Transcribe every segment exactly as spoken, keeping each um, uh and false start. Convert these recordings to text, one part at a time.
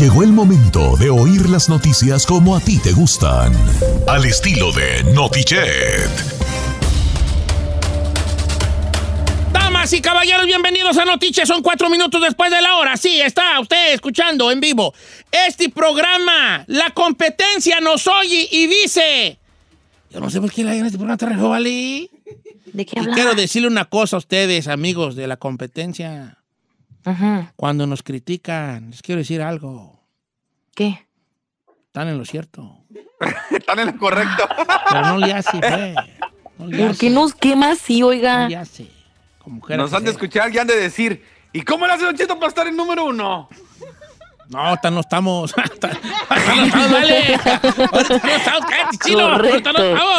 Llegó el momento de oír las noticias como a ti te gustan, al estilo de Notichet. Damas y caballeros, bienvenidos a Notichet. Son cuatro minutos después de la hora. Sí, está usted escuchando en vivo este programa. La competencia nos oye y dice... Yo no sé por qué la gente por una tarjeta, ¿vale? ¿De qué hablas? Y quiero decirle una cosa a ustedes, amigos de la competencia. Ajá. Cuando nos critican, les quiero decir algo. ¿Qué? Están en lo cierto. Están en lo correcto. Pero no le hace, güey. No le ¿Por hace. Qué nos quema así, oiga? No le hace. Como nos han de escuchar y han de decir, ¿y cómo le hace Don Cheto para estar en número uno? No, tan no estamos. Tan no estamos, dale. Ahorita no estamos, cállate, chino. Ahorita no estamos.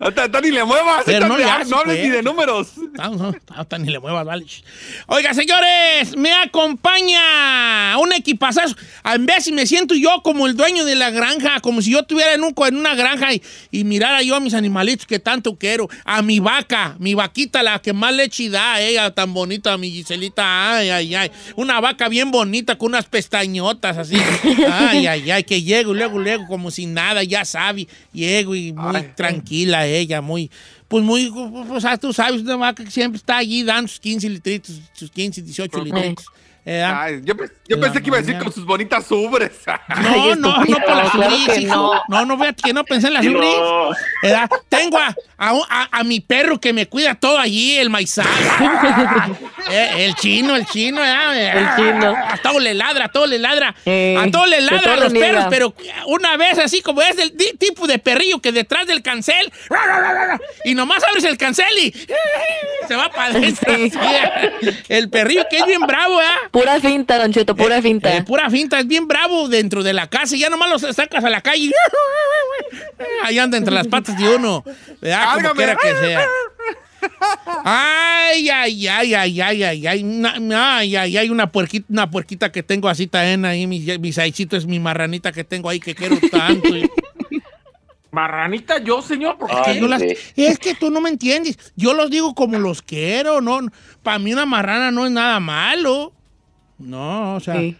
Hasta ni le muevas. Pero no, le haces, no hables pues. Ni de números. No, hasta ni le muevas, vale. Oiga, señores, me acompaña un equipazazo. A veces me siento yo como el dueño de la granja, como si yo estuviera en, un, en una granja y, y mirara yo a mis animalitos que tanto quiero, a mi vaca, mi vaquita, la que más leche da, ella tan bonita, mi Giselita. Ay, ay, ay. Una vaca bien bonita con unas pestañotas así. Ay, ay, ay, que llego, luego, luego, como si nada, ya sabe. Llego y muy ay. tranquilo. Ella, muy, pues muy, pues tú sabes, una vaca que siempre está allí dando sus quince litritos, sus quince, dieciocho litritos. Eh, Ay, yo, yo pensé que iba a decir con sus bonitas ubres. No, no, no por las ubres, no. No, no, fíjate que no pensé en las ubres. Eh, tengo a, a, a, a mi perro que me cuida todo allí, el maizal. eh, el chino, el chino, eh, el chino. A todo le ladra, a todo le ladra. Eh, a todo le ladra a los perros, pero una vez así como es el tipo de perrillo que detrás del cancel, y nomás abres el cancel y se va para adentro. Sí. El perrillo que es bien bravo, ¿eh? Pura finta, Don Cheto, pura eh, finta. Eh, pura finta, es bien bravo dentro de la casa. Ya nomás los sacas a la calle. Ahí anda entre las patas de uno. Ah, como quiera que sea. Ay, ay, ay, ay, ay, ay, ay, una, ay, ay, ay, una puerquita, una puerquita que tengo así también ahí. Mi, mi saichito es mi marranita que tengo ahí que quiero tanto. Marranita yo, señor, porque ay, yo las... es que tú no me entiendes. Yo los digo como los quiero, no. Para mí una marrana no es nada malo. No, o sea, sí.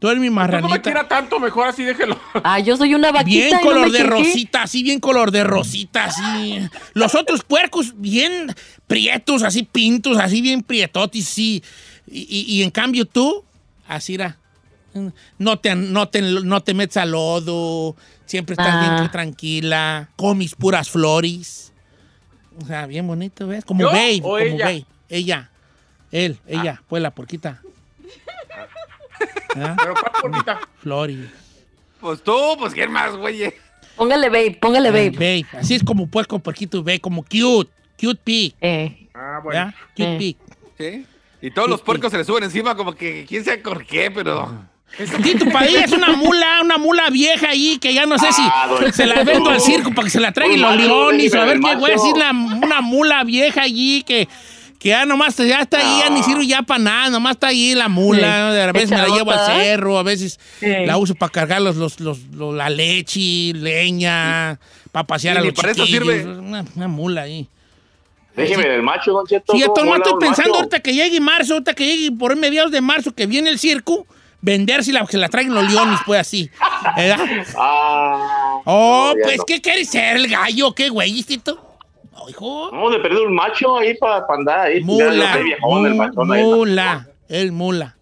Tú eres mi marranita. No me quiera tanto, mejor así déjelo. Ah, yo soy una vaquita. Bien color no de rosita, así, bien color de rosita, así. Los otros puercos, bien prietos, así, pintos, así, bien prietotis, sí. Y, y, y en cambio tú, así era. No te, no, te, no te metes al lodo, siempre estás ah. bien tranquila, comes puras flores. O sea, bien bonito, ¿ves? Como babe, como babe. Ella, él, ella, ah. pues la porquita. ¿Ah? ¿Pero cuál porquita? Flori. Pues tú, pues qué más, güey. Póngale babe, póngale babe. Babe, así es como puerco, porquito, babe, como cute, cute pig. Eh. Ah, bueno. ¿Ya? Cute eh. pig. Sí. Y todos cute los puercos pig. Se le suben encima como que quién sabe por qué, pero... Tito Padilla es una mula, una mula vieja ahí que ya no sé si ah, se la vendo al circo para que se la traigan los leones a ver qué güey es una, una mula vieja allí que, que ya nomás ya está ahí, ya ni sirve ya para nada, nomás está ahí la mula, sí. A veces me la llevo al cerro, a veces sí. La uso para cargar los, los, los, los, la leche, leña, sí. Para pasear sí, a los para chiquillos, eso sirve. Una, una mula ahí. Déjeme sí. Del macho, Don Cheto. Sí, yo estoy pensando macho. Ahorita que llegue marzo, ahorita que llegue por mediados de marzo que viene el circo, vender si la, se la traen los leones, pues así. ¿Verdad? Ah, oh, no, pues, no. ¿Qué quieres ser el gallo? ¿Qué güey, Tito? No, hijo. Vamos no, de perder un macho ahí para pa andar. Ahí, mula. Viejón, el machón, mula. Ahí, el mula.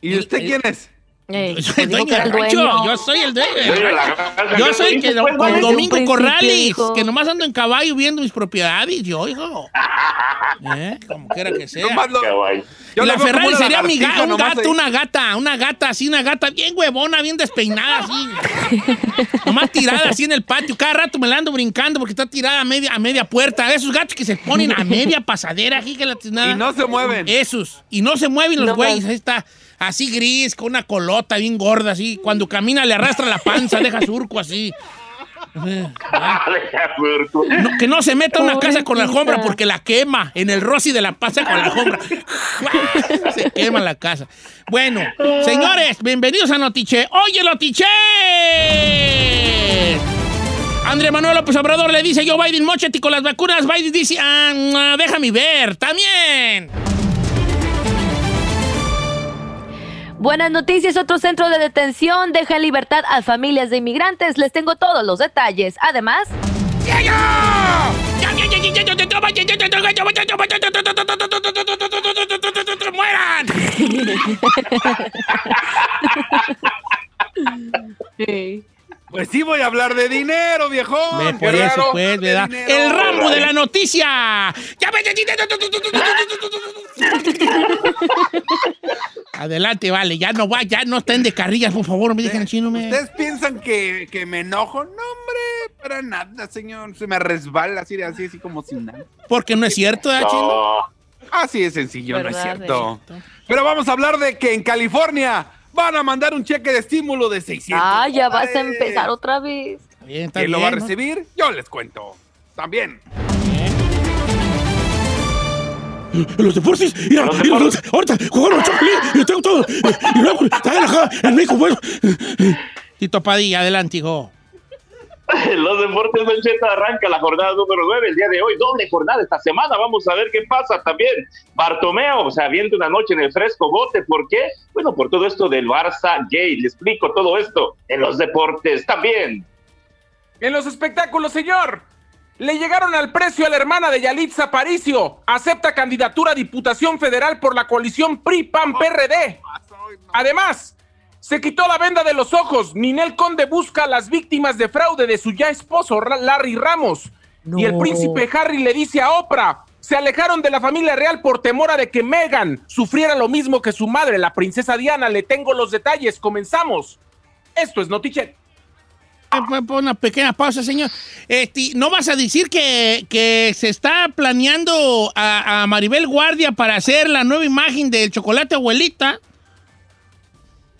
¿Y usted el, quién es? Hey, yo soy el dueño del rancho. Dueño. Yo soy el dueño del rancho. Yo soy que, pues, con Domingo Corrales, que nomás ando en caballo viendo mis propiedades. Yo, hijo. ¿Eh? Como quiera que sea. Lo, yo la Ferrari sería mi gato, un gato, ahí. una gata, una gata así, una gata bien huevona, bien despeinada así. Nomás tirada así en el patio. Cada rato me la ando brincando porque está tirada a media, a media puerta. Esos gatos que se ponen a media pasadera aquí que la tiznada. Y no se mueven. Esos. Y no se mueven los güeyes. No, ahí está. Así gris, con una colota bien gorda, así. Cuando camina le arrastra la panza, deja surco así. No, que no se meta a una casa con la alfombra porque la quema. En el rosi de la panza con la alfombra. Se quema la casa. Bueno, señores, bienvenidos a Notiche. ¡Oye, Notiche! Andrés Manuel López Obrador le dice yo, Biden, móchate con las vacunas. Biden dice, ah, déjame ver, también. Buenas noticias, otro centro de detención deja en libertad a familias de inmigrantes. Les tengo todos los detalles. Además... ¡Mueran! Sí. Pues sí voy a hablar de dinero, viejón. Me, por eso, pues, ¿verdad? El Rambo de la noticia. Adelante, vale. Ya no va, ya no estén de carrillas, por favor. Me dejen chino. Me... ¿Ustedes piensan que, que me enojo? No, hombre, para nada, señor. Se me resbala así, así, así como sin nada. Porque no es cierto, ¿eh, chino? Así de sencillo, no es cierto. De... Pero vamos a hablar de que en California van a mandar un cheque de estímulo de seiscientos. Ah, ya vas a empezar otra vez. Está bien, está ¿Quién bien, lo va ¿no? a recibir? Yo les cuento. También. Los deportes, mira, los mira, deportes. Los, ahorita jugaron los Chofis, yo tengo todo. Y luego, está enojada, en México, bueno. Tito Padilla, adelante, hijo. Los deportes, Don Cheto, arranca la jornada número nueve el día de hoy, doble jornada esta semana, vamos a ver qué pasa también. Bartomeu, o sea, viendo una noche en el fresco bote, ¿por qué? Bueno, por todo esto del Barça gay, le explico todo esto en los deportes también. En los espectáculos, señor, le llegaron al precio a la hermana de Yalitza Aparicio, acepta candidatura a Diputación Federal por la coalición P R I P A N P R D. Además... se quitó la venda de los ojos. Ninel Conde busca a las víctimas de fraude de su ya esposo, Larry Ramos. No. Y el príncipe Harry le dice a Oprah, se alejaron de la familia real por temor a de que Meghan sufriera lo mismo que su madre, la princesa Diana. Le tengo los detalles. Comenzamos. Esto es Notichet. Una pequeña pausa, señor. Este, ¿no vas a decir que, que se está planeando a, a Maribel Guardia para hacer la nueva imagen del chocolate abuelita?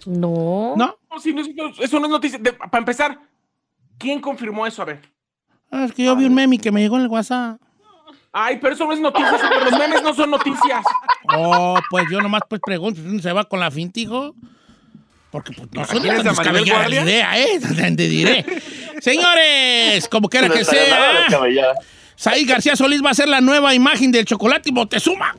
No. ¿No? No, si no, eso no es noticia. De, para empezar, ¿quién confirmó eso? A ver. Ah, es que yo ah. vi un meme que me llegó en el WhatsApp. Ay, pero eso no es noticia, pero los memes no son noticias. Oh, pues yo nomás pues pregunto, ¿uno se va con la finta, hijo? Porque pues, no son tan descabelladas la idea, ¿eh? Te diré. Señores, como quiera que sea, Saí García Solís va a ser la nueva imagen del chocolate y Moctezuma.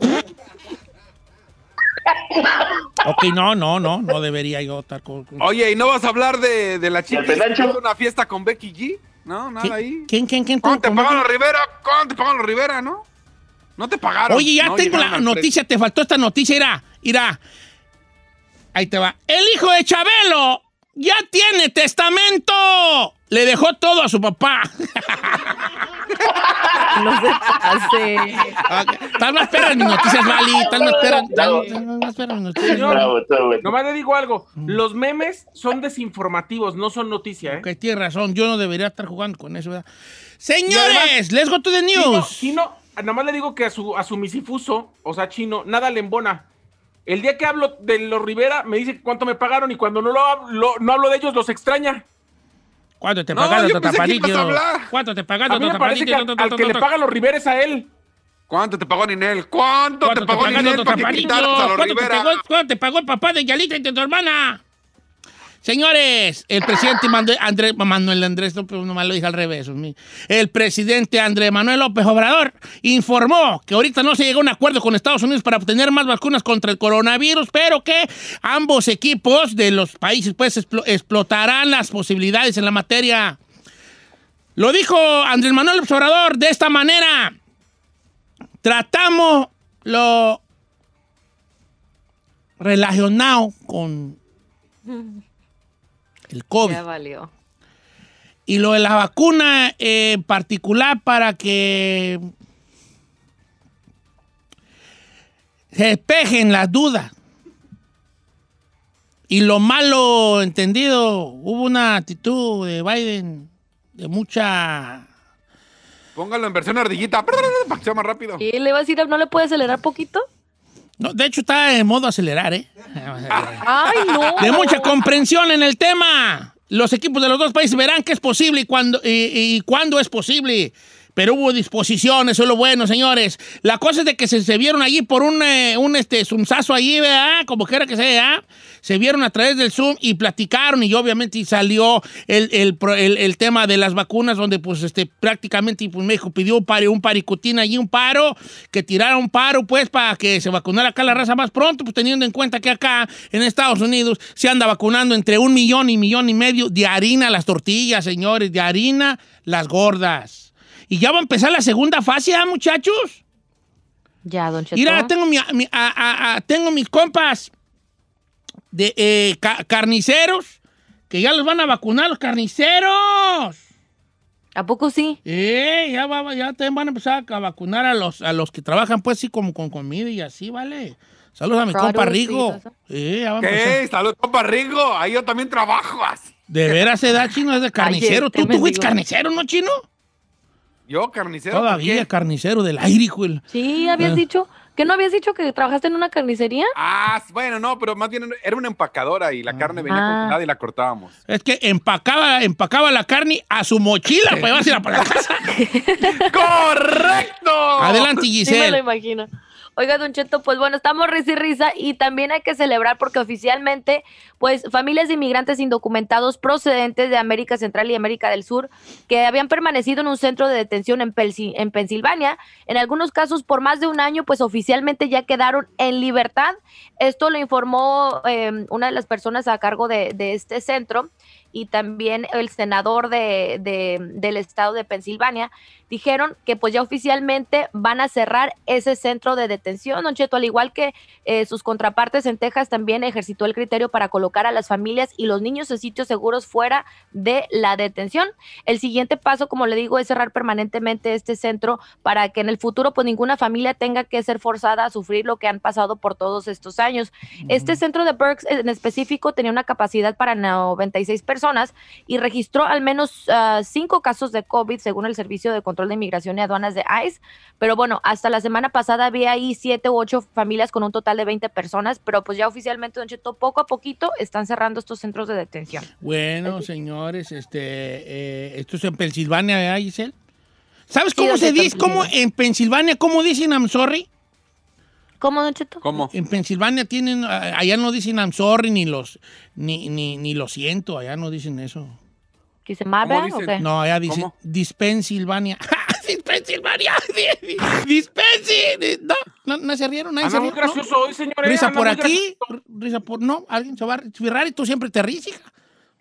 Ok, no, no, no, no debería yo estar con... Oye, ¿y no vas a hablar de, de la chica que hizo una fiesta con Becky G? No, nada. ¿Qué, ahí? ¿Quién, quién, quién? ¿Cuánto te pagaron los Rivera? ¿Cuánto te pagaron los Rivera, no? No te pagaron. Oye, ya no, tengo la noticia, te faltó esta noticia, irá, irá. Ahí te va. El hijo de Chabelo ya tiene testamento. Le dejó todo a su papá. No se hace. Okay. Tal no esperan mis noticias, Vali. Tal no esperan, no esperan mis noticias. Nomás le digo algo. Los memes son desinformativos, no son noticia, ¿eh? Ok, tienes razón. Yo no debería estar jugando con eso, ¿verdad? Señores, let's go to the news. Chino, Chino, nomás le digo que a su, a su misifuso, o sea, Chino, nada le embona. El día que hablo de los Rivera, me dice cuánto me pagaron y cuando no, lo hablo, no hablo de ellos, los extraña. ¿Cuánto te pagaron los Tapadillo? ¿Cuánto te pagaron los Tapadillo? Al que le pagan los Rivera es a él. ¿Cuánto te pagó Ninel? ¿Cuánto te pagó Ninel para que quitaras a los Rivera? ¿Cuánto te pagó el papá de Yalitza y de tu hermana? Señores, el presidente Andrés Manuel Andrés, no me lo dije al revés. El presidente Andrés Manuel López Obrador informó que ahorita no se llegó a un acuerdo con Estados Unidos para obtener más vacunas contra el coronavirus, pero que ambos equipos de los países pues explotarán las posibilidades en la materia. Lo dijo Andrés Manuel López Obrador de esta manera. Tratamos lo relacionado con el COVID. Ya valió. Y lo de la vacuna eh, en particular para que se despejen las dudas. Y lo malo entendido, hubo una actitud de Biden de mucha... Póngalo en versión ardillita, para que sea más rápido. ¿Y le va a decir, no le puede acelerar poquito? No, de hecho, está en modo acelerar, ¿eh? Ay, no. De mucha comprensión en el tema. Los equipos de los dos países verán qué es posible y cuándo y, y cuándo es posible. pero hubo disposición, eso es lo bueno, señores. La cosa es de que se, se vieron allí por un, eh, un este, zumzazo allí, ¿verdad? Como quiera que sea, se vieron a través del Zoom y platicaron y obviamente salió el, el, el, el tema de las vacunas, donde pues este, prácticamente pues, México pidió un, pari, un paricutín allí, un paro, que tirara un paro pues para que se vacunara acá la raza más pronto, pues teniendo en cuenta que acá en Estados Unidos se anda vacunando entre un millón y millón y medio de harina las tortillas, señores, de harina las gordas. Y ya va a empezar la segunda fase, ¿eh, muchachos? Ya, don Cheto. Mira, tengo, mi, mi, a, a, a, tengo mis compas de eh, ca, carniceros, que ya los van a vacunar los carniceros. ¿A poco sí? Eh, ya, va, ya también van a empezar a vacunar a los, a los que trabajan, pues, así como con comida y así, ¿vale? Saludos a mi Prado, compa Rigo. Sí, eh, ya va a ¿qué? Saludos, compa Rigo. Ahí yo también trabajo así. De veras, se da, chino, es de carnicero. Ayer, ¿Tú, tú fuiste carnicero, no, chino? Yo, carnicero. Todavía carnicero del aire, güey. Sí, habías ah. dicho, ¿que no habías dicho que trabajaste en una carnicería? Ah, bueno, no, pero más bien era una empacadora y la ah. carne venía ah. congelada y la cortábamos. Es que empacaba, empacaba la carne a su mochila para llevársela para la casa. ¡Correcto! Adelante, Giselle. Sí me lo imagino. Oiga, don Cheto, pues bueno, estamos risa y risa y también hay que celebrar porque oficialmente, pues, familias de inmigrantes indocumentados procedentes de América Central y América del Sur que habían permanecido en un centro de detención en, Pelsi en Pensilvania, en algunos casos por más de un año, pues oficialmente ya quedaron en libertad. Esto lo informó eh, una de las personas a cargo de, de este centro. Y también el senador de, de, del estado de Pensilvania, dijeron que pues ya oficialmente van a cerrar ese centro de detención, don Cheto, al igual que eh, sus contrapartes en Texas también ejercitó el criterio para colocar a las familias y los niños en sitios seguros fuera de la detención. El siguiente paso, como le digo, es cerrar permanentemente este centro para que en el futuro pues ninguna familia tenga que ser forzada a sufrir lo que han pasado por todos estos años. Mm-hmm. Este centro de Berks en específico tenía una capacidad para noventa y seis personas y registró al menos uh, cinco casos de COVID según el Servicio de Control de Inmigración y Aduanas de I C E. Pero bueno, hasta la semana pasada había ahí siete u ocho familias con un total de veinte personas, pero pues ya oficialmente, don Cheto, poco a poquito están cerrando estos centros de detención. Bueno, sí, señores, este, eh, esto es en Pensilvania, ¿verdad, Giselle? ¿Sabes sí, cómo se dice? ¿Cómo en Pensilvania? ¿Cómo dicen I'm sorry? ¿Cómo, don Cheto? ¿Cómo? En Pensilvania tienen, allá no dicen I'm sorry, ni los, ni, ni, ni lo siento, allá no dicen eso. ¿Que se mabea o qué? No, allá dicen Dispensilvania. ¡Dispensilvania! ¡Dispensi! No, no, no se rieron, nadie se rieron. Anda muy gracioso hoy, señores. Risa por aquí, risa por, no, alguien se va a rifar y tú siempre te ríes, hija.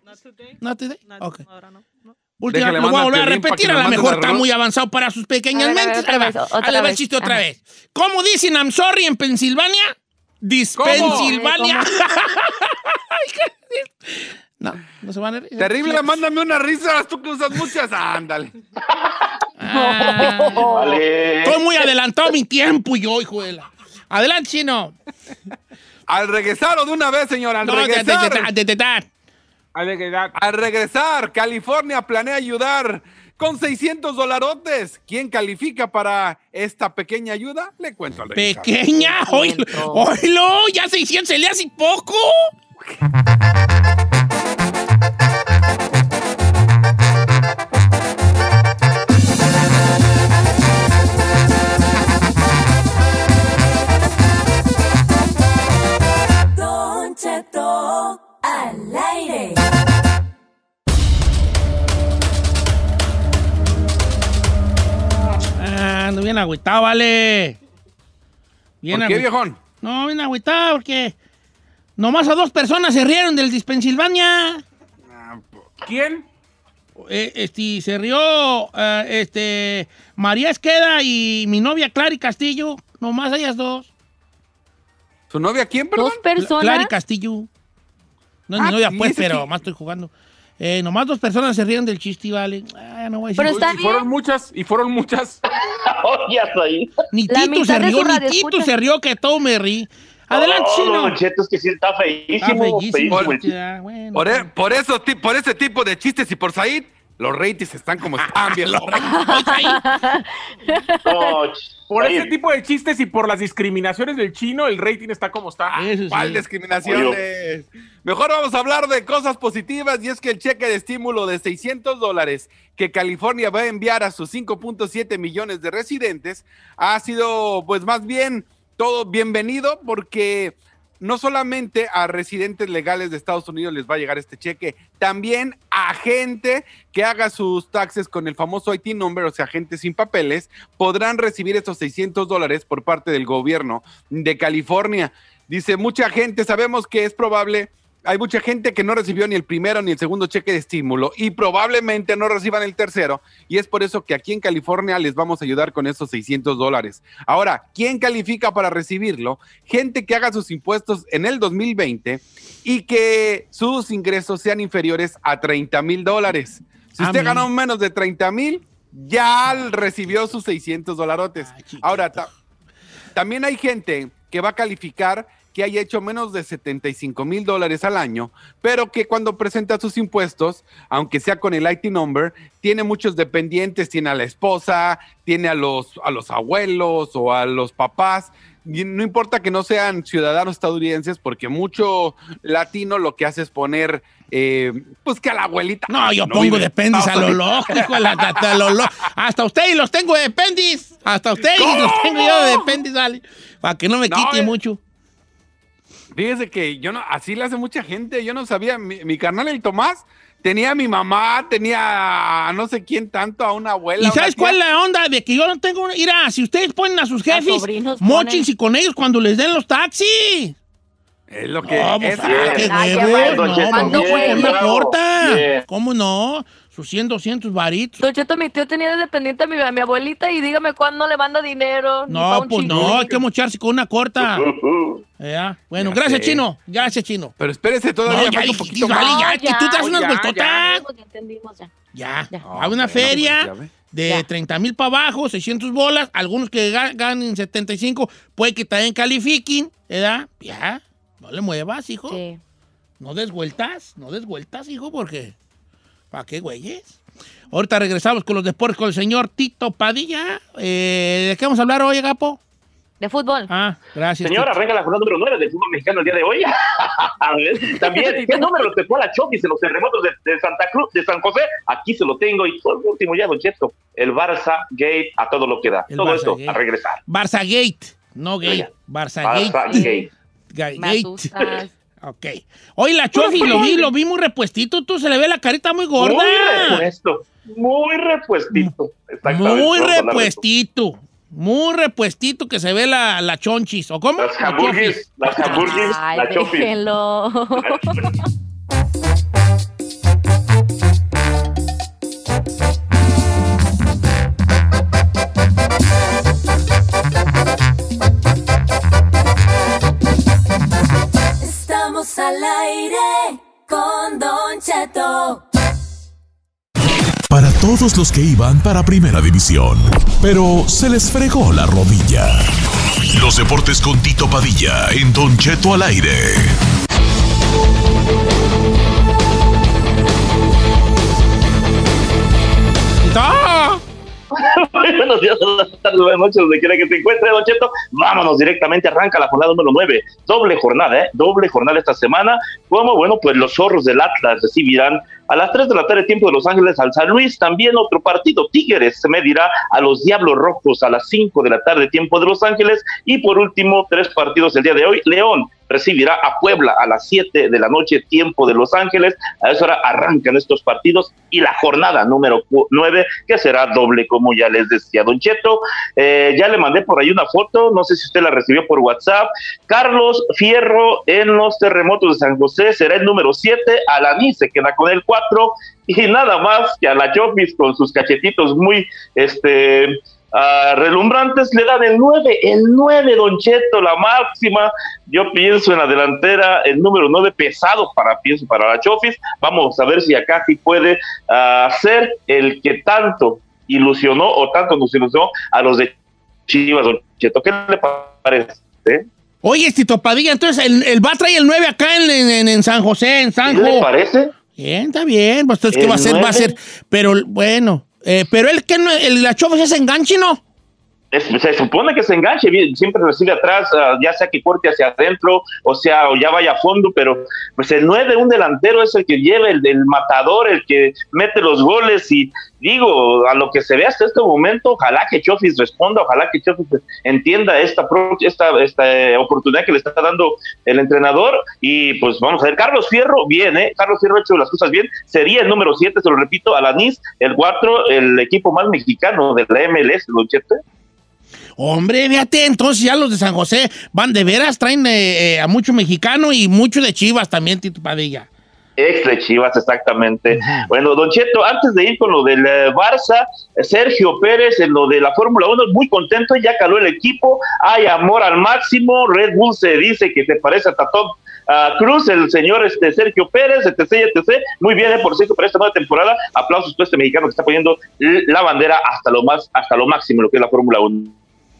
Not today. Not today, ok. Ahora no, no. Última, lo voy a volver a repetir, a lo mejor está muy avanzado para sus pequeñas mentes. A ver el chiste otra vez. ¿Cómo dicen I'm sorry en Pensilvania? Dispensilvania. No, no se van a reír. Terrible, mándame unas risas, tú que usas muchas. Ándale. Estoy muy adelantado mi tiempo y yo, hijo de la. Adelante, chino. Al regresar o de una vez, señora. Al regresar. Al regresar, California planea ayudar con seiscientos dolarotes. ¿Quién califica para esta pequeña ayuda? Le cuento al regresar. ¿Pequeña? ¡Oilo! ¡Oilo! ¡Ya seiscientos! ¡Se le hace poco! Don Cheto al aire. Ando bien agüitado, vale. Bien ¿Por qué, agüitado. viejón? No, bien agüitado, porque nomás a dos personas se rieron del Dispensilvania. ¿Quién? Eh, este, se rió uh, este, María Esqueda y mi novia Clary Castillo. Nomás ellas dos. ¿Su novia quién, perdón? Dos personas. Clary Castillo. No es ah, mi novia, pues, pero que... más estoy jugando. Eh, nomás dos personas se rieron del chiste, vale. Ah, no voy a decir. Pero está y bien. Fueron muchas, y fueron muchas. Oh, ya soy. Ni Tito se rió, ni Tito se rió, que todo me rí. Adelante, oh, chino. No, Cheto, es que sí está feísimo. Está feísimo, feísimo. Por, bueno, por, por, eso, por ese tipo de chistes y por Said, Los ratings están como están, bien. Los por ese tipo de chistes y por las discriminaciones del chino, el rating está como está. Eso ¿Cuál sí. discriminaciones? Oye. Mejor vamos a hablar de cosas positivas, y es que el cheque de estímulo de seiscientos dólares que California va a enviar a sus cinco punto siete millones de residentes ha sido, pues, más bien todo bienvenido, porque no solamente a residentes legales de Estados Unidos les va a llegar este cheque, también a gente que haga sus taxes con el famoso I T number, o sea, gente sin papeles, podrán recibir estos seiscientos dólares por parte del gobierno de California. Dice, mucha gente, sabemos que es probable, hay mucha gente que no recibió ni el primero ni el segundo cheque de estímulo y probablemente no reciban el tercero, y es por eso que aquí en California les vamos a ayudar con esos seiscientos dólares. Ahora, ¿quién califica para recibirlo? Gente que haga sus impuestos en el dos mil veinte y que sus ingresos sean inferiores a treinta mil dólares. Si usted Amén. ganó menos de treinta mil, ya recibió sus seiscientos dolarotes. Ay, Ahora, ta- también hay gente que va a calificar que haya hecho menos de setenta y cinco mil dólares al año, pero que cuando presenta sus impuestos, aunque sea con el I T number, tiene muchos dependientes, tiene a la esposa, tiene a los, a los abuelos o a los papás, y no importa que no sean ciudadanos estadounidenses, porque mucho latino lo que hace es poner, eh, pues que a la abuelita. No, yo no pongo dependiz a lo lógico, a la, a lo lo, hasta ustedes los tengo de dependiz, hasta ustedes ¿Cómo? los tengo yo de dependiz, dale, para que no me no, quite es... mucho. Fíjese que yo no, así le hace mucha gente, yo no sabía, mi, mi carnal el Tomás tenía a mi mamá, tenía a no sé quién tanto, a una abuela. ¿Y sabes cuál es la onda? De que yo no tengo una, mira, si ustedes ponen a sus jefes, mochense ponen... con ellos cuando les den los taxis. Es lo que... No, es, pues, ah, es, que no, corta. ¿Cómo no? Sus cien, doscientos varitos. Don Cheto, mi tío tenía dependiente a mi, a mi abuelita, y dígame cuándo le manda dinero. No, pues chico. no, hay que mocharse con una corta. eh, bueno, ya gracias, sé. Chino. Gracias, Chino. Pero espérese todavía. No, ya, un poquito no, ya, ya, que tú te haces unas vueltotas. Ya, ya. ya. Oh, a una bueno, feria pues, de ya. treinta mil para abajo, seiscientas bolas. Algunos que ganen setenta y cinco, puede que también califiquen, ¿verdad? Ya. No le muevas, hijo. Sí. No des vueltas, no des vueltas, hijo, porque... ¿Para qué, güeyes? Ahorita regresamos con los deportes con el señor Tito Padilla. Eh, ¿De qué vamos a hablar hoy, Gapo? De fútbol. Ah, gracias. Señor, arranca la jornada número nueve del fútbol mexicano el día de hoy. También, ¿qué número te fue a la Chofis en los terremotos de, de Santa Cruz, de San José? Aquí se lo tengo. Y por último ya, Don Cheto, el Barça Gate a todo lo que da. El todo Barça esto Gate. A regresar. Barça Gate, no Gate. Barça, Barça Gate. Gate. Gate. Ok. Hoy la Chofis lo vi, lo vi muy repuestito. Tú se le ve la carita muy gorda. Muy repuesto. Muy repuestito. Muy repuestito. Muy repuestito que se ve la, la chonchis. ¿O cómo? Las jaburguis. Las jaburguis. Ay, la Chofis. Déjenlo. Al aire con Don Cheto. Para todos los que iban para Primera División, pero se les fregó la rodilla. Los deportes con Tito Padilla en Don Cheto al aire. Buenos días, buenas tardes, buenas noches, donde quiera que se encuentre, Don Cheto. Vámonos directamente, arranca la jornada número nueve. Doble jornada, ¿eh? Doble jornada esta semana. Como, bueno, pues los zorros del Atlas recibirán a las tres de la tarde, tiempo de Los Ángeles, al San Luis. También otro partido, Tigres se medirá a los Diablos Rojos a las cinco de la tarde, tiempo de Los Ángeles. Y por último, tres partidos el día de hoy. León recibirá a Puebla a las siete de la noche, tiempo de Los Ángeles. A esa hora arrancan estos partidos y la jornada número nueve, que será doble, como ya les decía, Don Cheto. Eh, ya le mandé por ahí una foto, no sé si usted la recibió por WhatsApp. Carlos Fierro en los terremotos de San José será el número siete, Alaniz se queda con el cuatro, y nada más que a la Chofis, con sus cachetitos muy, este... Uh, relumbrantes, le dan el nueve, el nueve, Don Cheto, la máxima. Yo pienso en la delantera, el número nueve, pesado para, pienso, para la Chofis. Vamos a ver si acá sí puede uh, ser el que tanto ilusionó o tanto nos ilusionó a los de Chivas, Don Cheto. ¿Qué le parece? ¿Eh? Oye, Tito Padilla, entonces el, el va a traer el nueve acá en, en, en San José, en San José. ¿Qué le parece? Bien, está bien. Pues entonces, ¿qué va a hacer? Va a ser. Pero bueno, eh, pero él que no, el, la Chofis es enganche, ¿no? Es, se supone que se enganche, siempre recibe atrás, ya sea que corte hacia adentro, o sea, o ya vaya a fondo, pero pues el nueve, un delantero es el que lleva, el, el matador, el que mete los goles. Y digo, a lo que se ve hasta este momento, ojalá que Chofis responda, ojalá que Chofis entienda esta, esta, esta oportunidad que le está dando el entrenador. Y pues vamos a ver, Carlos Fierro, bien, ¿eh? Carlos Fierro ha hecho las cosas bien, sería el número siete, se lo repito, Alaniz, el cuatro, el equipo más mexicano de la M L S, ¿no, Cheto? Hombre, fíjate, entonces ya los de San José van de veras, traen eh, eh, a mucho mexicano y mucho de Chivas también, Tito Padilla. Ex de Chivas, exactamente. Bueno, Don Cheto, antes de ir con lo del eh, Barça, Sergio Pérez en lo de la Fórmula uno, muy contento, ya caló el equipo, hay amor al máximo, Red Bull se dice que te parece a Tatón Uh, Cruz, el señor este Sergio Pérez, etc, etcétera. Muy bien, eh, por cierto, para esta nueva temporada, aplausos para este mexicano que está poniendo la bandera hasta lo más, hasta lo máximo, lo que es la Fórmula uno.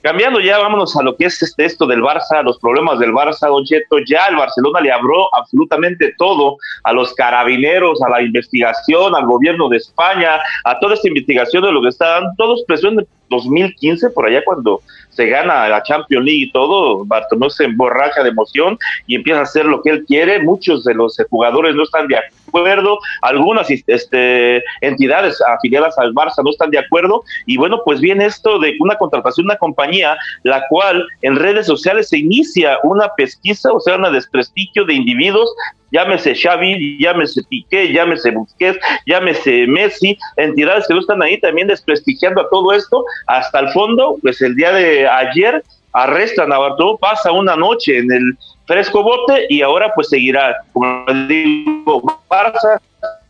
Cambiando ya, vámonos a lo que es este, esto del Barça, los problemas del Barça, Don Cheto. Ya el Barcelona le abrió absolutamente todo a los carabineros, a la investigación, al gobierno de España, a toda esta investigación de lo que está dando, todos presión de dos mil quince, por allá cuando se gana la Champions League y todo, Bartomeu se emborracha de emoción y empieza a hacer lo que él quiere. Muchos de los jugadores no están de acuerdo, algunas este, entidades afiliadas al Barça no están de acuerdo, y bueno, pues viene esto de una contratación de una compañía, la cual en redes sociales se inicia una pesquisa, o sea, un desprestigio de individuos, llámese Xavi, llámese Piqué, llámese Busquets, llámese Messi, entidades que no están ahí también desprestigiando a todo esto, hasta el fondo. Pues el día de ayer arrestan a Bartomeu, pasa una noche en el fresco bote y ahora pues seguirá, como les digo, Barça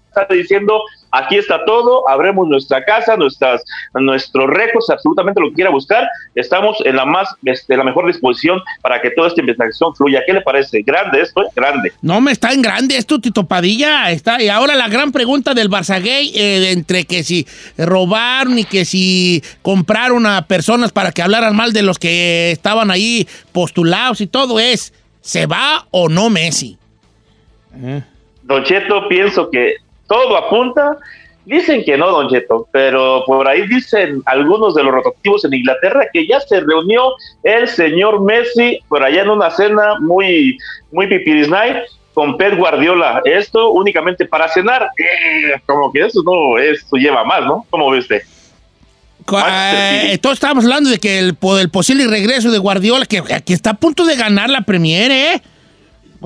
está diciendo, aquí está todo, abremos nuestra casa, nuestras, nuestros récords, absolutamente lo que quiera buscar. Estamos en la más, este, la mejor disposición para que toda esta investigación fluya. ¿Qué le parece? Grande esto, ¿eh? Grande. No me está en grande esto, Tito Padilla. Está, y ahora la gran pregunta del Barça Gay, eh, entre que si robaron y que si compraron a personas para que hablaran mal de los que estaban ahí postulados y todo, es, ¿se va o no Messi? Eh. Don Cheto, pienso que todo apunta, dicen que no, Don Cheto, pero por ahí dicen algunos de los rotativos en Inglaterra que ya se reunió el señor Messi por allá en una cena muy, muy pipirisnay con Pep Guardiola. Esto únicamente para cenar, eh, como que eso no, eso lleva más, ¿no? ¿Cómo ve usted? Eh, entonces estábamos hablando de que el, el posible regreso de Guardiola, que, que está a punto de ganar la Premier, ¿eh?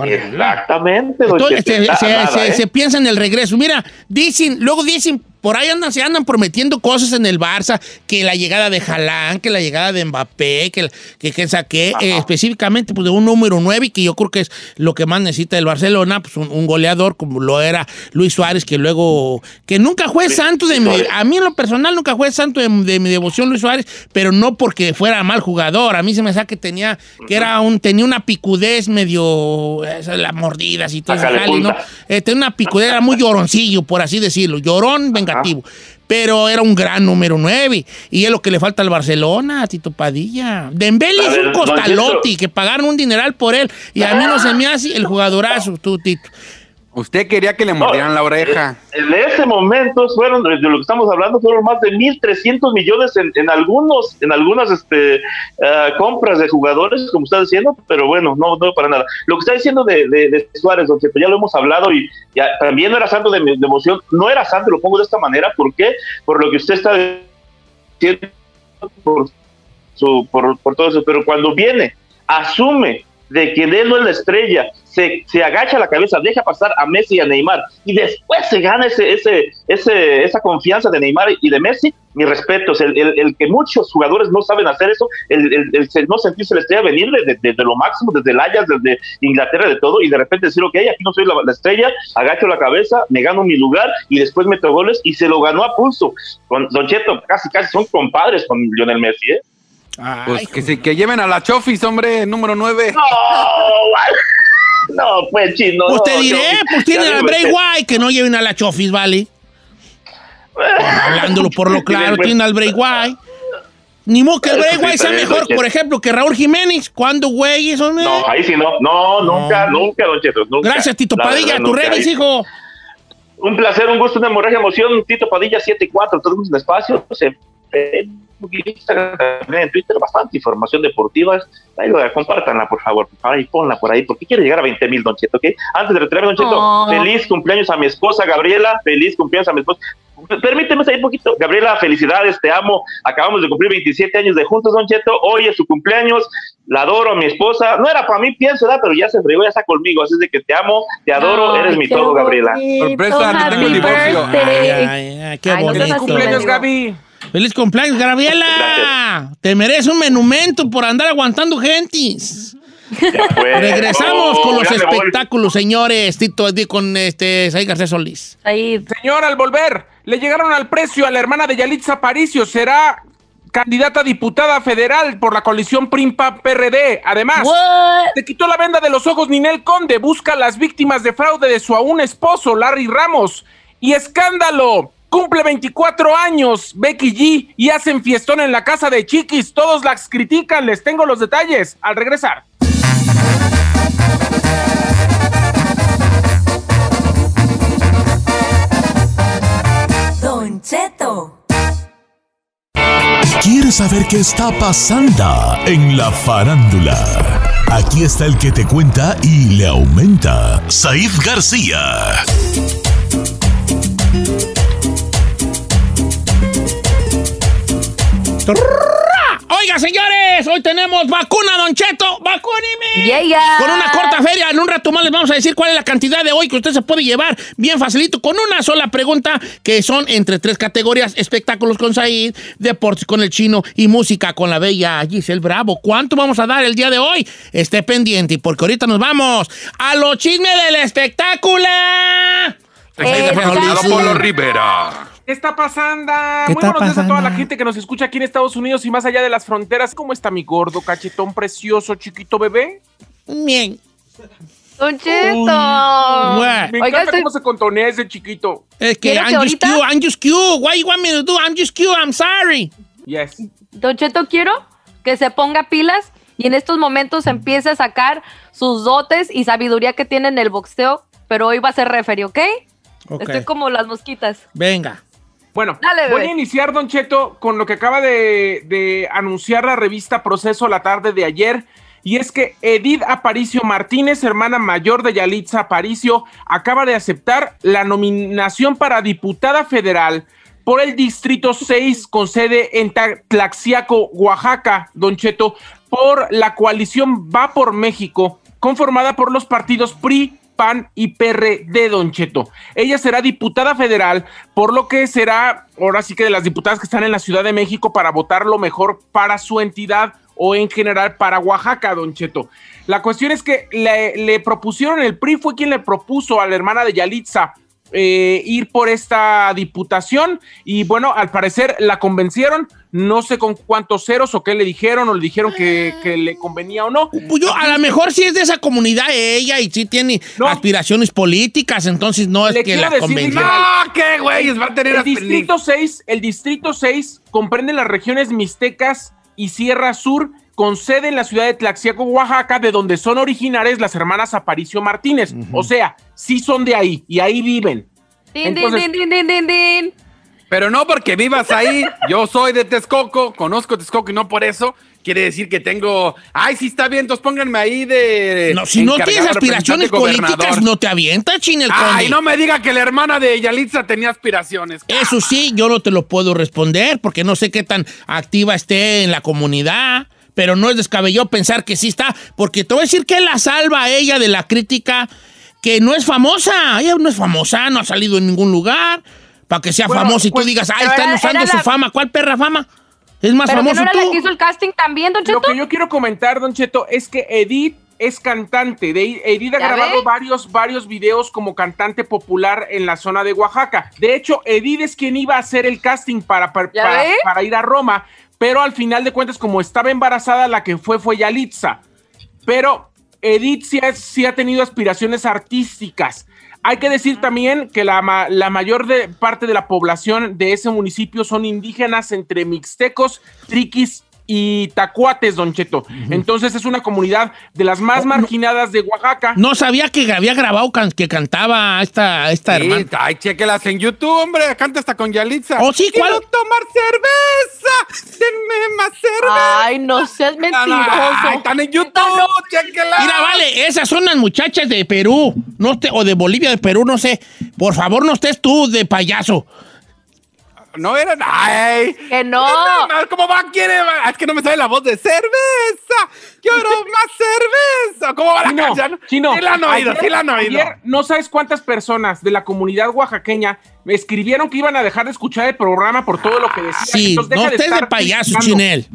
Exactamente. Entonces, se, nada, se, nada, se, ¿eh? se piensa en el regreso. Mira, dicen, luego dicen, por ahí andan, se andan prometiendo cosas en el Barça, que la llegada de Haaland, que la llegada de Mbappé, que que, que saqué eh, específicamente pues, de un número nueve, y que yo creo que es lo que más necesita el Barcelona, pues un, un goleador como lo era Luis Suárez, que luego, que nunca fue santo de mi, a mí en lo personal nunca fue santo de, de mi devoción Luis Suárez, pero no porque fuera mal jugador, a mí se me saca que tenía, que era un, tenía una picudez medio, esa, la mordida, así, todo jale, ¿no? Eh, tenía una picudez, era muy lloroncillo, por así decirlo, llorón, venga. Negativo, pero era un gran número nueve, y es lo que le falta al Barcelona, Tito Padilla. Dembélé es un costalotti, que pagaron un dineral por él, y a mí no se me hace el jugadorazo, tú, Tito. Usted quería que le mordieran no, la oreja. En ese momento fueron, de lo que estamos hablando, fueron más de mil trescientos millones en, en algunos, en algunas este, uh, compras de jugadores, como está diciendo, pero bueno, no, no para nada. Lo que está diciendo de, de, de Suárez, Don Cheto, ya lo hemos hablado, y ya, también no era santo de, de emoción, no era santo, lo pongo de esta manera, ¿por qué? Por lo que usted está diciendo, por, su, por, por todo eso, pero cuando viene, asume de que él no es la estrella, se, se agacha la cabeza, deja pasar a Messi y a Neymar, y después se gana ese, ese, ese, esa confianza de Neymar y de Messi, mis respetos. El, el, el que muchos jugadores no saben hacer eso, el, el, el no sentirse la estrella, venir desde, desde lo máximo, desde el Ajax, desde Inglaterra, de todo, y de repente decir, ok, aquí no soy la, la estrella, agacho la cabeza, me gano mi lugar, y después meto goles, y se lo ganó a pulso. Con Don Cheto, casi casi son compadres con Lionel Messi, ¿eh? Ay, pues que, se, que lleven a la Chofis, hombre, número nueve. No, no, pues chino. Pues te diré, no, pues tienen a Bray Wyatt, que no lleven a la Chofis, ¿vale? Pues, hablándolo por lo claro, tienen al Bray Wyatt. Ni modo que el Bray Wyatt sea mejor, por ejemplo, que Raúl Jiménez. ¿Cuándo, güey? Eso me... No, ahí sí no. No, nunca, no. nunca, Don Cheto, nunca. Gracias, Tito Padilla, tus redes, hijo. Un placer, un gusto, una hemorragia, emoción. Tito Padilla siete cuatro, todos los espacios. En Facebook, Instagram, también en Twitter, bastante información deportiva. Ahí lo, compártanla, por favor. Ahí ponla por ahí, porque quiero llegar a veinte mil, Don Cheto, ¿ok? Antes de retirarme, Don Cheto, oh. feliz cumpleaños a mi esposa, Gabriela. Feliz cumpleaños a mi esposa. Permíteme salir un poquito. Gabriela, felicidades, te amo. Acabamos de cumplir veintisiete años de juntos, Don Cheto. Hoy es su cumpleaños. La adoro a mi esposa. No era para mí, pienso, ¿verdad? Pero ya se fregó, ya está conmigo. Así es de que te amo, te adoro, ay, eres mi todo, Gabriela. Sorpresa, no tengo divorcio. Ay, ay, ay, qué ay, bonito. Feliz cumpleaños, Gaby. Feliz cumpleaños, Gabriela. Gracias. Te mereces un monumento por andar aguantando gentes. Regresamos oh, con los espectáculos, señores. Tito, con este Saí García Solís. Ahí. Señor, al volver, le llegaron al precio a la hermana de Yalitza Aparicio. Será candidata a diputada federal por la coalición P R I M P A P R D. Además, ¿What? se quitó la venda de los ojos Ninel Conde. Busca a las víctimas de fraude de su aún esposo, Larry Ramos. Y escándalo. Cumple veinticuatro años Becky G y hacen fiestón en la casa de Chiquis. Todos las critican. Les tengo los detalles al regresar. Don Cheto. ¿Quieres saber qué está pasando en la farándula? Aquí está el que te cuenta y le aumenta, Said García. Oiga, señores, hoy tenemos vacuna, Don Cheto. ¡Vacúneme! Yeah, yeah. Con una corta feria, en un rato más les vamos a decir cuál es la cantidad de hoy que usted se puede llevar bien facilito con una sola pregunta, que son entre tres categorías: espectáculos con Said, deportes con el Chino y música con la bella Giselle Bravo. ¿Cuánto vamos a dar el día de hoy? Esté pendiente, porque ahorita nos vamos a los chismes del espectáculo. Polo Rivera. ¿Qué está pasando? ¿Qué Muy está buenos días a toda la gente que nos escucha aquí en Estados Unidos y más allá de las fronteras. ¿Cómo está mi gordo, cachetón, precioso, chiquito bebé? Bien. Don Cheto. Uy, me encanta Oiga, cómo estoy... se contonea ese chiquito. Es que I'm just cute, I'm just cute. What you want me to do? I'm just cute, I'm sorry. Yes. Don Cheto, quiero que se ponga pilas y en estos momentos empiece a sacar sus dotes y sabiduría que tiene en el boxeo, pero hoy va a ser referee, ¿ok? Okay. Estoy como las mosquitas. Venga. Bueno, Dale, voy a iniciar, Don Cheto, con lo que acaba de, de anunciar la revista Proceso la tarde de ayer, y es que Edith Aparicio Martínez, hermana mayor de Yalitza Aparicio, acaba de aceptar la nominación para diputada federal por el Distrito seis, con sede en Tlaxiaco, Oaxaca, Don Cheto, por la coalición Va por México, conformada por los partidos P R I, P A N y P R D, Don Cheto. Ella será diputada federal, por lo que será, ahora sí que de las diputadas que están en la Ciudad de México para votar lo mejor para su entidad o en general para Oaxaca, Don Cheto. La cuestión es que le, le propusieron, el P R I fue quien le propuso a la hermana de Yalitza eh, ir por esta diputación y bueno, al parecer la convencieron. No sé con cuántos ceros o qué le dijeron, o le dijeron que, que le convenía o no. Pues yo, a lo mejor sí es de esa comunidad ella y sí tiene no. aspiraciones políticas, entonces no es le que la convenció. ¡No, qué güey! Va a tener el distrito seis, el distrito seis comprende las regiones Mixtecas y Sierra Sur, con sede en la ciudad de Tlaxiaco, Oaxaca, de donde son originarias las hermanas Aparicio Martínez. Uh-huh. O sea, sí son de ahí y ahí viven. Din, entonces, din, din, din, din, din. Pero no porque vivas ahí, yo soy de Texcoco, conozco Texcoco y no por eso quiere decir que tengo... Ay, sí está bien, entonces pónganme ahí de... No, si no tienes aspiraciones políticas, no te avientas, Chinel Conde. Ay, no me diga que la hermana de Yalitza tenía aspiraciones. Eso sí, yo no te lo puedo responder porque no sé qué tan activa esté en la comunidad, pero no es descabellado pensar que sí está, porque te voy a decir que la salva a ella de la crítica, que no es famosa, ella no es famosa, no ha salido en ningún lugar... Para que sea bueno, famoso y pues, tú digas, ah, están usando su la... fama. ¿Cuál perra fama? Es más pero famoso que no era tú. La que hizo el casting también, Don Cheto. Lo que yo quiero comentar, Don Cheto, es que Edith es cantante. Edith ha grabado ves? varios varios videos como cantante popular en la zona de Oaxaca. De hecho, Edith es quien iba a hacer el casting para, para, para, para ir a Roma, pero al final de cuentas, como estaba embarazada, la que fue fue Yalitza. Pero Edith sí ha, sí ha tenido aspiraciones artísticas. Hay que decir también que la, la mayor de parte de la población de ese municipio son indígenas entre mixtecos, triquis y Tacuates, Don Cheto. Uh-huh. Entonces es una comunidad de las más oh, marginadas no. de Oaxaca. No sabía que había grabado can que cantaba esta, esta sí, hermana. Ay, chequelas en YouTube, hombre. Canta hasta con Yalitza. Oh, sí, ¿cuál? Quiero tomar cerveza. Denme más cerveza. Ay, no seas mentiroso. Ay, están en YouTube, no, chequelas. Mira, vale, esas son las muchachas de Perú. No te, o de Bolivia, de Perú, no sé. Por favor, no estés tú de payaso. No eran. ¡Ay! ¡Que no! ¿Cómo va? ¿Quiere? Es que no me sale la voz de cerveza. ¡Quiero más cerveza! ¿Cómo va la Chino, canción? Chino, sí la han oído, ayer, sí la han oído. Ayer, no sabes cuántas personas de la comunidad oaxaqueña me escribieron que iban a dejar de escuchar el programa por todo lo que decía. Sí, entonces, no estés de, de payaso, Chinel.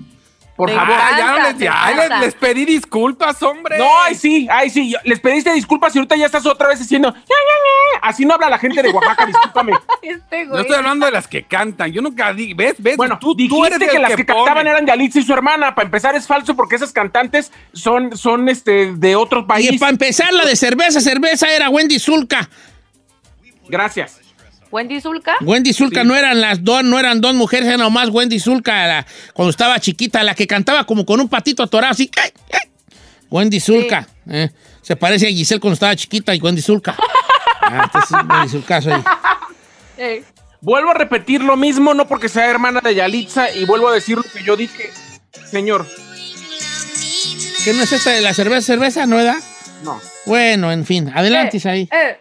Por me favor, encanta, ya no les, ya, les, les pedí disculpas, hombre. No, ay sí, ay sí, les pediste disculpas y ahorita ya estás otra vez diciendo ¡ya, ya, ya! Así no habla la gente de Oaxaca, discúlpame. Este güey. No estoy hablando de las que cantan, yo nunca di, ¿ves? ¿Ves? Bueno, tú, dijiste tú eres que, que las que, que cantaban eran Yalitza y su hermana. Para empezar es falso porque esas cantantes son, son este, de otro país. Y para empezar la de cerveza, cerveza era Wendy Zulka. Gracias. ¿Wendy Zulka? Wendy Zulka sí. no eran las dos, no eran dos mujeres, era nomás Wendy Zulka, la, cuando estaba chiquita, la que cantaba como con un patito atorado, así. ¡Ay, ay! Wendy Zulka. Sí. Eh, se parece a Giselle cuando estaba chiquita y Wendy Zulka. Ah, este es Wendy Zulka, soy. Sí. Vuelvo a repetir lo mismo, no porque sea hermana de Yalitza, y vuelvo a decir lo que yo dije, señor. ¿Qué no es esta de la cerveza, cerveza, no era? No. Bueno, en fin, adelante, eh, ahí. Eh.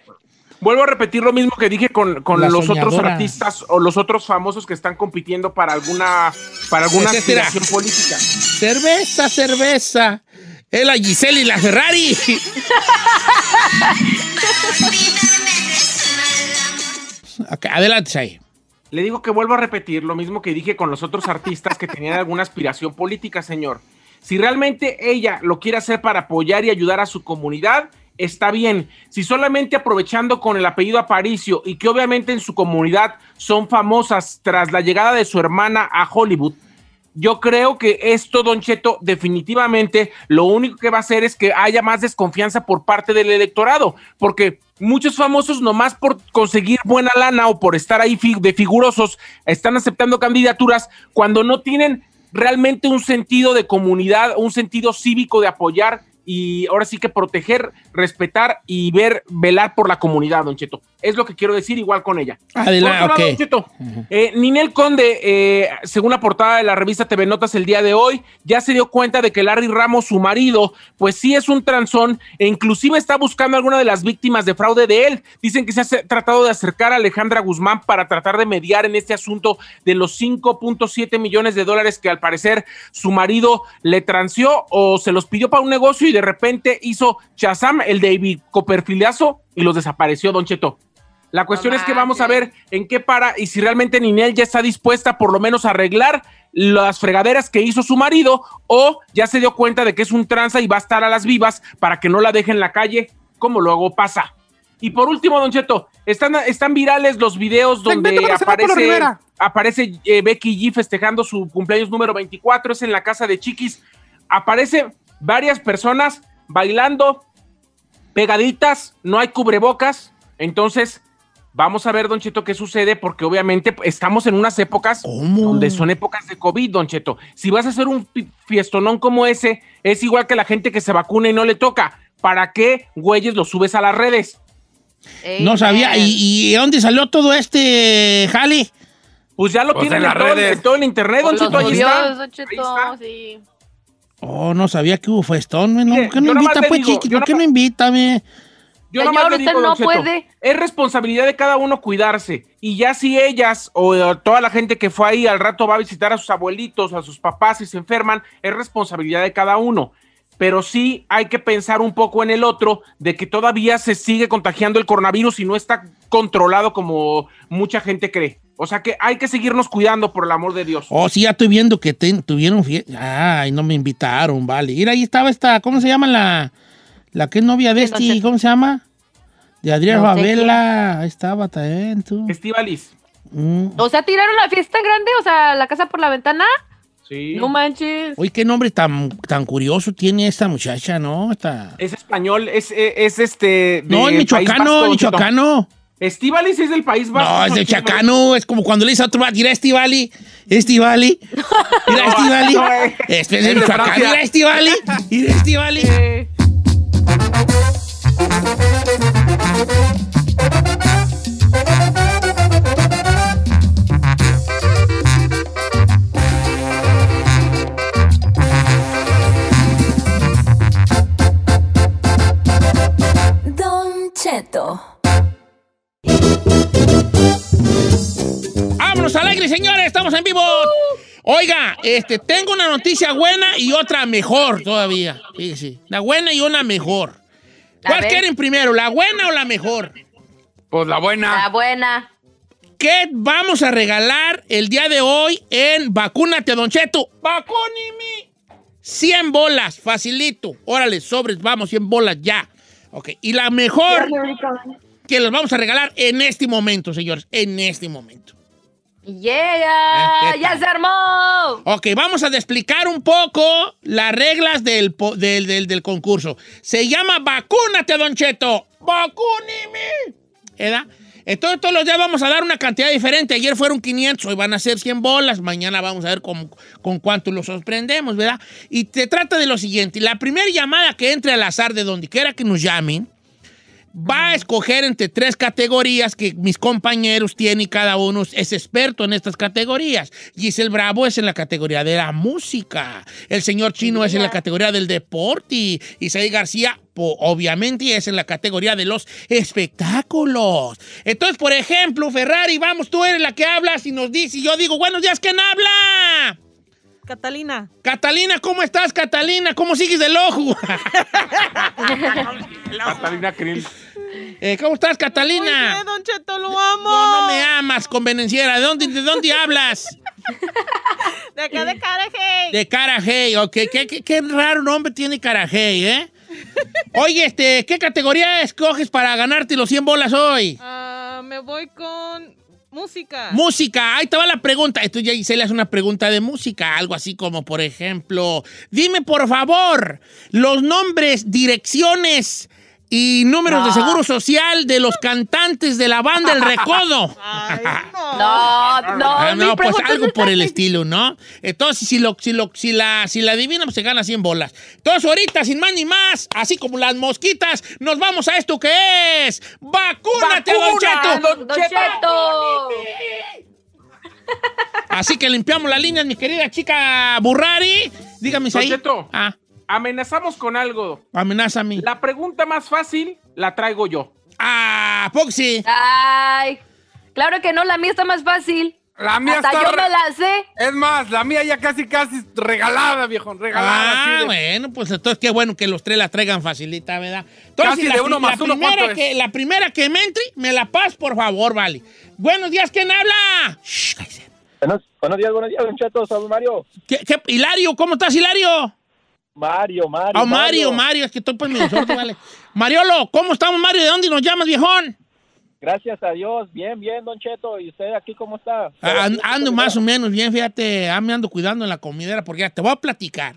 Vuelvo a repetir lo mismo que dije con, con los soñadora. otros artistas o los otros famosos que están compitiendo para alguna, para alguna aspiración política. Cerveza, cerveza. Es la Giselle y la Ferrari. Okay, adelante, Chay. Le digo que vuelvo a repetir lo mismo que dije con los otros artistas que tenían alguna aspiración política, señor. Si realmente ella lo quiere hacer para apoyar y ayudar a su comunidad, está bien. Si solamente aprovechando con el apellido Aparicio y que obviamente en su comunidad son famosas tras la llegada de su hermana a Hollywood, yo creo que esto, Don Cheto, definitivamente lo único que va a hacer es que haya más desconfianza por parte del electorado, porque muchos famosos nomás por conseguir buena lana o por estar ahí de figurosos están aceptando candidaturas cuando no tienen realmente un sentido de comunidad, un sentido cívico de apoyar y ahora sí que proteger, respetar y ver, velar por la comunidad, Don Cheto. Es lo que quiero decir, igual con ella. Adelante, ok. Don Cheto, eh, Ninel Conde, eh, según la portada de la revista T V Notas el día de hoy, ya se dio cuenta de que Larry Ramos, su marido, pues sí es un transón e inclusive está buscando a alguna de las víctimas de fraude de él. Dicen que se ha tratado de acercar a Alejandra Guzmán para tratar de mediar en este asunto de los cinco punto siete millones de dólares que al parecer su marido le transió o se los pidió para un negocio y de repente hizo Shazam, el David Copperfieldazo, y los desapareció, Don Cheto. La cuestión no es que vamos a ver en qué para y si realmente Ninel ya está dispuesta por lo menos a arreglar las fregaderas que hizo su marido o ya se dio cuenta de que es un tranza y va a estar a las vivas para que no la deje en la calle, como luego pasa. Y por último, Don Cheto, están, están virales los videos donde aparece, aparece eh, Becky G festejando su cumpleaños número veinticuatro, es en la casa de Chiquis. Aparece varias personas bailando, pegaditas, no hay cubrebocas, entonces vamos a ver, Don Cheto, qué sucede, porque obviamente estamos en unas épocas ¿Cómo? donde son épocas de COVID, Don Cheto. Si vas a hacer un fiestonón como ese, es igual que la gente que se vacuna y no le toca. ¿Para qué, güeyes, lo subes a las redes? Ey, no sabía. ¿Y, ¿Y dónde salió todo este jale? Pues ya lo pues tienen en, en, todo, en todo el internet, pues Don Cheto, ahí está. Don Cheto, ahí está. Sí. Oh, no sabía que hubo fiestón. No, ¿Por qué no invita, pues, digo, chiqui? ¿Por qué no invita, me? Yo Señor, nomás le digo, no Cheto, puede. Es responsabilidad de cada uno cuidarse. Y ya si ellas o toda la gente que fue ahí al rato va a visitar a sus abuelitos, a sus papás y se enferman, es responsabilidad de cada uno. Pero sí hay que pensar un poco en el otro, de que todavía se sigue contagiando el coronavirus y no está controlado como mucha gente cree. O sea que hay que seguirnos cuidando, por el amor de Dios. Oh, sí, ya estoy viendo que te, tuvieron fiesta. Ay, no me invitaron, vale. Mira, ahí estaba esta, ¿cómo se llama la...? La que es novia de este, ¿cómo se llama? De Adrián no, Favela. Ahí estaba también tú. Estivalis. Mm. O sea, tiraron la fiesta grande, o sea, la casa por la ventana. Sí. No manches. Oye, qué nombre tan, tan curioso tiene esta muchacha, ¿no? Esta... Es español, es, es, es este... De no, es michoacano, michoacano. Estivali sí es del País Vasco. No, es del Chacano. Es como cuando le dice a otro vato, mira Estivali, Estivali, mira Estivali. Es del Chacano, mira Estivali, mira Estivali. Don Cheto. ¡Vámonos alegres, señores! ¡Estamos en vivo! Oiga, este, tengo una noticia buena y otra mejor todavía. Fíjese, la buena y una mejor. ¿Cuál quieren primero, la buena o la mejor? Pues la buena. La buena. ¿Qué vamos a regalar el día de hoy en Vacúnate, Don Cheto? ¡Vacúnime! cien bolas, facilito. Órale, sobres, vamos, cien bolas ya. Ok, y la mejor... que los vamos a regalar en este momento, señores. En este momento. ¡Yeah! ¡Ya se armó! Ok, vamos a explicar un poco las reglas del, del, del, del concurso. Se llama Vacúnate, Don Cheto. ¡Vacúnime! ¿Edad? Entonces, todos los días vamos a dar una cantidad diferente. Ayer fueron quinientos, hoy van a ser cien bolas. Mañana vamos a ver con, con cuánto los sorprendemos, ¿verdad? Y se trata de lo siguiente. La primera llamada que entre al azar de donde quiera que nos llamen, va a escoger entre tres categorías que mis compañeros tienen y cada uno es experto en estas categorías. Giselle Bravo es en la categoría de la música. El señor Chino Mira. es en la categoría del deporte. Isaí García, obviamente, es en la categoría de los espectáculos. Entonces, por ejemplo, Ferrari, vamos, tú eres la que hablas y nos dice, y yo digo, buenos días, ¿quién habla? Catalina. Catalina, ¿cómo estás, Catalina? ¿Cómo sigues del ojo? Catalina Krill. Eh, ¿Cómo estás, Catalina? Muy bien, Don Cheto, lo amo. No, no me amas, convenenciera. ¿De dónde, de dónde hablas? De acá de Carajey. De Carajey, ok. Qué, qué, qué raro nombre tiene Carajey, ¿eh? Oye, este, ¿qué categoría escoges para ganarte los cien bolas hoy? Uh, me voy con... música. Música. Ahí te va la pregunta. Esto ya Gisela es una pregunta de música. Algo así como, por ejemplo, dime, por favor, los nombres, direcciones y números no. de seguro social de los cantantes de la banda El Recodo. Ay, no. no, no. No, pues algo por el estilo, ¿no? Entonces, si, lo, si, lo, si, la, si la adivinan, pues se gana cien bolas. Entonces, ahorita, sin más ni más, así como las mosquitas, nos vamos a esto que es... ¡Vacúnate, Vacuna, Don Cheto! Don Cheto. Así que limpiamos las líneas, mi querida chica Burrari. Dígame, Don Cheto. Ah. Amenazamos con algo. Amenázame. La pregunta más fácil la traigo yo. ¡Ah, Foxy! ¡Ay! Claro que no, la mía está más fácil. La mía Hasta está yo me la sé. Es más, la mía ya casi, casi regalada, viejo. Regalada. Ah, sí, bueno, pues entonces qué bueno que los tres la traigan facilita, ¿verdad? Entonces, casi la, de uno más uno, ¿cuánto es? La primera que me entre, me la pas, por favor, vale. Buenos días, ¿quién habla? Shh, cállese. Buenos, buenos días, buenos días, muchachos. Soy Mario. ¿Qué, qué, Hilario, ¿cómo estás, Hilario? Mario, Mario. Oh, Mario, Mario, Mario, es que estoy por mi sorte, vale. Mariolo, ¿cómo estamos, Mario? ¿De dónde nos llamas, viejón? Gracias a Dios, bien, bien, Don Cheto. ¿Y usted aquí cómo está? Ah, ando más o menos bien, fíjate, ah, me ando cuidando en la comidera, porque ya te voy a platicar.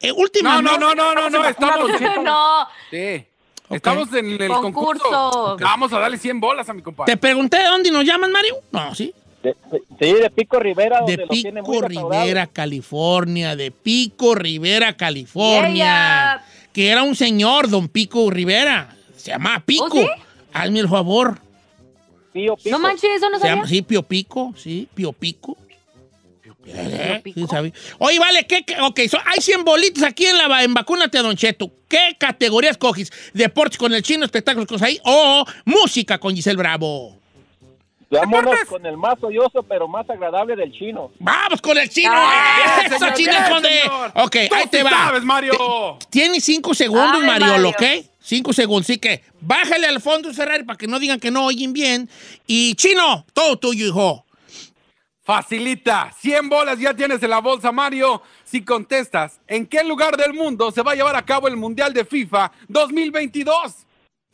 Eh, última no, no, no, no, no, no, estamos... no. Sí. Okay. Estamos en el concurso. concurso. Okay. Vamos a darle cien bolas a mi compadre. ¿Te pregunté de dónde nos llamas, Mario? No, sí. De, sí, de Pico Rivera. Donde de Pico tiene muy Rivera, California. De Pico Rivera, California. Yeah. Que era un señor, don Pico Rivera. Se llamaba Pico. ¿Oh, sí? Hazme el favor. Pío Pico. No manches, eso no sabía. Llama, sí, Pío Pico, sí, Pío Pico. Pío Pico. ¿Eh? Pío Pico. Sí, sabía. Oye, vale, ¿qué? qué ok, so, hay cien bolitos aquí en la en Vacúnate, Don Cheto. ¿Qué categorías coges? ¿Deportes con el Chino, espectáculos con ahí o música con Giselle Bravo? Vámonos con el más odioso, pero más agradable del Chino. ¡Vamos con el Chino! Ah, ¡Eso, señor, Chino, con de... Ok, Tú ahí sí te va. sabes, Mario! Tienes cinco segundos, Ay, Mario, Mario, ¿ok? Cinco segundos. Así que bájale al fondo, Ferrari, para que no digan que no oyen bien. Y, Chino, todo tuyo, hijo. Facilita. cien bolas ya tienes en la bolsa, Mario. Si contestas, ¿en qué lugar del mundo se va a llevar a cabo el Mundial de FIFA dos mil veintidós?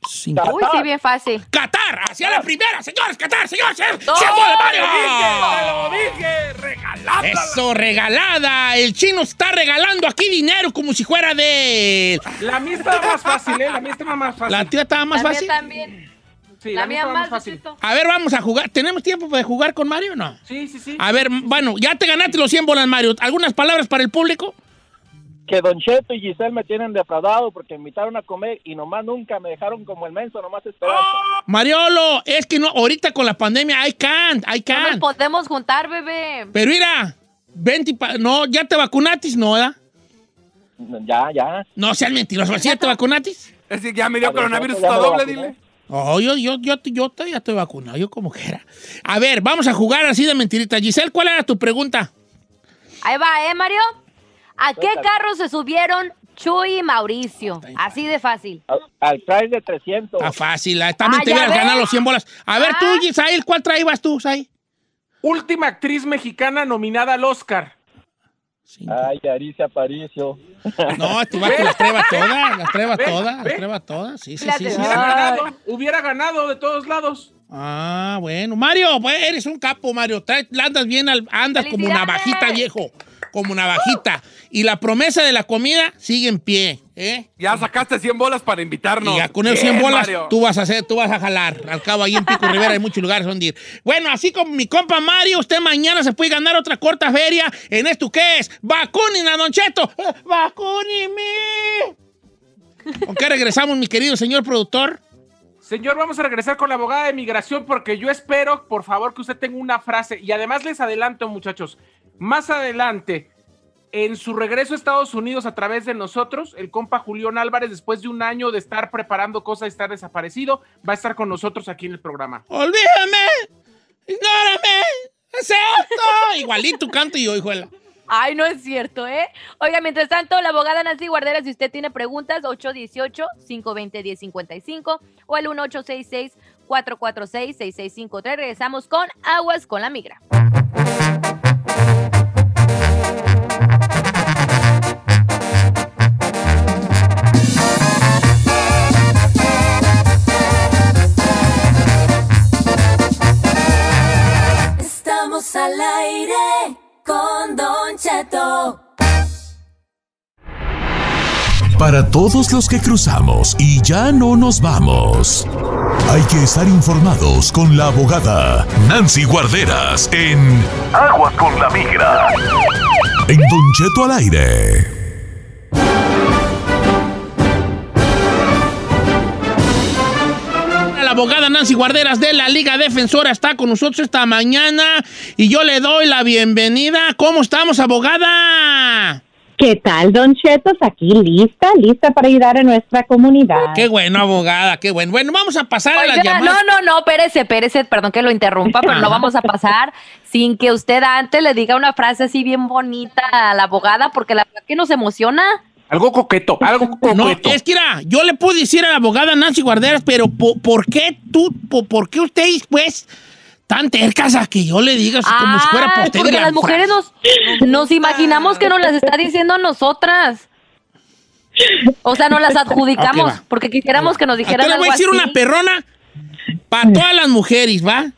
Sin Qatar. Uy, sí, bien fácil. ¡Qatar! ¡Hacia la primera! ¡Señores, Qatar! ¡Señores! ¡Señores! ¡Te lo dije! ¡Regalada! ¡Eso, regalada! El Chino está regalando aquí dinero como si fuera de... La mía estaba más fácil, ¿eh? La mía estaba más fácil. ¿La tía estaba más la fácil? La también. Sí, la, la mía más fácil. A ver, vamos a jugar. ¿Tenemos tiempo para jugar con Mario o no? Sí, sí, sí. A ver, bueno, ya te ganaste los cien bolas, Mario. ¿Algunas palabras para el público? Que Don Cheto y Giselle me tienen defraudado porque me invitaron a comer y nomás nunca me dejaron como el menso, nomás esperanza. ¡Oh! Mariolo, es que no, ahorita con la pandemia, I can't, I can't. No nos podemos juntar, bebé. Pero mira, vente pa, no, ¿ya te vacunatis? No, ¿verdad? Ya, ya. No sean mentirosos, ¿sí ya te vacunatis? Es decir, ya me dio coronavirus a doble, dile. Oh, yo, yo, yo, yo, yo ya estoy vacunado, yo como quiera. A ver, vamos a jugar así de mentirita. Giselle, ¿cuál era tu pregunta? Ahí va, ¿eh, Mario? ¿A qué carro se subieron Chuy y Mauricio? Así de fácil. Al, al trail de trescientos. Está fácil. También ah, te hubieras ganado los cien bolas. A ver, ah. tú, Isaías, ¿cuál traías tú, Isaías? Última actriz mexicana nominada al Oscar. Cinco. Ay, Yalitza Aparicio. No, tú vas que las trevas todas, las trevas todas, las trevas todas. Sí, sí, sí, sí, sí. Hubiera ganado, hubiera ganado de todos lados. Ah, bueno. Mario, pues eres un capo, Mario. Trae, andas bien, andas como una bajita, viejo. Como una bajita. Uh. Y la promesa de la comida sigue en pie. ¿Eh? Ya sacaste cien bolas para invitarnos. Y ya con esos cien bolas Mario, tú vas a hacer, tú vas a jalar. Al cabo, ahí en Pico Rivera hay muchos lugares donde ir. Bueno, así como mi compa Mario, usted mañana se puede ganar otra corta feria en esto que es ¡Vacunen a Don Cheto! ¡Vacúnenme! ¿Con qué regresamos, mi querido señor productor? Señor, vamos a regresar con la abogada de migración porque yo espero, por favor, que usted tenga una frase. Y además les adelanto, muchachos, más adelante, en su regreso a Estados Unidos a través de nosotros, el compa Julión Álvarez, después de un año de estar preparando cosas y estar desaparecido, va a estar con nosotros aquí en el programa. ¡Olvídame! ¡Ignórame! ¡Es esto! Igualito canto y yo, hijuela. Ay, no es cierto, ¿eh? Oiga, mientras tanto, la abogada Nancy Guarderas, si usted tiene preguntas, ocho uno ocho, cinco dos cero, uno cero cinco cinco o el uno ocho seis seis, cuatro cuatro seis, seis seis cinco tres. Regresamos con Aguas con la Migra. Al aire con Don Cheto. Para todos los que cruzamos y ya no nos vamos, hay que estar informados con la abogada Nancy Guarderas en Aguas con la Migra, en Don Cheto al aire. La abogada Nancy Guarderas de la Liga Defensora está con nosotros esta mañana y yo le doy la bienvenida. ¿Cómo estamos, abogada? ¿Qué tal, Don Chetos? Aquí lista, lista para ayudar a nuestra comunidad. Qué bueno, abogada, qué bueno. Bueno, vamos a pasar Oiga, a las llamadas. No, no, no, espérese, espérese, perdón que lo interrumpa, pero no vamos a pasar sin que usted antes le diga una frase así bien bonita a la abogada, porque la verdad que nos emociona. Algo coqueto, algo coqueto. No, es que era, yo le pude decir a la abogada Nancy Guarderas, pero ¿por, por qué tú, por, por qué ustedes, pues, tan tercas a que yo le diga ah, como si fuera por usted? Porque la las mujeres nos, nos imaginamos que nos las está diciendo a nosotras. O sea, nos las adjudicamos, okay, porque quisiéramos que nos dijeran algo así. Te voy a decir así, una perrona para todas las mujeres, ¿va?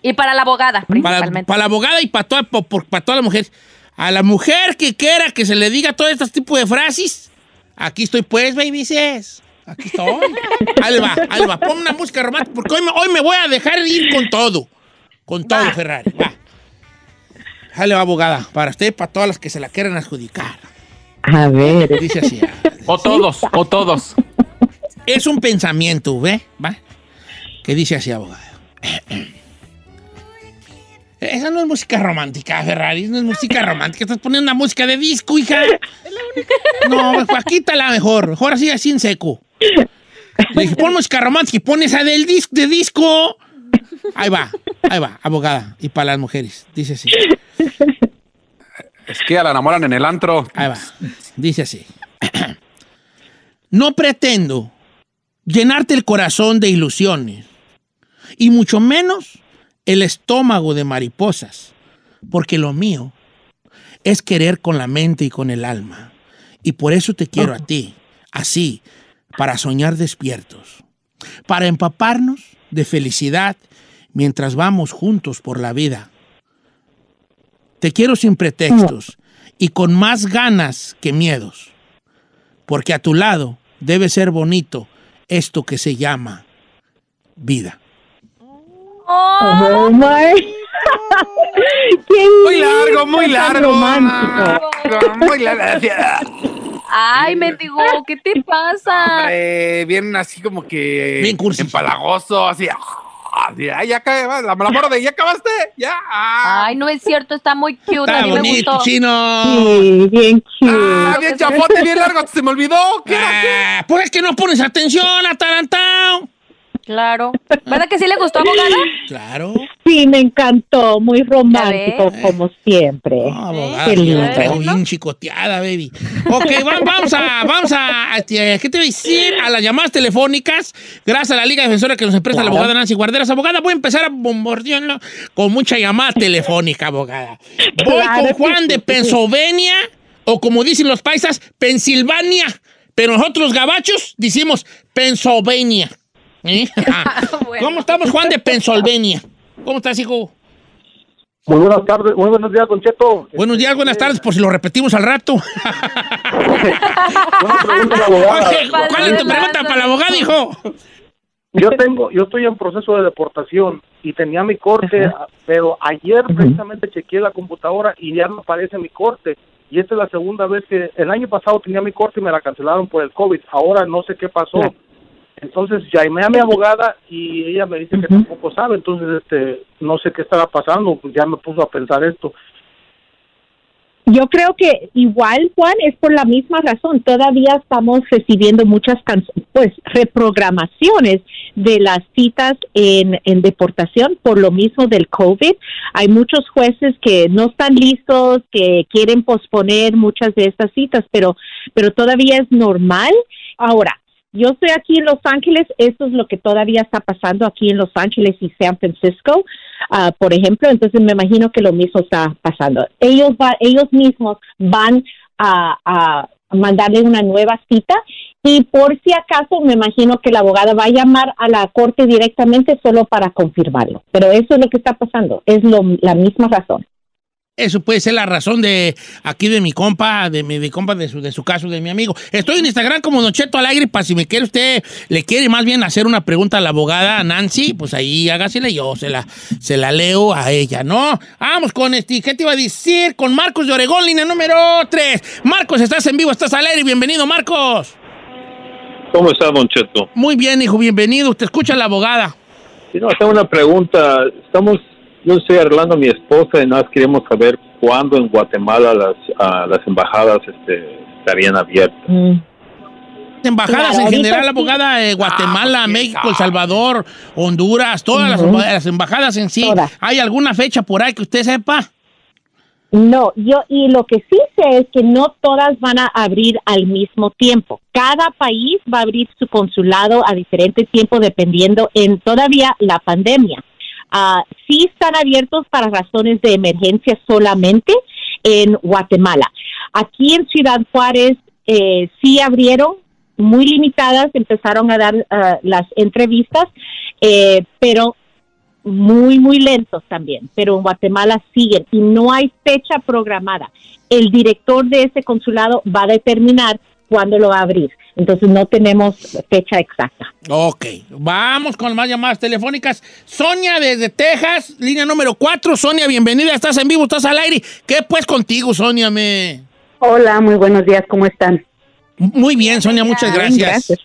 Y para la abogada, principalmente. Para, para la abogada y para, toda, para, para todas las mujeres. A la mujer que quiera que se le diga todo este tipo de frases, aquí estoy pues, babyces. Aquí estoy. Alba, Alba, pon una música romántica, porque hoy me, hoy me voy a dejar ir con todo. Con todo, va. Ferrari, va. Dale, abogada, para usted, para todas las que se la quieran adjudicar. A ver. Dice así. O todos, o todos. Es un pensamiento, ¿ve? ¿Va? Que dice así, abogado. Esa no es música romántica, Ferrari, no es música romántica. Estás poniendo una música de disco, hija. No, pues quítala mejor. Mejor así, así en seco. Le dije, pon música romántica y pon esa del disco, de disco. Ahí va, ahí va, abogada. Y para las mujeres, dice así. Es que la enamoran en el antro. Ahí va, dice así. No pretendo llenarte el corazón de ilusiones y mucho menos el estómago de mariposas, porque lo mío es querer con la mente y con el alma, y por eso te quiero a ti, así, para soñar despiertos, para empaparnos de felicidad mientras vamos juntos por la vida. Te quiero sin pretextos y con más ganas que miedos, porque a tu lado debe ser bonito esto que se llama vida. Oh my. Muy largo, muy largo. Romántico. Muy largo. Ay, mendigo, ¿qué te pasa? Hombre, bien así como que bien cursi, empalagoso, así. Ay, ya acabas, la morda, ya acabaste, ya. Ay, no es cierto, está muy cute, está a mí bonito, me gustó. Chino. Sí, bien cute. Ah, bien chafote, bien largo, se me olvidó. ¿Qué era, qué? Pues es que no pones atención, atarantao. Claro. ¿Verdad que sí le gustó, abogada? Claro. Sí, me encantó. Muy romántico, como siempre. No, abogada, qué lindo. Traigo bien chicoteada, baby. Ok, vamos a, vamos a, ¿qué te voy a decir? A las llamadas telefónicas, gracias a la Liga Defensora que nos presta wow. la abogada Nancy Guarderas. Abogada, voy a empezar a bombardearlo con mucha llamada telefónica, abogada. Voy claro con Juan sí, de Pensilvania, sí. o como dicen los paisas, Pensilvania. Pero nosotros, gabachos, decimos Pensilvania. ¿Eh? Bueno. ¿Cómo estamos, Juan de Pensilvania? ¿Cómo estás, hijo? Muy buenas tardes, muy buenos días, Don Cheto. Buenos días, buenas tardes, por si lo repetimos al rato. Una pregunta a la abogada. Oye, ¿cuál es tu pregunta para la abogada, hijo? Yo tengo, yo estoy en proceso de deportación y tenía mi corte, uh-huh. pero ayer uh-huh. precisamente chequeé la computadora y ya no aparece mi corte. Y esta es la segunda vez que, el año pasado tenía mi corte y me la cancelaron por el COVID. Ahora no sé qué pasó. Uh-huh. Entonces llamé a mi abogada y ella me dice que tampoco sabe, entonces este no sé qué estaba pasando, pues ya me puso a pensar esto. Yo creo que igual, Juan, es por la misma razón. Todavía estamos recibiendo muchas can- pues reprogramaciones de las citas en, en deportación por lo mismo del COVID. Hay muchos jueces que no están listos, que quieren posponer muchas de estas citas, pero pero todavía es normal. Ahora, yo estoy aquí en Los Ángeles, eso es lo que todavía está pasando aquí en Los Ángeles y San Francisco, uh, por ejemplo, entonces me imagino que lo mismo está pasando. Ellos va, ellos mismos van a, a mandarle una nueva cita y por si acaso me imagino que la abogada va a llamar a la corte directamente solo para confirmarlo, pero eso es lo que está pasando, es lo, la misma razón. Eso puede ser la razón de aquí de mi compa, de mi de compa de su, de su caso, de mi amigo. Estoy en Instagram como Don Cheto al aire, para si me quiere usted, le quiere más bien hacer una pregunta a la abogada Nancy, pues ahí hágasela y yo se la, se la leo a ella, ¿no? Vamos con este, ¿qué te iba a decir? Con Marcos de Oregón, línea número tres. Marcos, estás en vivo, estás al aire, bienvenido, Marcos. ¿Cómo está, Don Cheto? Muy bien, hijo, bienvenido, te escucha la abogada. Sí, no, tengo una pregunta, estamos... Yo estoy arreglando a mi esposa y nada, queremos saber cuándo en Guatemala las, uh, las embajadas este, estarían abiertas. Mm. Embajadas en general, abogada, eh, Guatemala, ah, México, El Salvador, Honduras, todas uh-huh. las, las embajadas en sí. Todas. ¿Hay alguna fecha por ahí que usted sepa? No, yo y lo que sí sé es que no todas van a abrir al mismo tiempo. Cada país va a abrir su consulado a diferente tiempo dependiendo en todavía la pandemia. Uh, sí están abiertos para razones de emergencia solamente en Guatemala. Aquí en Ciudad Juárez eh, sí abrieron, muy limitadas, empezaron a dar uh, las entrevistas, eh, pero muy, muy lentos también. Pero en Guatemala siguen y no hay fecha programada. El director de ese consulado va a determinar cuándo lo va a abrir. Entonces no tenemos fecha exacta. Ok, vamos con más llamadas telefónicas. Sonia desde Texas, línea número cuatro. Sonia, bienvenida, estás en vivo, estás al aire. ¿Qué pues contigo, Sonia? Me... Hola, muy buenos días, ¿cómo están? Muy bien, Sonia, muchas gracias. Gracias.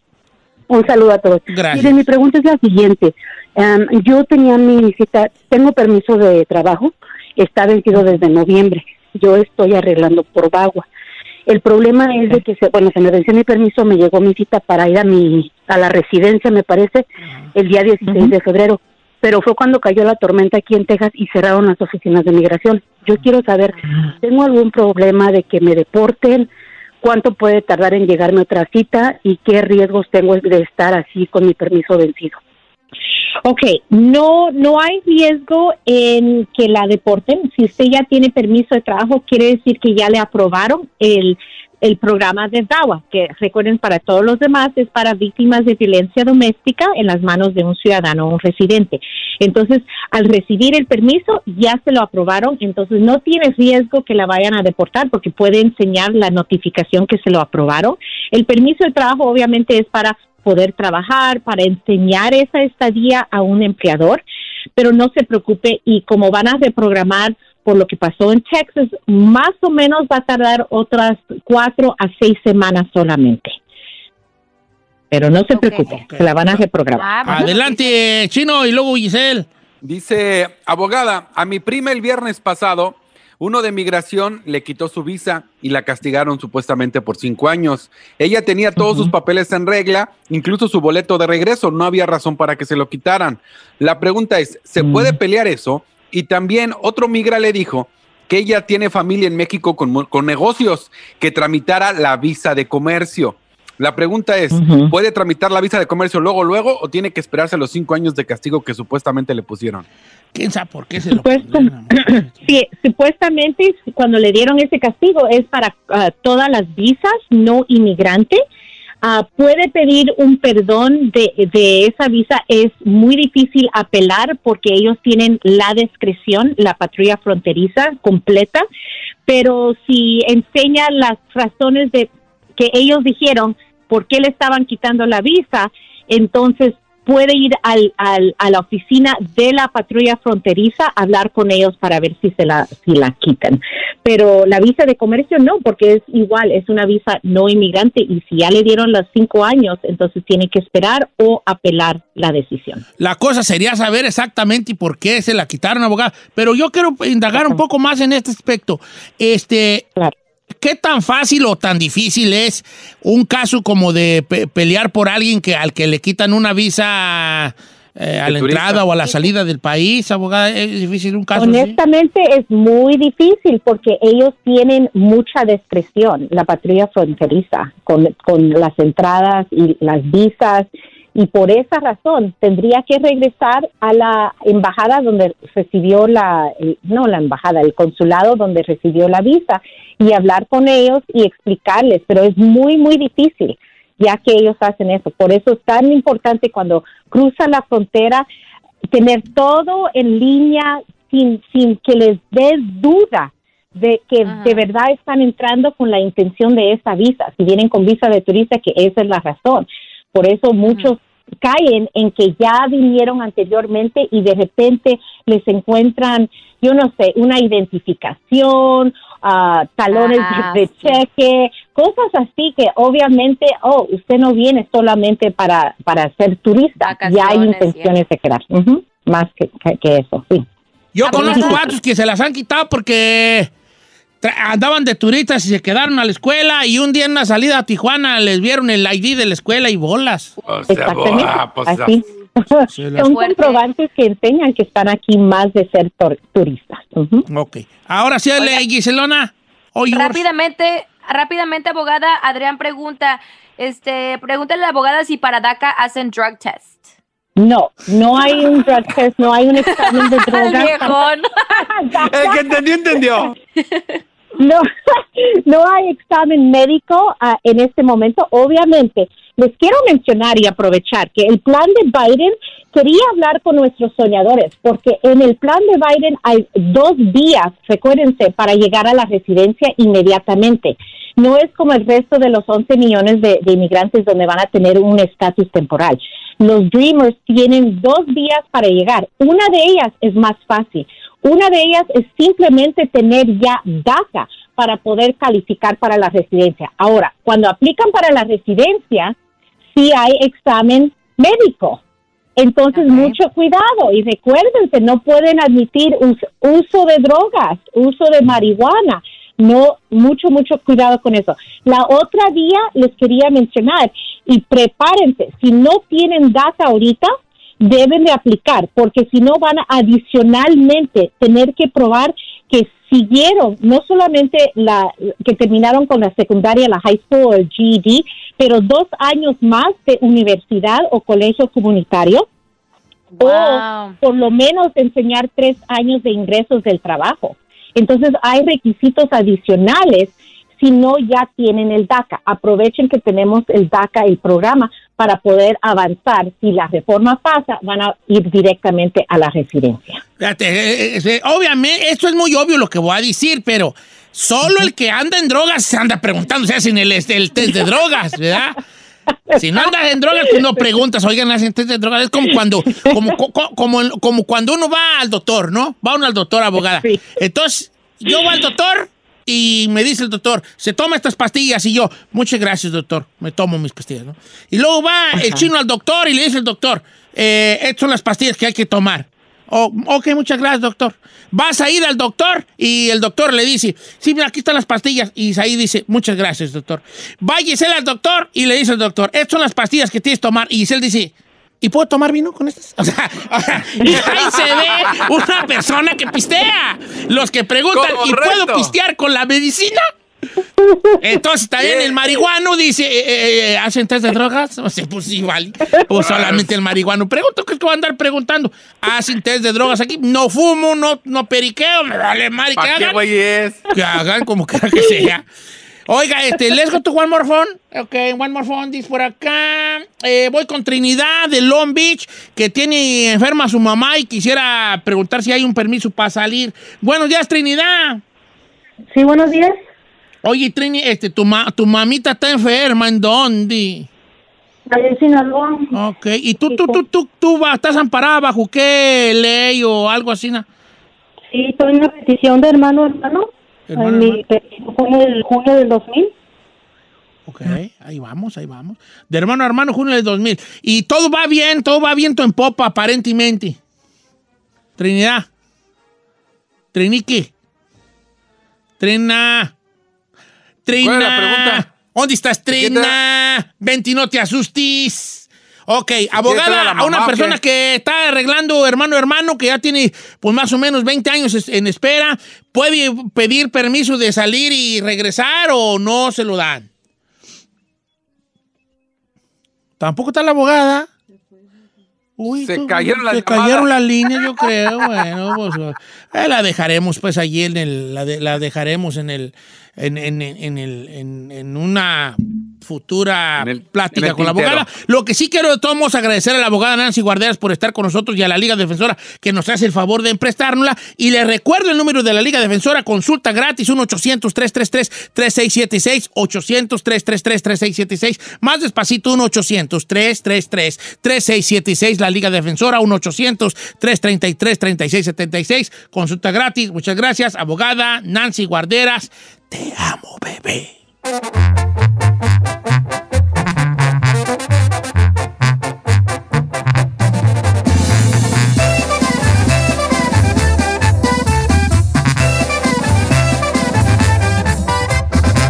Un saludo a todos. Gracias. Miren, mi pregunta es la siguiente. Um, yo tenía mi cita, tengo permiso de trabajo, está vencido desde noviembre. Yo estoy arreglando por Bagua. El problema es de que, se, bueno, se me venció mi permiso, me llegó mi cita para ir a mi a la residencia, me parece, el día dieciséis uh-huh. de febrero. Pero fue cuando cayó la tormenta aquí en Texas y cerraron las oficinas de migración. Yo quiero saber, ¿tengo algún problema de que me deporten? ¿Cuánto puede tardar en llegarme otra cita? ¿Y qué riesgos tengo de estar así con mi permiso vencido? Okay, no, no hay riesgo en que la deporten. Si usted ya tiene permiso de trabajo, quiere decir que ya le aprobaron el, el programa de D A W A, que recuerden para todos los demás es para víctimas de violencia doméstica en las manos de un ciudadano o un residente. Entonces, al recibir el permiso, ya se lo aprobaron, entonces no tiene riesgo que la vayan a deportar porque puede enseñar la notificación que se lo aprobaron. El permiso de trabajo obviamente es para poder trabajar, para enseñar esa estadía a un empleador, pero no se preocupe, y como van a reprogramar por lo que pasó en Texas, más o menos va a tardar otras cuatro a seis semanas solamente. Pero no se okay. preocupe, okay. se la van a reprogramar. Ah, adelante, Chino, y luego Giselle. Dice, abogada, a mi prima el viernes pasado, uno de migración le quitó su visa y la castigaron supuestamente por cinco años. Ella tenía todos uh-huh. sus papeles en regla, incluso su boleto de regreso. No había razón para que se lo quitaran. La pregunta es, ¿se uh-huh. puede pelear eso? Y también otro migra le dijo que ella tiene familia en México con, con negocios, que tramitara la visa de comercio. La pregunta es, uh-huh. ¿puede tramitar la visa de comercio luego, luego, o tiene que esperarse los cinco años de castigo que supuestamente le pusieron? ¿Quién sabe por qué se lo pusieron? Sí, supuestamente, cuando le dieron ese castigo, es para uh, todas las visas no inmigrantes. Uh, puede pedir un perdón de, de esa visa. Es muy difícil apelar porque ellos tienen la discreción, la patrulla fronteriza completa, pero si enseña las razones de que ellos dijeron por qué le estaban quitando la visa, entonces puede ir al, al, a la oficina de la patrulla fronteriza a hablar con ellos para ver si se la, si la quitan. Pero la visa de comercio no, porque es igual, es una visa no inmigrante, y si ya le dieron los cinco años, entonces tiene que esperar o apelar la decisión. La cosa sería saber exactamente por qué se la quitaron, abogada. Pero yo quiero indagar claro. un poco más en este aspecto. Este... Claro. ¿Qué tan fácil o tan difícil es un caso como de pe- pelear por alguien que al que le quitan una visa eh, a la turista. entrada o a la salida del país, abogada? ¿Es difícil un caso Honestamente así? Es muy difícil porque ellos tienen mucha discreción, la patrulla fronteriza, con, con las entradas y las visas, y por esa razón tendría que regresar a la embajada donde recibió la, no la embajada, el consulado donde recibió la visa, y hablar con ellos y explicarles, pero es muy, muy difícil, ya que ellos hacen eso. Por eso es tan importante cuando cruzan la frontera, tener todo en línea sin, sin que les dé duda de que Ajá. de verdad están entrando con la intención de esa visa. Si vienen con visa de turista, que esa es la razón. Por eso muchos uh-huh. caen en que ya vinieron anteriormente y de repente les encuentran, yo no sé, una identificación, uh, talones ah, de, de sí. cheque, cosas así que obviamente, oh, usted no viene solamente para, para ser turista. Vacaciones, ya hay intenciones yeah. de quedar, uh-huh. más que, que, que eso, sí. Yo ah, conozco cuatro que se las han quitado porque... andaban de turistas y se quedaron a la escuela, y un día en la salida a Tijuana les vieron el I D de la escuela y bolas. O sea, bola, pues así. Se las... Son fuerte. Comprobantes que enseñan que están aquí más de ser tur- turistas. Uh-huh. Ok. Ahora sí, Oye, Giselona. Oye, rápidamente, rápidamente, abogada, Adrián pregunta, este, pregúntale a la abogada si para DACA hacen drug test. No, no hay un drug test, no hay un examen de drogas. El que entendió, entendió. No, no hay examen médico uh, en este momento. Obviamente, les quiero mencionar y aprovechar que el plan de Biden, quería hablar con nuestros soñadores, porque en el plan de Biden hay dos vías, recuérdense, para llegar a la residencia inmediatamente. No es como el resto de los once millones de, de inmigrantes donde van a tener un estatus temporal. Los Dreamers tienen dos vías para llegar. Una de ellas es más fácil. Una de ellas es simplemente tener ya DACA para poder calificar para la residencia. Ahora, cuando aplican para la residencia, sí hay examen médico. Entonces, okay. mucho cuidado. Y recuérdense, no pueden admitir us- uso de drogas, uso de marihuana. No, mucho, mucho cuidado con eso. La otra vía les quería mencionar, y prepárense, si no tienen DACA ahorita, deben de aplicar, porque si no van a adicionalmente tener que probar que siguieron, no solamente la que terminaron con la secundaria, la high school o el G E D, pero dos años más de universidad o colegio comunitario, wow. o por lo menos enseñar tres años de ingresos del trabajo. Entonces hay requisitos adicionales si no ya tienen el DACA. Aprovechen que tenemos el DACA, el programa, para poder avanzar. Si la reforma pasa, van a ir directamente a la residencia. Fíjate, obviamente, esto es muy obvio lo que voy a decir, pero solo el que anda en drogas se anda preguntando, o sea, sin el, el test de drogas, ¿verdad? Si no andas en drogas, pues no preguntas, oigan, las gente de drogas. Es como cuando, como, como, como, como cuando uno va al doctor, ¿no? Va uno al doctor, abogada. Sí. Entonces, yo voy al doctor y me dice el doctor, se toma estas pastillas. Y yo, muchas gracias, doctor, me tomo mis pastillas, ¿no? Y luego va Ajá. el chino al doctor y le dice el doctor, eh, estas son las pastillas que hay que tomar. Oh, ok, muchas gracias, doctor. Vas a ir al doctor y el doctor le dice, sí, mira, aquí están las pastillas. Y ahí dice, muchas gracias, doctor. Va Giselle al doctor y le dice al doctor, estas son las pastillas que tienes que tomar. Y Giselle dice, ¿y puedo tomar vino con estas? O sea, ahí se ve una persona que pistea. Los que preguntan, Correcto. ¿y puedo pistear con la medicina? Entonces también el marihuano dice, eh, eh, ¿hacen test de drogas? O sea, pues igual, o solamente el marihuano. Pregunto, ¿qué es que va a andar preguntando? ¿Hacen test de drogas aquí? No fumo, no, no periqueo, me vale madre, ¿qué hagan? Güey es? Que hagan como que sea. Oiga, este, let's go to one more phone. Ok, one more phone, dice por acá. Eh, voy con Trinidad de Long Beach, que tiene enferma a su mamá y quisiera preguntar si hay un permiso para salir. Buenos días, Trinidad. Sí, buenos días. Oye, Trini, este, tu, ma tu mamita está enferma, ¿en dónde? Ahí en Sinaloa. Ok, ¿y tú, tú, tú, tú, tú estás amparada bajo qué ley o algo así? ¿No? Sí, estoy en una petición de hermano, hermano. ¿Hermano, hermano? Mi petición fue el junio del dos mil. Ok, ahí vamos, ahí vamos. De hermano a hermano, junio del dos mil. Y todo va bien, todo va viento en popa, aparentemente. Trinidad. Triniqui. Trina. Trina, ¿cuál es la pregunta? ¿Dónde estás, Trina? Ven y no te asustes. Ok, abogada, a una persona que está arreglando hermano hermano, que ya tiene pues más o menos veinte años en espera, ¿puede pedir permiso de salir y regresar o no se lo dan? Tampoco está la abogada. Uy, se tú, cayeron las se cayeron las líneas, yo creo. Bueno, pues, eh, la dejaremos pues allí en el, la, de, la dejaremos en el, en, en, en, el, en, en una futura en el, plática en con tintero. La abogada. Lo que sí quiero de todos modos agradecer a la abogada Nancy Guarderas por estar con nosotros y a la Liga Defensora que nos hace el favor de emprestárnosla. Y les recuerdo el número de la Liga Defensora, consulta gratis, uno ochocientos, tres tres tres, tres seis siete seis, ocho cero cero, tres tres tres, tres seis siete seis, más despacito, uno ochocientos, tres tres tres, tres seis siete seis, la Liga Defensora, uno ochocientos, tres tres tres, tres seis siete seis, consulta gratis. Muchas gracias, abogada Nancy Guarderas. Te amo, bebé.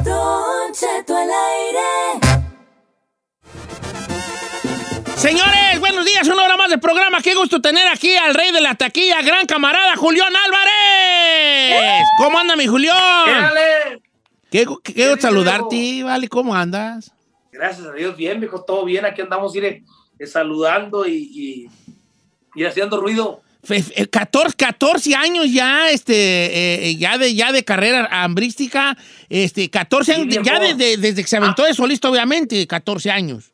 Don Cheto al aire. Señores, buenos días, una hora más de programa. Qué gusto tener aquí al rey de la taquilla, gran camarada Julión Álvarez. ¿Cómo anda mi Julión? ¡Dale! Quiero saludarte, vale, ¿cómo andas? Gracias a Dios, bien, viejo, todo bien, aquí andamos, iré, saludando y, y, y haciendo ruido. catorce, catorce años ya, este, eh, ya, de, ya de carrera hambrística, este, catorce años, sí, ya desde, desde que se aventó de solista, obviamente, catorce años.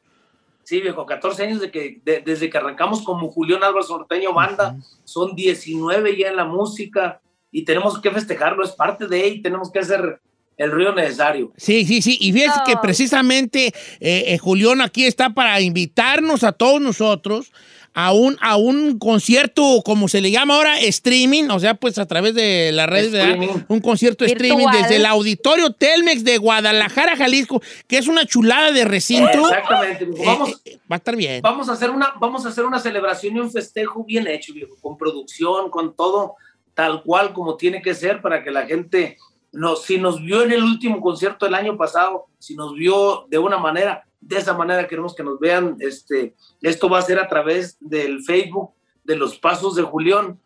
Sí, viejo, catorce años de que, de, desde que arrancamos como Julión Álvarez Sorteño Banda, uh-huh. Son diecinueve ya en la música y tenemos que festejarlo, es parte de él, tenemos que hacer el ruido necesario. Sí, sí, sí. Y fíjense oh. que precisamente eh, eh, Julión aquí está para invitarnos a todos nosotros a un, a un concierto, como se le llama ahora, streaming, o sea, pues a través de las redes, un concierto virtual. Streaming desde el Auditorio Telmex de Guadalajara, Jalisco, que es una chulada de recinto. Exactamente. Vamos, eh, eh, va a estar bien. Vamos a hacer una, vamos a hacer una celebración y un festejo bien hecho, viejo, con producción, con todo tal cual como tiene que ser para que la gente... No, si nos vio en el último concierto del año pasado, si nos vio de una manera, de esa manera queremos que nos vean. Este, esto va a ser a través del Facebook, de los pasos de Julión,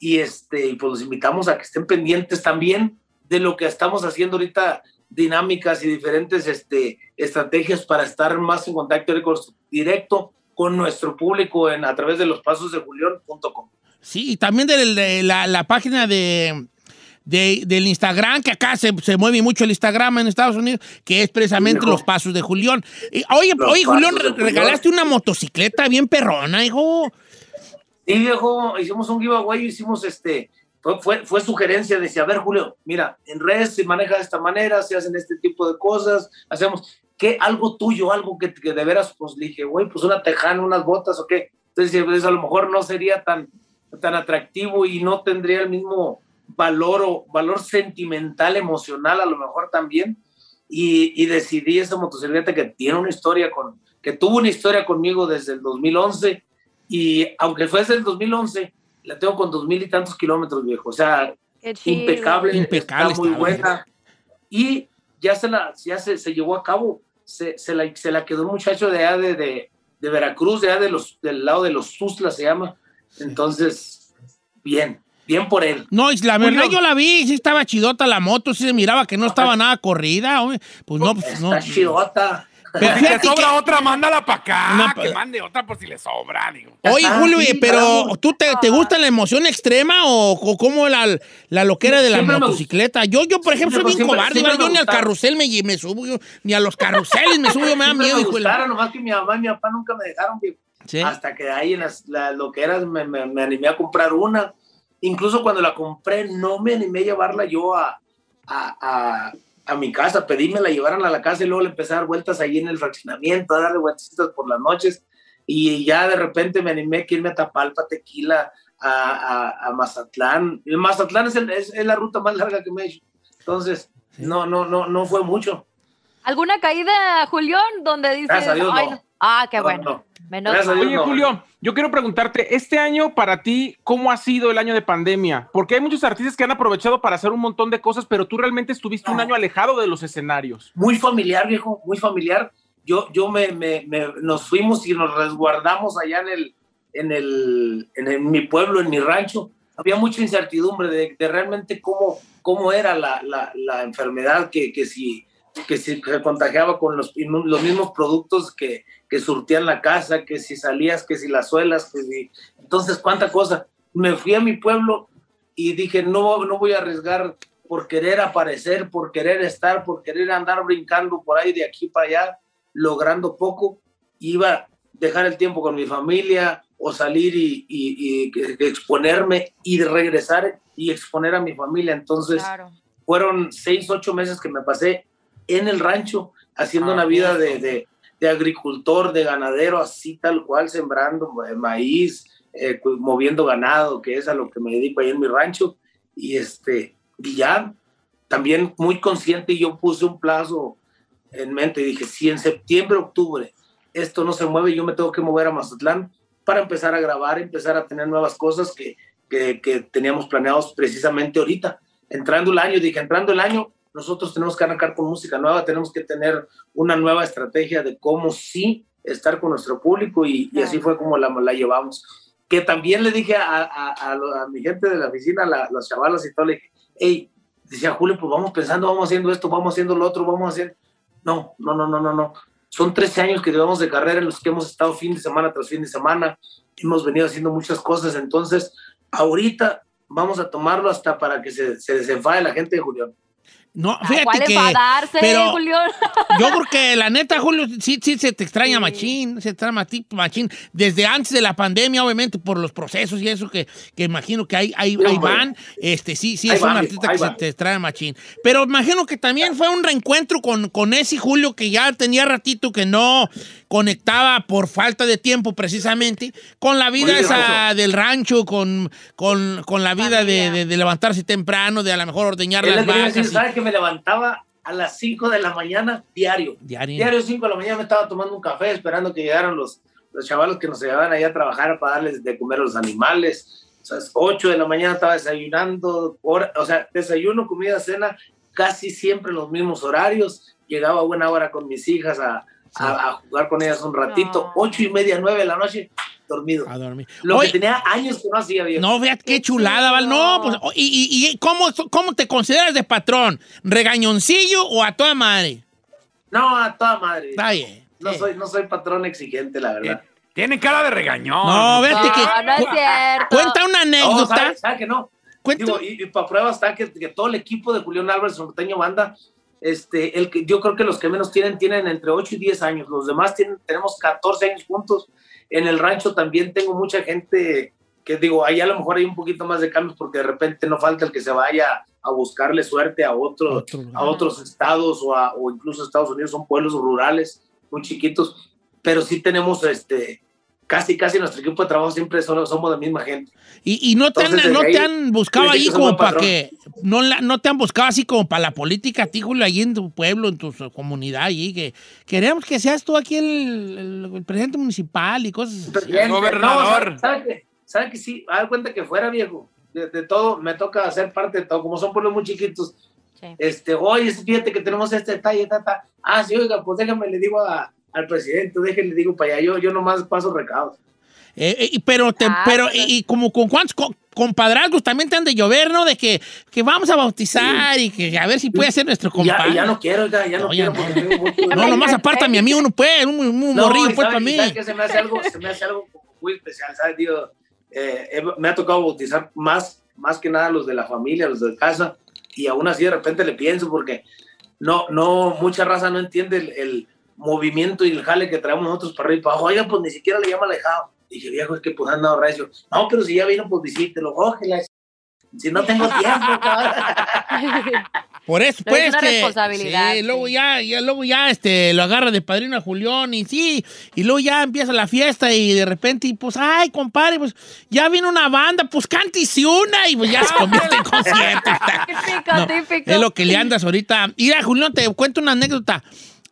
y este, pues los invitamos a que estén pendientes también de lo que estamos haciendo ahorita, dinámicas y diferentes este, estrategias para estar más en contacto directo con nuestro público en, a través de los pasos de Julión punto com. Sí, y también de, de la, la página de... De, del Instagram, que acá se, se mueve mucho el Instagram en Estados Unidos, que es precisamente no. los pasos de Julión. Y, oye, oye Julión, re regalaste una motocicleta bien perrona, hijo. Sí, viejo, hicimos un giveaway, hicimos este, fue, fue sugerencia, decía, a ver, Julión, mira, en redes se maneja de esta manera, se hacen este tipo de cosas, hacemos, ¿qué? Algo tuyo, algo que, que de veras, pues le dije, güey, pues una tejana, unas botas o qué. Entonces, pues, a lo mejor no sería tan, tan atractivo y no tendría el mismo valor o valor sentimental, emocional, a lo mejor también. Y, y decidí esa motocicleta que tiene una historia con, que tuvo una historia conmigo desde el dos mil once. Y aunque fue desde el dos mil once, la tengo con dos mil y tantos kilómetros, viejo. O sea, impecable, impecable, está muy buena. Y ya se la, ya se, se llevó a cabo. Se, se, la, se la quedó un muchacho de allá de, de, de Veracruz, de allá de los, del lado de los Tuzla se llama. Entonces, bien, bien por él. No, la verdad pues yo, yo la vi, sí estaba chidota la moto, sí se miraba que no estaba nada corrida. Hombre. Pues no, pues no. Está chidota. Pero si te sobra que... otra, mándala para acá. No, que mande otra por si le sobra, digo. Oye, Julio, sí, pero ¿tú te, te gusta la emoción extrema o, o cómo la, la loquera de la siempre motocicleta? Yo, yo, por ejemplo, siempre, soy bien siempre, cobarde. Siempre yo ni gustaron. Al carrusel me, me subo, yo, ni a los carruseles me subo, me da miedo. Me gustaron, nomás que mi mamá y mi papá nunca me dejaron. Que, ¿sí? Hasta que ahí en las, las loqueras me, me, me animé a comprar una. Incluso cuando la compré, no me animé a llevarla yo a... a, a a mi casa, pedíme la llevaran a la casa y luego le empecé a dar vueltas ahí en el fraccionamiento, a darle vueltecitas por las noches y ya de repente me animé a irme a Tapalpa, Tequila, a, a, a Mazatlán. El Mazatlán es, el, es, es la ruta más larga que me he hecho. Entonces, no, no, no, no fue mucho. ¿Alguna caída, Julión, donde dices? Gracias a Dios, no. No. Ah, qué bueno. No, no. Menos Gracias, oye, no. Julión, yo quiero preguntarte, este año para ti, ¿cómo ha sido el año de pandemia? Porque hay muchos artistas que han aprovechado para hacer un montón de cosas, pero tú realmente estuviste no. un año alejado de los escenarios. Muy familiar, viejo, muy familiar. Yo, yo me, me, me, nos fuimos y nos resguardamos allá en, el, en, el, en, el, en mi pueblo, en mi rancho. Había mucha incertidumbre de, de realmente cómo, cómo era la, la, la enfermedad, que, que si... que se contagiaba con los, los mismos productos que, que surtían la casa, que si salías, que si las suelas, que si... Entonces, ¿cuánta cosa? Me fui a mi pueblo y dije, no, no voy a arriesgar por querer aparecer, por querer estar, por querer andar brincando por ahí de aquí para allá, logrando poco. Iba a dejar el tiempo con mi familia o salir y, y, y exponerme y regresar y exponer a mi familia. Entonces, claro, fueron seis, ocho meses que me pasé en el rancho, haciendo ah, una vida de, de, de agricultor, de ganadero, así tal cual, sembrando maíz, eh, moviendo ganado, que es a lo que me dedico ahí en mi rancho. Y, este, y ya también muy consciente, yo puse un plazo en mente y dije, si en septiembre, octubre, esto no se mueve, yo me tengo que mover a Mazatlán para empezar a grabar, empezar a tener nuevas cosas que, que, que teníamos planeados precisamente ahorita. Entrando el año, dije, entrando el año, nosotros tenemos que arrancar con música nueva, tenemos que tener una nueva estrategia de cómo sí estar con nuestro público y, y así fue como la, la llevamos. Que también le dije a, a, a, a mi gente de la oficina, a los chavalos y todo, le dije, hey, decía Julio, pues vamos pensando, vamos haciendo esto, vamos haciendo lo otro, vamos haciendo... No, no, no, no, no, no. Son trece años que llevamos de carrera en los que hemos estado fin de semana tras fin de semana, hemos venido haciendo muchas cosas, entonces ahorita vamos a tomarlo hasta para que se, se desenfade la gente de Julión. No, fíjate que, darse, pero Julio? Yo porque la neta, Julio, sí, sí se te extraña sí. machín, se te extraña machín, desde antes de la pandemia, obviamente, por los procesos y eso que, que imagino que hay, hay, no, hay van, este, sí, sí, ahí es va, un artista que va. Se te extraña machín, pero imagino que también fue un reencuentro con, con ese Julio que ya tenía ratito que no conectaba por falta de tiempo precisamente, con la vida Oye, esa eso. del rancho, con, con, con la vida de, de, de levantarse temprano, de a lo mejor ordeñar las vacas. Me levantaba a las cinco de la mañana diario. Diario. Diario cinco de la mañana me estaba tomando un café esperando que llegaran los, los chavalos que nos llevaban ahí a trabajar para darles de comer a los animales. O sea, ocho de la mañana estaba desayunando, hora, o sea, desayuno, comida, cena, casi siempre los mismos horarios. Llegaba a buena hora con mis hijas a, sí. a, a jugar con ellas un ratito. No. Ocho y media, nueve de la noche. Dormido. A dormir. Lo Hoy, que tenía años que no hacía bien. No, vea qué chulada, Val. No, pues, ¿y, y, y ¿cómo, cómo te consideras de patrón? ¿Regañoncillo o a toda madre? No, a toda madre. Está bien. No, eh. soy, no soy patrón exigente, la verdad. Eh, tiene cara de regañón. No, vea no, que. No es cierto. Cuenta una anécdota. No, ¿sabe, sabe que no? Digo, y, y para prueba está que, que todo el equipo de Julión Álvarez Sorteño Banda, este, el que, yo creo que los que menos tienen, tienen entre ocho y diez años. Los demás tienen, tenemos catorce años juntos. En el rancho también tengo mucha gente que digo, ahí a lo mejor hay un poquito más de cambios porque de repente no falta el que se vaya a buscarle suerte a, otro, otro a otros estados o, a, o incluso Estados Unidos, son pueblos rurales muy chiquitos, pero sí tenemos este, casi casi nuestro equipo de trabajo siempre son, somos la misma gente. Y, y no, Entonces, te han, no ahí, te han buscado ahí como para que, no, la, no te han buscado así como para la política, tíjole, ahí en tu pueblo, en tu comunidad, allí, que queremos que seas tú aquí el, el, el presidente municipal y cosas así. El gobernador. No, ¿sabes qué? ¿Saben que sí? A dar cuenta que fuera viejo. De, de todo, me toca hacer parte de todo, como son pueblos muy chiquitos. Sí. Este, oye, fíjate que tenemos este detalle, ta, ta. Ah, sí, oiga, pues déjame, le digo a, al presidente, déjame, le digo para allá, yo, yo nomás paso recados. Eh, eh, pero, te, ah, pero sí. y, y como con cuántos con, compadrazgos también te han de llover, ¿no? De que, que vamos a bautizar sí. y que a ver si puede ser nuestro compadre. Ya, ya no quiero, ya, ya no, no quiero. Ya no, tengo mucho de... no, nomás apártame a mí uno, pues, un, un no, morrillo, pues, sabe, para mí. Que se me hace algo, se me hace algo muy especial, ¿sabes, tío? Eh, eh, me ha tocado bautizar más, más que nada los de la familia, los de casa, y aún así de repente le pienso porque no, no, mucha raza no entiende el, el movimiento y el jale que traemos nosotros para arriba y para abajo. Oiga, pues ni siquiera le llama alejado. Dije, viejo, es que pues han dado recio. No, pero si ya vino, pues visítelo, cógela. Si no tengo tiempo, por eso, pues, es una que, responsabilidad, sí, sí. Luego ya, ya, luego ya este, lo agarra de padrino a Julión y sí, y luego ya empieza la fiesta y de repente, y pues, ay, compadre, pues, ya vino una banda, pues, cántese una y pues ya se convierte en concierto. Típico, no, típico. Es lo que le andas ahorita. Mira, Julión, te cuento una anécdota.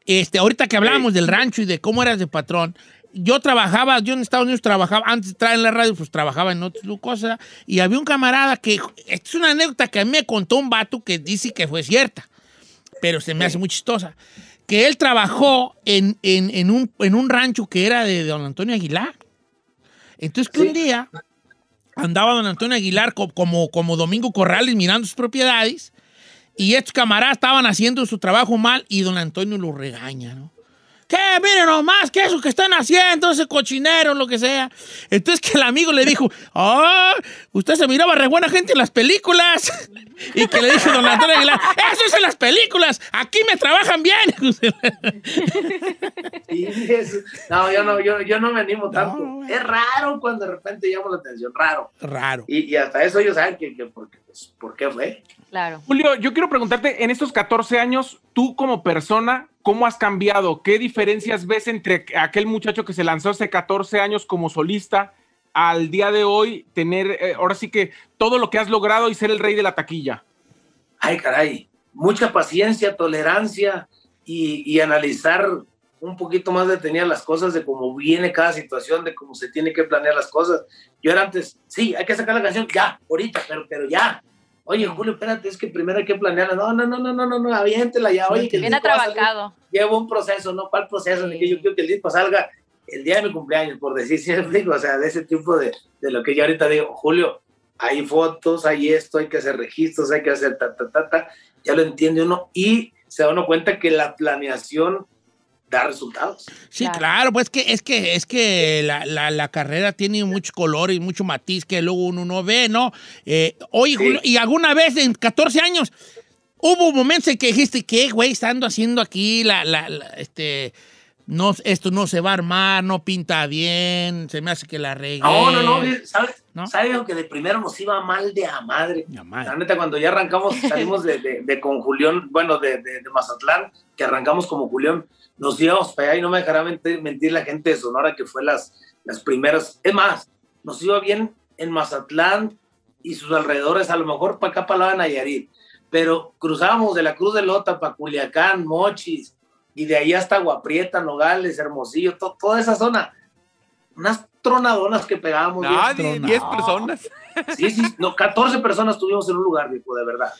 Este, ahorita que hablábamos sí. del rancho y de cómo eras de patrón. Yo trabajaba, yo en Estados Unidos trabajaba, antes de entrar en la radio, pues trabajaba en otras cosas, y había un camarada que, esta es una anécdota que a mí me contó un vato que dice que fue cierta, pero se me hace muy chistosa, que él trabajó en, en, en, un, en un rancho que era de don Antonio Aguilar. Entonces que un día andaba don Antonio Aguilar como, como Domingo Corrales mirando sus propiedades, y estos camaradas estaban haciendo su trabajo mal, y don Antonio los regaña, ¿no? Que miren nomás, que eso que están haciendo, ese cochinero, lo que sea. Entonces que el amigo le dijo, oh, usted se miraba re buena gente en las películas. Y que le dijo don Antonio Aguilar, eso es en las películas, aquí me trabajan bien. Sí, eso. No, yo no, yo, yo no me animo tanto. No, es raro cuando de repente llamo la atención, raro. Raro. Y, y hasta eso ellos saben que, que porque, pues, por qué fue. Claro. Julio, yo quiero preguntarte, en estos catorce años, tú como persona, ¿cómo has cambiado? ¿Qué diferencias ves entre aquel muchacho que se lanzó hace catorce años como solista al día de hoy, tener eh, ahora sí que todo lo que has logrado y ser el rey de la taquilla? Ay, caray, mucha paciencia, tolerancia y, y analizar un poquito más detenida las cosas, de cómo viene cada situación, de cómo se tiene que planear las cosas. Yo era antes, sí, hay que sacar la canción ya, ahorita, pero, pero ya. Oye, Julio, espérate, es que primero hay que planearla. No, no, no, no, no, no, no, aviéntela ya. Oye, que bien atrabacado. Llevo un proceso, ¿no? ¿Cuál proceso? Sí. En el que yo quiero que el disco salga el día de mi cumpleaños, por decir siempre, o sea, de ese tipo de, de lo que yo ahorita digo, Julio, hay fotos, hay esto, hay que hacer registros, hay que hacer ta, ta, ta, ta. Ya lo entiende uno y se da uno cuenta que la planeación da resultados. Sí, claro, claro, pues que, es que es que la, la, la carrera tiene mucho color y mucho matiz que luego uno no ve, ¿no? Eh, oye, sí. Julio, y alguna vez en catorce años hubo momentos en que dijiste, ¿qué, güey, estando haciendo aquí? La, la, la, este, no, esto no se va a armar, no pinta bien, se me hace que la regué. No, no, no, ¿sabes? ¿No? ¿Sabes que de primero nos iba mal de a madre? De a madre. La neta, cuando ya arrancamos, salimos de, de, de con Julión, bueno, de, de, de Mazatlán, que arrancamos como Julión, nos íbamos para allá y no me dejará mentir, mentir la gente de Sonora que fue las, las primeras. Es más, nos iba bien en Mazatlán y sus alrededores, a lo mejor para acá, para la de Nayarit, pero cruzábamos de la Cruz de Lota para Culiacán, Mochis, y de ahí hasta Aguaprieta, Nogales, Hermosillo, to, toda esa zona. Unas tronadonas que pegábamos. Nadie, diez personas. Sí, sí, no, catorce personas tuvimos en un lugar, viejo, de verdad.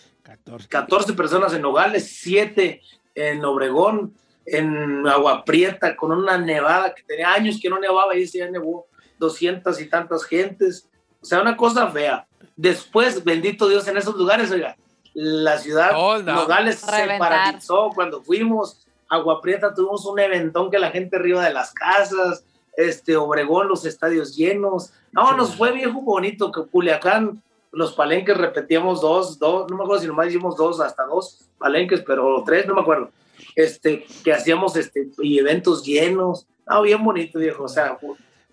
catorce personas en Nogales, siete en Obregón, en Agua Prieta, con una nevada que tenía años que no nevaba y ese ya nevó, doscientas y tantas gentes, o sea, una cosa fea. Después, bendito Dios, en esos lugares, oiga, la ciudad oh, no. Nogales Reventar. Se paralizó cuando fuimos, Agua Prieta tuvimos un eventón que la gente arriba de las casas, este, Obregón, los estadios llenos, no, sí. Nos fue viejo bonito, que Culiacán, los palenques repetíamos dos, dos, no me acuerdo si nomás hicimos dos, hasta dos palenques, pero tres, no me acuerdo. Este, que hacíamos este, y eventos llenos, ah, bien bonito, viejo, o sea,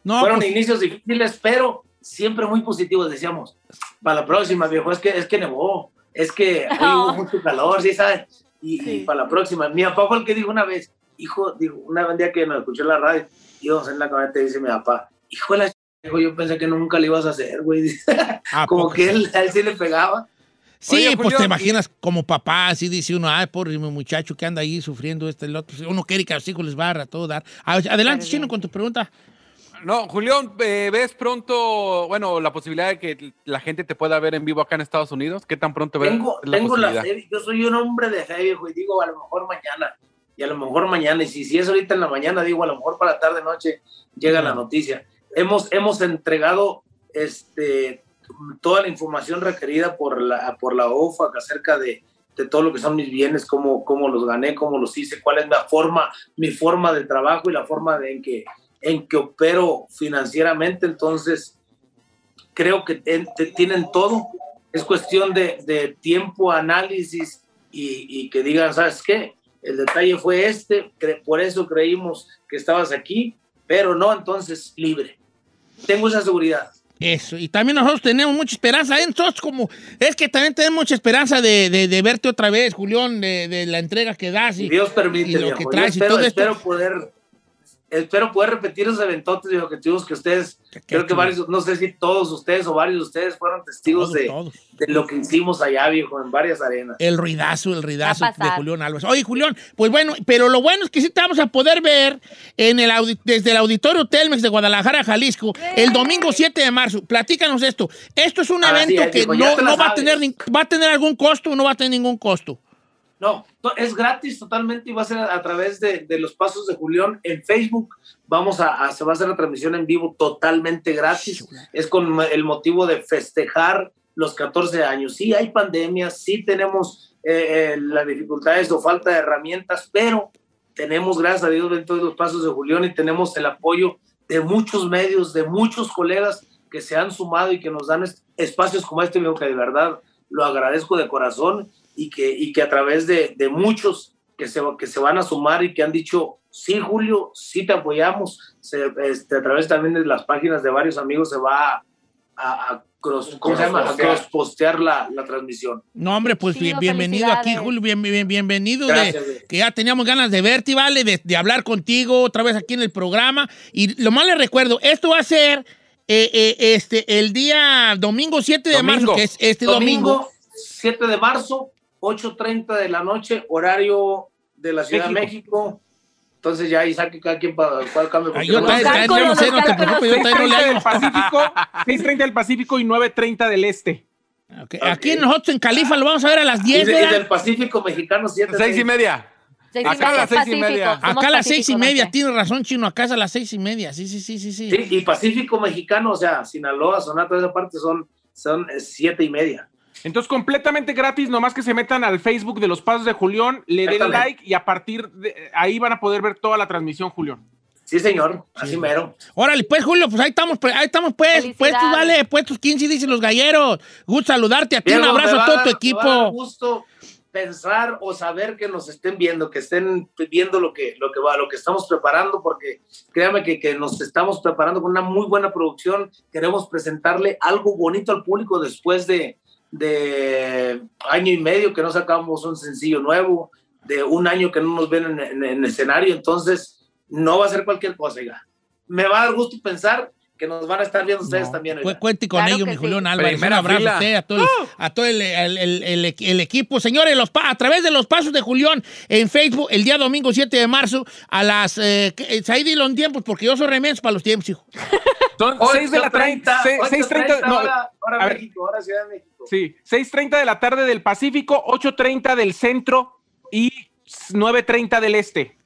no, fueron pues, inicios difíciles, pero siempre muy positivos, decíamos, para la próxima, viejo, es que, es que nevó, es que hoy hubo mucho calor, ¿sí sabes? Y, sí. y para la próxima. Mi papá fue el que dijo una vez, hijo, dijo, una vez día que nos escuchó en la radio, yo en la cabeza te dice mi papá, hijo de la ch... yo pensé que nunca le ibas a hacer, güey. Ah, como que él, a él sí le pegaba. Sí, Oye, pues Julión, te imaginas como papá, así dice uno, ay, pobre mi muchacho que anda ahí sufriendo este, el otro. Uno quiere que los hijos les barra, todo dar. Adelante, Chino, con tu pregunta. No, Julión, eh, ¿ves pronto, bueno, la posibilidad de que la gente te pueda ver en vivo acá en Estados Unidos? ¿Qué tan pronto ves tengo, la tengo posibilidad? La fe, yo soy un hombre de fe, viejo, y digo, a lo mejor mañana, y a lo mejor mañana, y si, si es ahorita en la mañana, digo, a lo mejor para la tarde, noche, llega la noticia. Hemos, hemos entregado, este... toda la información requerida por la, por la O F A C acerca de, de todo lo que son mis bienes, cómo, cómo los gané, cómo los hice, cuál es la forma, mi forma de trabajo y la forma de, en, que, en que opero financieramente. Entonces, creo que te, te tienen todo. Es cuestión de, de tiempo, análisis y, y que digan, ¿sabes qué? El detalle fue este, cre- por eso creímos que estabas aquí, pero no, entonces libre. Tengo esa seguridad. Eso, y también nosotros tenemos mucha esperanza, ¿eh? Nosotros como, es que también tenemos mucha esperanza de, de, de verte otra vez, Julión, de, de la entrega que das y, Dios permite, y lo viejo. Que traes espero, y todo espero esto. Poder, espero poder repetir los eventotes y objetivos que ustedes, que creo que varios, no sé si todos ustedes o varios de ustedes fueron testigos todos, de, todos. de lo que hicimos allá, viejo, en varias arenas. El ruidazo, el ruidazo de Julión Álvarez. Oye, Julión, pues bueno, pero lo bueno es que sí te vamos a poder ver en el audi- desde el Auditorio Telmex de Guadalajara, Jalisco, el domingo siete de marzo. Platícanos esto. Esto es un Ahora evento sí, que digo, no, no va a tener, va a tener algún costo o no va a tener ningún costo. No, es gratis totalmente y va a ser a través de, de los pasos de Julión en Facebook. Vamos a, a, se va a hacer la transmisión en vivo totalmente gratis. Es con el motivo de festejar los catorce años. Sí hay pandemia, sí tenemos eh, eh, las dificultades o falta de herramientas, pero tenemos, gracias a Dios, todos los pasos de Julión y tenemos el apoyo de muchos medios, de muchos colegas que se han sumado y que nos dan es, espacios como este, que de verdad lo agradezco de corazón. Y que, y que a través de, de muchos que se, que se van a sumar y que han dicho, sí, Julio, sí te apoyamos, se, este, a través también de las páginas de varios amigos se va a, a, a cross, ¿cómo se llama? A cross postear la, la transmisión. No, hombre, pues sí, bien, bienvenido aquí, Julio, bien, bien, bienvenido. Gracias, de, que ya teníamos ganas de verte, ¿vale? De, de hablar contigo otra vez aquí en el programa. Y lo más les recuerdo, esto va a ser eh, eh, este, el día domingo siete de marzo, que es este domingo. Domingo siete de marzo. ocho treinta de la noche, horario de la Ciudad México. de México. Entonces ya ahí saque cada quien para cuál cambio. Ay, yo también no sé, no te preocupes, yo también no le hago. seis treinta del Pacífico y nueve treinta del Este. Okay. Okay. Aquí nosotros en Califa lo vamos a ver a las diez. Y, de, y del Pacífico mexicano, siete. seis y media. seis y acá a las seis y media. Acá a las seis y media, tiene razón, Chino, acá es a las seis y media. Sí, sí, sí, sí, sí. Sí, y Pacífico mexicano, o sea, Sinaloa, Sonata, esa parte son, son siete y media. Entonces, completamente gratis, nomás que se metan al Facebook de los Pasos de Julión, le den like y a partir de ahí van a poder ver toda la transmisión, Julión. Sí, señor, así sí. mero. Órale, pues, Julio, pues ahí estamos, ahí estamos, pues, puestos, vale, puestos quince, dicen los galleros. Gusto saludarte a ti, un abrazo a todo tu equipo. Me da gusto pensar o saber que nos estén viendo, que estén viendo lo que, lo que va, lo que estamos preparando, porque créanme que, que nos estamos preparando con una muy buena producción. Queremos presentarle algo bonito al público después de. de año y medio que no sacamos un sencillo nuevo, de un año que no nos ven en, en, en escenario, entonces no va a ser cualquier cosa, oiga. Me va a dar gusto pensar que nos van a estar viendo ustedes no, también. Cu- cuente con claro ello, mi sí. Julión Álvarez. Un abrazo a usted, a todo, el, a todo el, el, el, el, el equipo. Señores, los pa- a través de los pasos de Julión en Facebook, el día domingo siete de marzo, a las... Eh, ahí di los tiempos, porque yo soy remenso para los tiempos, hijo. Son seis de la treinta, seis treinta, no, hora, hora México, hora Ciudad de México. Sí, seis treinta de la tarde del Pacífico, ocho treinta del Centro y nueve treinta del Este.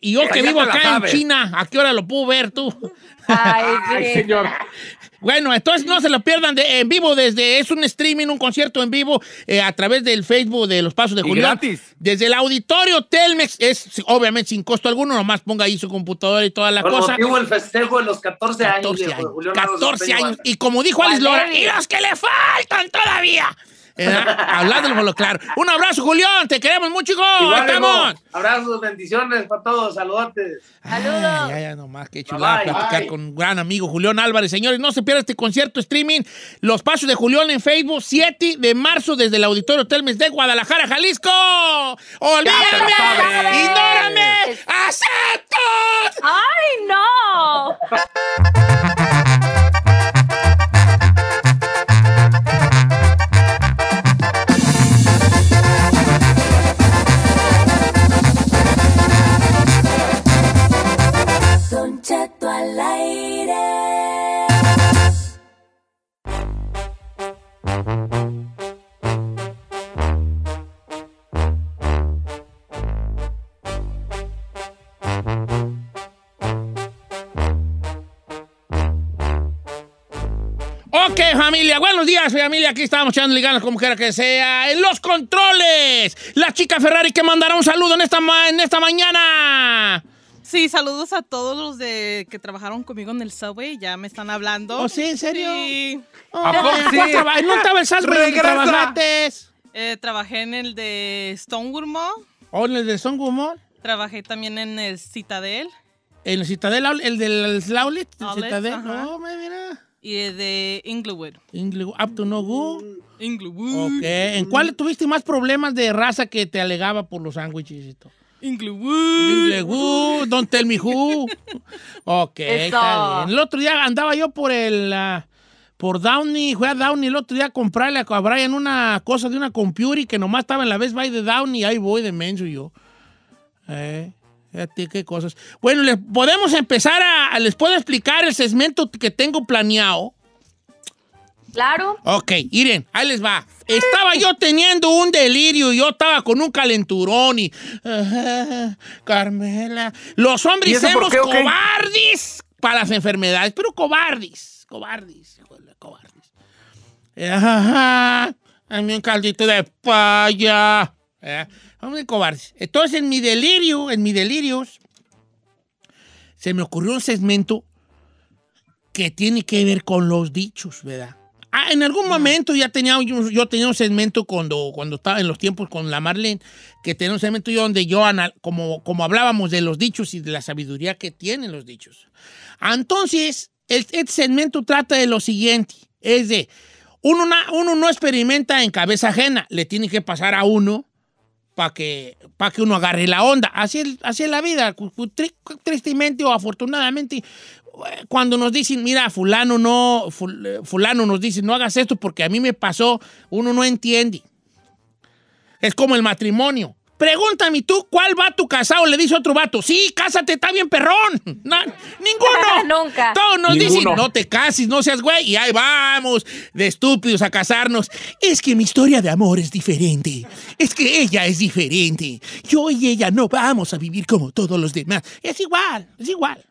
Y yo que vivo acá en China, ¿a qué hora lo puedo ver tú? Ay, Ay señor. Bueno, entonces no se lo pierdan de, en vivo desde, es un streaming, un concierto en vivo eh, a través del Facebook de Los Pasos de Julión. Gratis. Desde el Auditorio Telmex, es obviamente sin costo alguno, nomás ponga ahí su computadora y toda la Por cosa. Motivo el festejo de los catorce años. catorce años, de Julión, catorce años. Y como dijo Alex Lora, ¡y los que le faltan todavía! Eh, hablándolo claro. Un abrazo, Julión. Te queremos mucho, hijo. Igual, estamos. Hijo. Abrazos, bendiciones para todos. Saludotes. Saludos. Ya, ya, nomás. Qué chulada platicar bye. Con un gran amigo, Julión Álvarez. Señores, no se pierdan este concierto streaming. Los pasos de Julión en Facebook, siete de marzo, desde el Auditorio Telmex de Guadalajara, Jalisco. ¡Olvídame! ¡Ignórame! Es... ¡Acepto! ¡Ay, no! Don Cheto al aire. Ok, familia, buenos días, familia. Aquí estamos echándole ganas como quiera que sea. En los controles, la chica Ferrari que mandará un saludo en esta, ma en esta mañana. Sí, saludos a todos los de que trabajaron conmigo en el Subway. Ya me están hablando. ¿Oh, sí? ¿En serio? Sí. Oh, ¿a poco sí? ¿No estaba el Subway que trabajaste? Eh, trabajé en el de Stonewood Mall. ¿Oh, en el de Stonewood Mall? Trabajé también en el Citadel. ¿En el Citadel? ¿El del Outlet? El Citadel. Uh -huh. No, me mira. Y de Inglewood. Inglewood. Up to no good. Inglewood. Ok. ¿En cuál tuviste más problemas de raza que te alegaba por los sándwiches y todo? Inglewood. Inglewood, don't tell me who. Ok, está bien. El otro día andaba yo por el uh, por Downey, fue a Downey el otro día a comprarle a Brian una cosa de una computer que nomás estaba en la Best Buy de Downey, y ahí voy de menso yo. Eh, fíjate qué cosas. Bueno, les podemos empezar a, a les puedo explicar el segmento que tengo planeado. Claro. Ok, miren, ahí les va. Estaba yo teniendo un delirio y yo estaba con un calenturón y... Ajá, Carmela. Los hombres somos qué, cobardes okay. para las enfermedades, pero cobardes, cobardes, cobardes. Ajá, hazme un caldito de paya. Hombres cobardes. Entonces, en mi delirio, en mis delirios, se me ocurrió un segmento que tiene que ver con los dichos, ¿verdad? Ah, en algún momento ya tenía, yo, yo tenía un segmento cuando, cuando estaba en los tiempos con la Marlene, que tenía un segmento yo donde yo, anal, como, como hablábamos de los dichos y de la sabiduría que tienen los dichos. Entonces, el, este segmento trata de lo siguiente, es de, uno, na, uno no experimenta en cabeza ajena, le tiene que pasar a uno para que, pa que uno agarre la onda. Así es, así es la vida, tristemente o afortunadamente. Cuando nos dicen, mira, fulano no, fulano nos dice, no hagas esto porque a mí me pasó, uno no entiende. Es como el matrimonio. Pregúntame tú, ¿cuál vato casado? Le dice otro vato, sí, cásate, está bien perrón. No, ninguno. Nunca. Todos nos ninguno. Dicen, no te cases, no seas güey. Y ahí vamos, de estúpidos a casarnos. Es que mi historia de amor es diferente. Es que ella es diferente. Yo y ella no vamos a vivir como todos los demás. Es igual, es igual.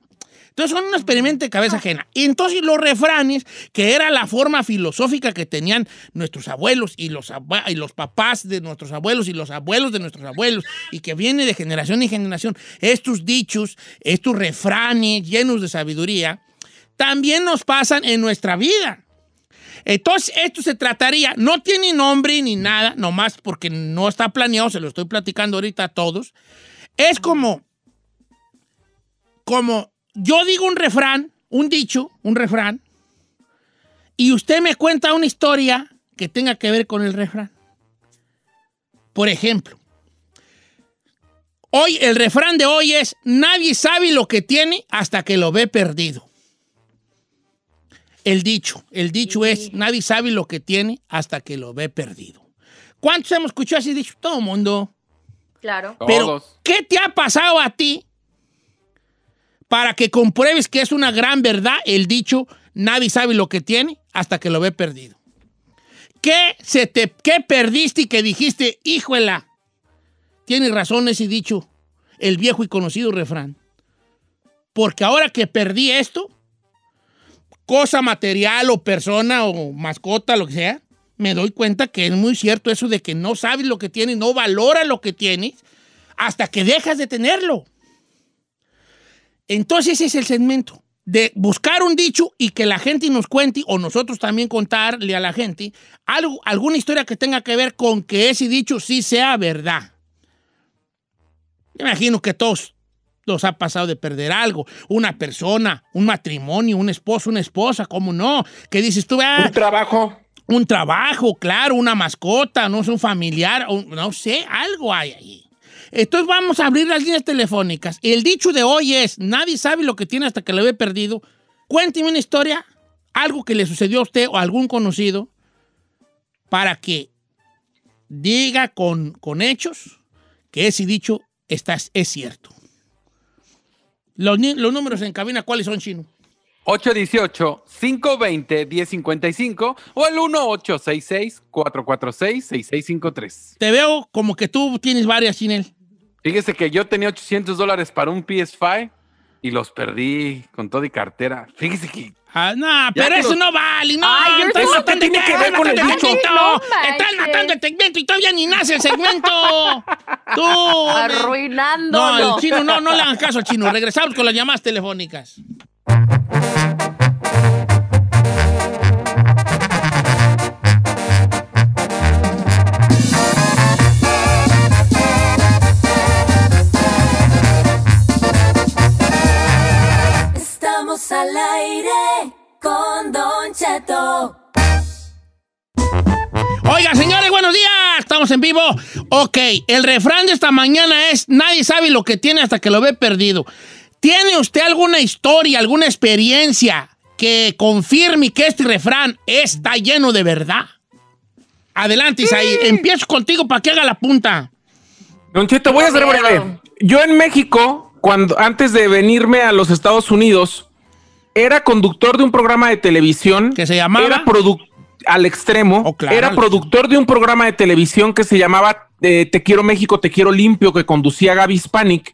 Entonces son un experimento de cabeza ajena. Y entonces los refranes, que era la forma filosófica que tenían nuestros abuelos y los, y los papás de nuestros abuelos y los abuelos de nuestros abuelos, y que viene de generación en generación, estos dichos, estos refranes llenos de sabiduría, también nos pasan en nuestra vida. Entonces esto se trataría, no tiene nombre ni nada, nomás porque no está planeado, se lo estoy platicando ahorita a todos. Es como... como yo digo un refrán, un dicho, un refrán, y usted me cuenta una historia que tenga que ver con el refrán. Por ejemplo, hoy el refrán de hoy es, nadie sabe lo que tiene hasta que lo ve perdido. El dicho, el dicho sí. es, nadie sabe lo que tiene hasta que lo ve perdido. ¿Cuántos hemos escuchado ese dicho? Todo el mundo. Claro. Pero, todos. ¿Qué te ha pasado a ti para que compruebes que es una gran verdad el dicho, nadie sabe lo que tiene hasta que lo ve perdido? ¿Qué, se te, qué perdiste y que dijiste, híjuela? Tiene razón ese dicho, el viejo y conocido refrán. Porque ahora que perdí esto, cosa material o persona o mascota, lo que sea, me doy cuenta que es muy cierto eso de que no sabes lo que tienes, no valoras lo que tienes hasta que dejas de tenerlo. Entonces ese es el segmento. de buscar un dicho y que la gente nos cuente, o nosotros también contarle a la gente, algo, alguna historia que tenga que ver con que ese dicho sí sea verdad. Yo imagino que todos nos ha pasado de perder algo, una persona, un matrimonio, un esposo, una esposa, ¿cómo no? ¿Qué dices tú? Ah, un trabajo. Un trabajo, claro, una mascota, no sé, un familiar, un, no sé, algo hay ahí. Entonces vamos a abrir las líneas telefónicas. El dicho de hoy es, nadie sabe lo que tiene hasta que lo ve perdido. Cuénteme una historia, algo que le sucedió a usted o a algún conocido, para que diga con, con hechos que ese dicho está, es cierto. Los, los números en cabina, ¿cuáles son, Chino? ocho uno ocho, cinco dos cero, uno cero cinco cinco o el uno ocho seis seis, cuatro cuatro seis, seis seis cinco tres. Te veo como que tú tienes varias, Chinel. Fíjese que yo tenía ochocientos dólares para un P S cinco y los perdí con todo y cartera. Fíjese que... Ah, no, pero eso los... no vale. No, ay, yo eso no tiene que ver con el dicho. No, están matando el segmento y todavía ni nace el segmento. Tú. Arruinándolo. No, el Chino, no, no le hagan caso al Chino. Regresamos con las llamadas telefónicas. Estamos al aire con Don Cheto. Oiga, señores, buenos días. Estamos en vivo. Ok, el refrán de esta mañana es: nadie sabe lo que tiene hasta que lo ve perdido. ¿Tiene usted alguna historia, alguna experiencia que confirme que este refrán está lleno de verdad? Adelante, Isaí. Mm. Empiezo contigo para que haga la punta. Don Cheto, voy a hacer breve. Yo en México, cuando, antes de venirme a los Estados Unidos, era conductor de un programa de televisión. ¿Que se llamaba? Era al extremo. Oh, claro, era al productor extremo. De un programa de televisión que se llamaba eh, Te Quiero México, Te Quiero Limpio, que conducía Gaby Hispanic.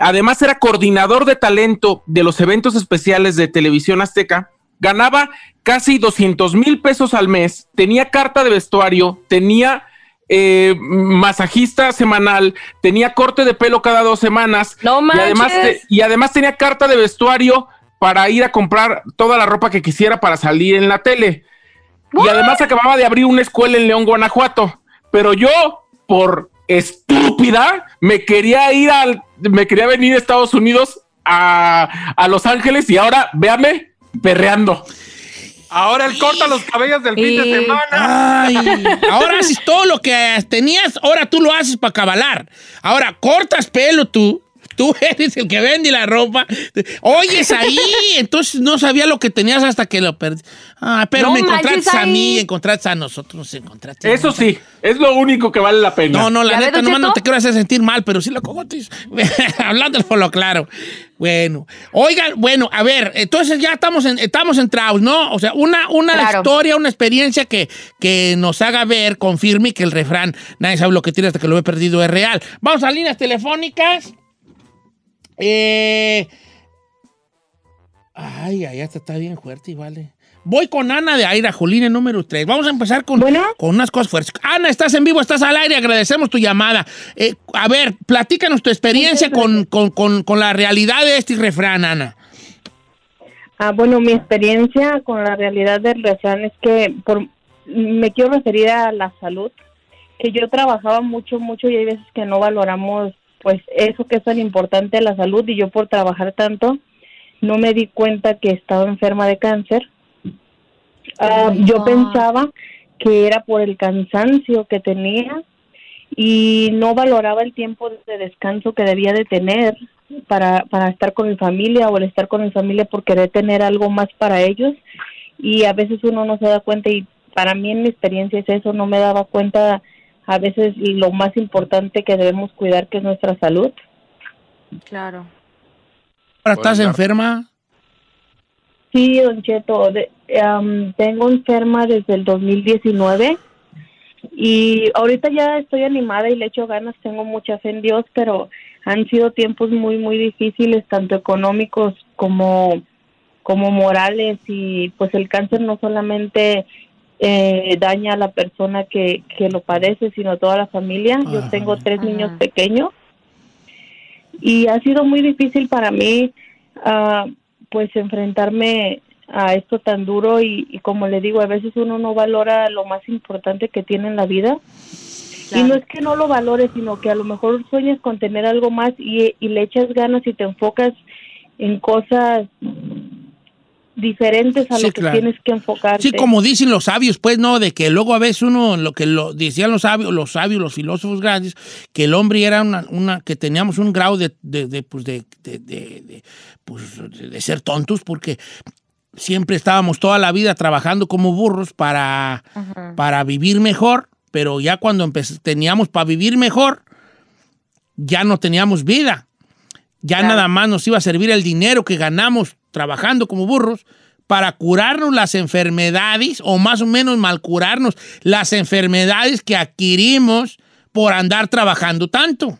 Además era coordinador de talento de los eventos especiales de Televisión Azteca, ganaba casi doscientos mil pesos al mes, tenía carta de vestuario, tenía eh, masajista semanal, tenía corte de pelo cada dos semanas. No manches. Y además, te, y además tenía carta de vestuario para ir a comprar toda la ropa que quisiera para salir en la tele. ¿Qué? Y además acababa de abrir una escuela en León, Guanajuato, pero yo por... estúpida, me quería ir al, me quería venir a Estados Unidos a, a Los Ángeles y ahora véame perreando. Ahora él corta los cabellos del fin de semana. Ay, ahora haces todo lo que tenías, ahora tú lo haces para cabalar. Ahora cortas pelo tú, tú eres el que vende la ropa. Oyes ahí, entonces no sabía lo que tenías hasta que lo perdí. Ah, pero no me encontraste a mí, encontraste a nosotros, nos encontraste. Eso sí, es lo único que vale la pena. No, no, la neta, nomás no te quiero hacer sentir mal, pero sí lo cogotes. Hablando por lo claro. Bueno, oigan, bueno, a ver, entonces ya estamos en, estamos en traus, ¿no? O sea, una, una claro. historia, una experiencia que, que nos haga ver, confirme que el refrán, nadie sabe lo que tiene hasta que lo he perdido, es real. Vamos a líneas telefónicas. Eh, ay, ay, hasta está bien fuerte y vale. Voy con Ana de Aira, Julina, número tres. Vamos a empezar con, ¿bueno? con unas cosas fuertes. Ana, estás en vivo, estás al aire, agradecemos tu llamada. Eh, a ver, platícanos tu experiencia con, con, con, con la realidad de este refrán, Ana. Ah, bueno, mi experiencia con la realidad del refrán es que por, me quiero referir a la salud, que yo trabajaba mucho, mucho y hay veces que no valoramos pues eso que es tan importante, la salud, y yo por trabajar tanto no me di cuenta que estaba enferma de cáncer. Uh, yo pensaba que era por el cansancio que tenía y no valoraba el tiempo de descanso que debía de tener para, para estar con mi familia o el estar con mi familia por querer tener algo más para ellos, y a veces uno no se da cuenta, y para mí en mi experiencia es eso, no me daba cuenta a veces lo más importante que debemos cuidar, que es nuestra salud. Claro. ¿Ahora estás enferma? Sí, Don Cheto. De, um, tengo enferma desde el dos mil diecinueve. Y ahorita ya estoy animada y le echo ganas. Tengo mucha fe en Dios, pero han sido tiempos muy, muy difíciles, tanto económicos como, como morales. Y pues el cáncer no solamente... Eh, daña a la persona que, que lo padece, sino toda la familia. Yo ajá, tengo tres ajá. niños pequeños y ha sido muy difícil para mí uh, pues enfrentarme a esto tan duro y, y como le digo, a veces uno no valora lo más importante que tiene en la vida. Claro. Y no es que no lo valores, sino que a lo mejor sueñas con tener algo más y, y le echas ganas y te enfocas en cosas diferentes a sí, lo que claro. tienes que enfocarte. Sí, como dicen los sabios, pues, ¿no? De que luego a veces uno, lo que lo decían los sabios, los sabios, los filósofos grandes, que el hombre era una, una que teníamos un grado de, de, de, pues, de, de, de, de, pues, de ser tontos, porque siempre estábamos toda la vida trabajando como burros para, uh-huh. para vivir mejor, pero ya cuando empezamos, teníamos para vivir mejor, ya no teníamos vida. Ya claro. nada más nos iba a servir el dinero que ganamos trabajando como burros para curarnos las enfermedades, o más o menos mal curarnos las enfermedades que adquirimos por andar trabajando tanto.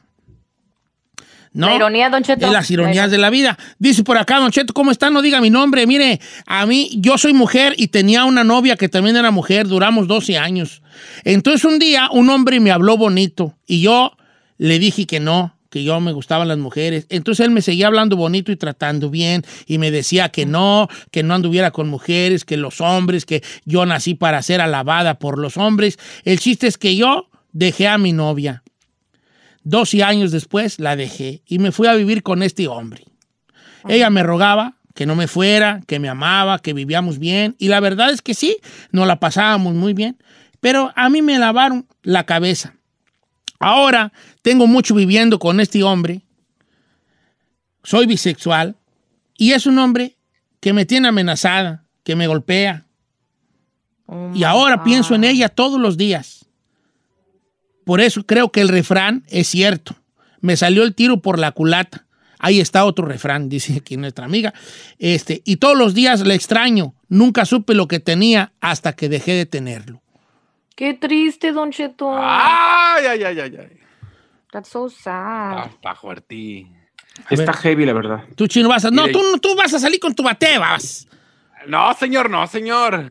¿No? La ironía, Don Cheto. De las ironías de la vida. Dice por acá, Don Cheto, ¿cómo está? No diga mi nombre. Mire, a mí, yo soy mujer y tenía una novia que también era mujer, duramos doce años. Entonces un día un hombre me habló bonito y yo le dije que no. Que yo me gustaban las mujeres. Entonces él me seguía hablando bonito y tratando bien y me decía que no, que no anduviera con mujeres, que los hombres, que yo nací para ser alabada por los hombres. El chiste es que yo dejé a mi novia. Doce años después la dejé y me fui a vivir con este hombre. Ella me rogaba que no me fuera, que me amaba, que vivíamos bien y la verdad es que sí, nos la pasábamos muy bien, pero a mí me lavaron la cabeza. Ahora tengo mucho viviendo con este hombre, soy bisexual y es un hombre que me tiene amenazada, que me golpea. Oh, y ahora God. Pienso en ella todos los días. Por eso creo que el refrán es cierto. Me salió el tiro por la culata. Ahí está otro refrán, dice aquí nuestra amiga. Este, y todos los días le extraño. Nunca supe lo que tenía hasta que dejé de tenerlo. Qué triste, Don Cheto. Ay, ay, ay, ay, ay. That's so sad. Está fuerte. Está heavy, la verdad. Tú, Chino, vas a... No, tú, tú vas a salir con tu batebas. No, señor, no, señor.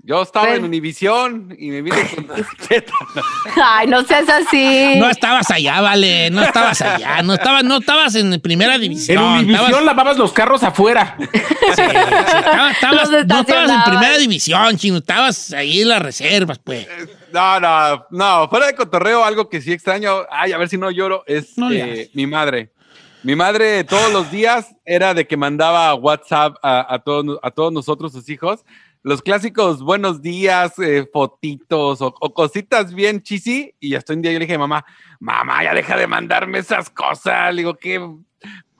Yo estaba ¿Ven? en Univisión y me vine con Don Cheto. Ay, no seas así. No estabas allá, vale. No estabas allá. No estabas, no estabas en primera división. En Univisión estabas... lavabas los carros afuera. Sí, estabas, estabas, no estabas en primera división, Chino, estabas ahí en las reservas, pues. No, no, no, fuera de cotorreo, algo que sí extraño, ay, a ver si no lloro, es no eh, mi madre. Mi madre todos los días era de que mandaba WhatsApp a, a, todos, a todos nosotros, sus hijos, los clásicos buenos días, eh, fotitos o, o cositas bien chisi, y hasta un día yo le dije, mamá, mamá, ya deja de mandarme esas cosas, le digo, ¿qué...?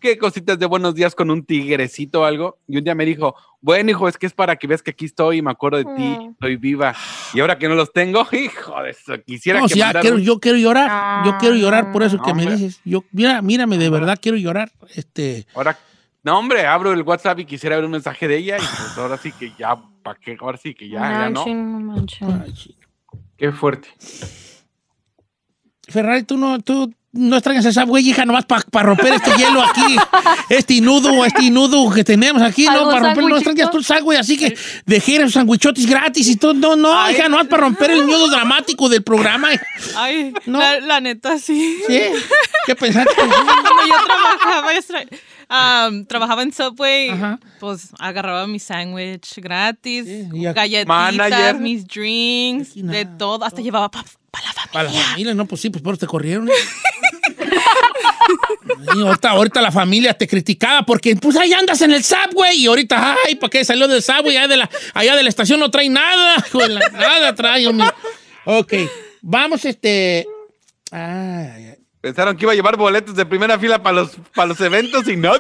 qué cositas de buenos días con un tigrecito o algo, y un día me dijo, bueno, hijo, es que es para que veas que aquí estoy y me acuerdo de mm. ti, estoy viva, y ahora que no los tengo, hijo de eso, quisiera no, que si mandar... quiero, yo quiero llorar, ah, yo quiero llorar por eso no, que hombre. me dices, yo, mira, mírame, de verdad ah. quiero llorar, este... Ahora, no hombre, abro el WhatsApp y quisiera ver un mensaje de ella, y pues ahora sí que ya, ¿para qué? Ahora sí que ya, manchín, ya no. Ay, qué fuerte. Ferrari, tú no, tú... No extrañas esa güey, hija, nomás para pa romper este hielo aquí, este nudo, este nudo que tenemos aquí, ¿no? Para romper, no extrañas tú el güey, así que dejé esos sandwichotes gratis y todo. No, no, ay, hija, nomás para romper el nudo dramático del programa. Ay, no. la, la neta, sí. ¿Sí? ¿Qué pensaste? Cuando yo trabajaba, extra, um, trabajaba en Subway, ajá. pues agarraba mi sándwich gratis, sí, galletitas, manager. mis drinks, nada, de todo, hasta todo. llevaba papas. Para la familia. Para la familia, no, pues sí, pues por eso te corrieron. ¿eh? Y ahorita, ahorita la familia te criticaba porque, pues ahí andas en el Subway y ahorita, ay, ¿para qué salió del Subway? Allá de la, allá de la estación no trae nada, nada trae, hombre. Ok, vamos, este... Ay, ay. Pensaron que iba a llevar boletos de primera fila para los, para los eventos y no.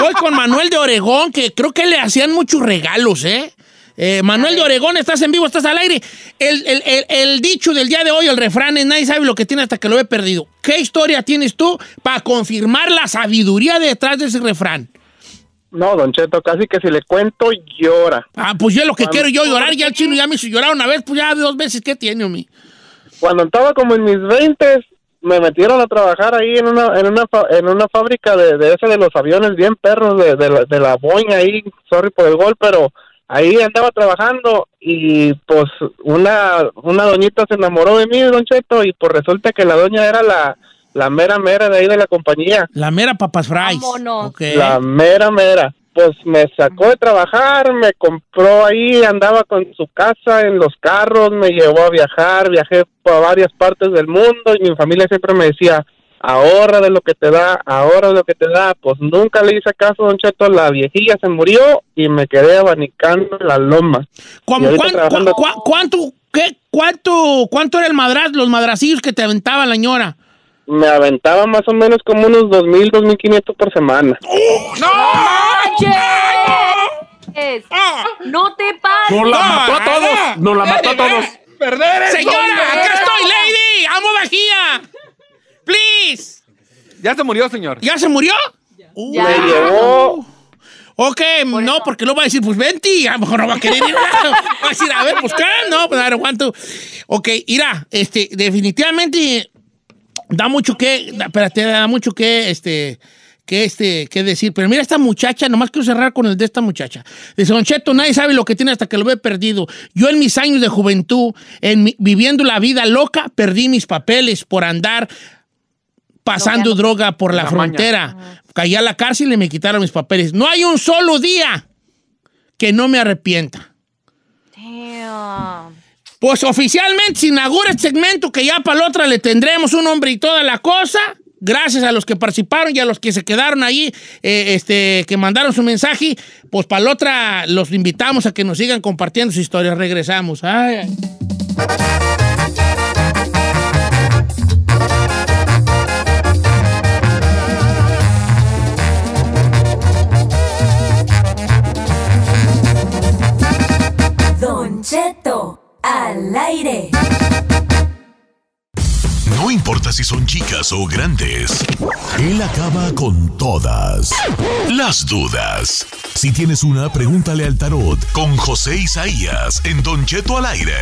Voy con Manuel de Oregón, que creo que le hacían muchos regalos, ¿eh? Eh, Manuel de Oregón, estás en vivo, estás al aire. El, el, el, el dicho del día de hoy, el refrán es nadie sabe lo que tiene hasta que lo he perdido. ¿Qué historia tienes tú para confirmar la sabiduría detrás de ese refrán? No, Don Cheto, casi que si le cuento, llora. Ah, pues yo lo que cuando... quiero yo llorar, ya el Chino ya me hizo llorar una vez, pues ya dos veces, ¿qué tiene, homie? Cuando estaba como en mis veintes, me metieron a trabajar ahí en una en una, en una fábrica de, de ese de los aviones bien perros, de, de, la, de la Boeing ahí, sorry por el gol, pero... Ahí andaba trabajando y pues una una doñita se enamoró de mí, Don Cheto, y pues resulta que la doña era la La mera mera de ahí de la compañía. La mera papas fries. Vámonos. Okay. La mera mera. Pues me sacó de trabajar, me compró ahí, andaba con su casa en los carros, me llevó a viajar, viajé por varias partes del mundo y mi familia siempre me decía, ahorra de lo que te da, ahorra de lo que te da. Pues nunca le hice caso, Don Cheto, la viejilla se murió y me quedé abanicando en la loma. ¿Cómo, cuán, trabajando... cu cu ¿Cuánto, qué, cuánto, cuánto era el madraz, los madracillos que te aventaba la señora? Me aventaba más o menos como unos dos mil, dos mil quinientos por semana. ¡Oh, no! ¡Yes! ¡No te pares! ¡Nos la mató a todos! ¡Nos la mató a todos! ¡Perder el ¡Señora, hombre! Acá estoy, lady! ¡Amo vajilla! ¡Please! Ya se murió, señor. ¿Ya se murió? Ya. Uh, ya. Me llevó. Ok, por no, eso. Porque luego va a decir, pues vente, a lo mejor no va a querer ir. Va a decir, a ver, pues ¿qué? No, pues a ver, ¿cuánto? Ok, irá, este, definitivamente da mucho que, espérate, da mucho que, este... que este, que decir, pero mira esta muchacha, nomás quiero cerrar con el de esta muchacha. Dice, Don Cheto, nadie sabe lo que tiene hasta que lo ve perdido. Yo en mis años de juventud, en mi, viviendo la vida loca, perdí mis papeles por andar pasando no, droga por la, la frontera. Maña. Caí a la cárcel y me quitaron mis papeles. No hay un solo día que no me arrepienta. Damn. Pues oficialmente se inaugura este segmento que ya para la otra le tendremos un hombre y toda la cosa. Gracias a los que participaron y a los que se quedaron ahí, eh, este, que mandaron su mensaje. Pues para la otra los invitamos a que nos sigan compartiendo sus historias. Regresamos. Ay, ay. Don Cheto, al aire. No importa si son chicas o grandes, él acaba con todas las dudas. Si tienes una, pregúntale al tarot con José Isaías en Don Cheto al aire.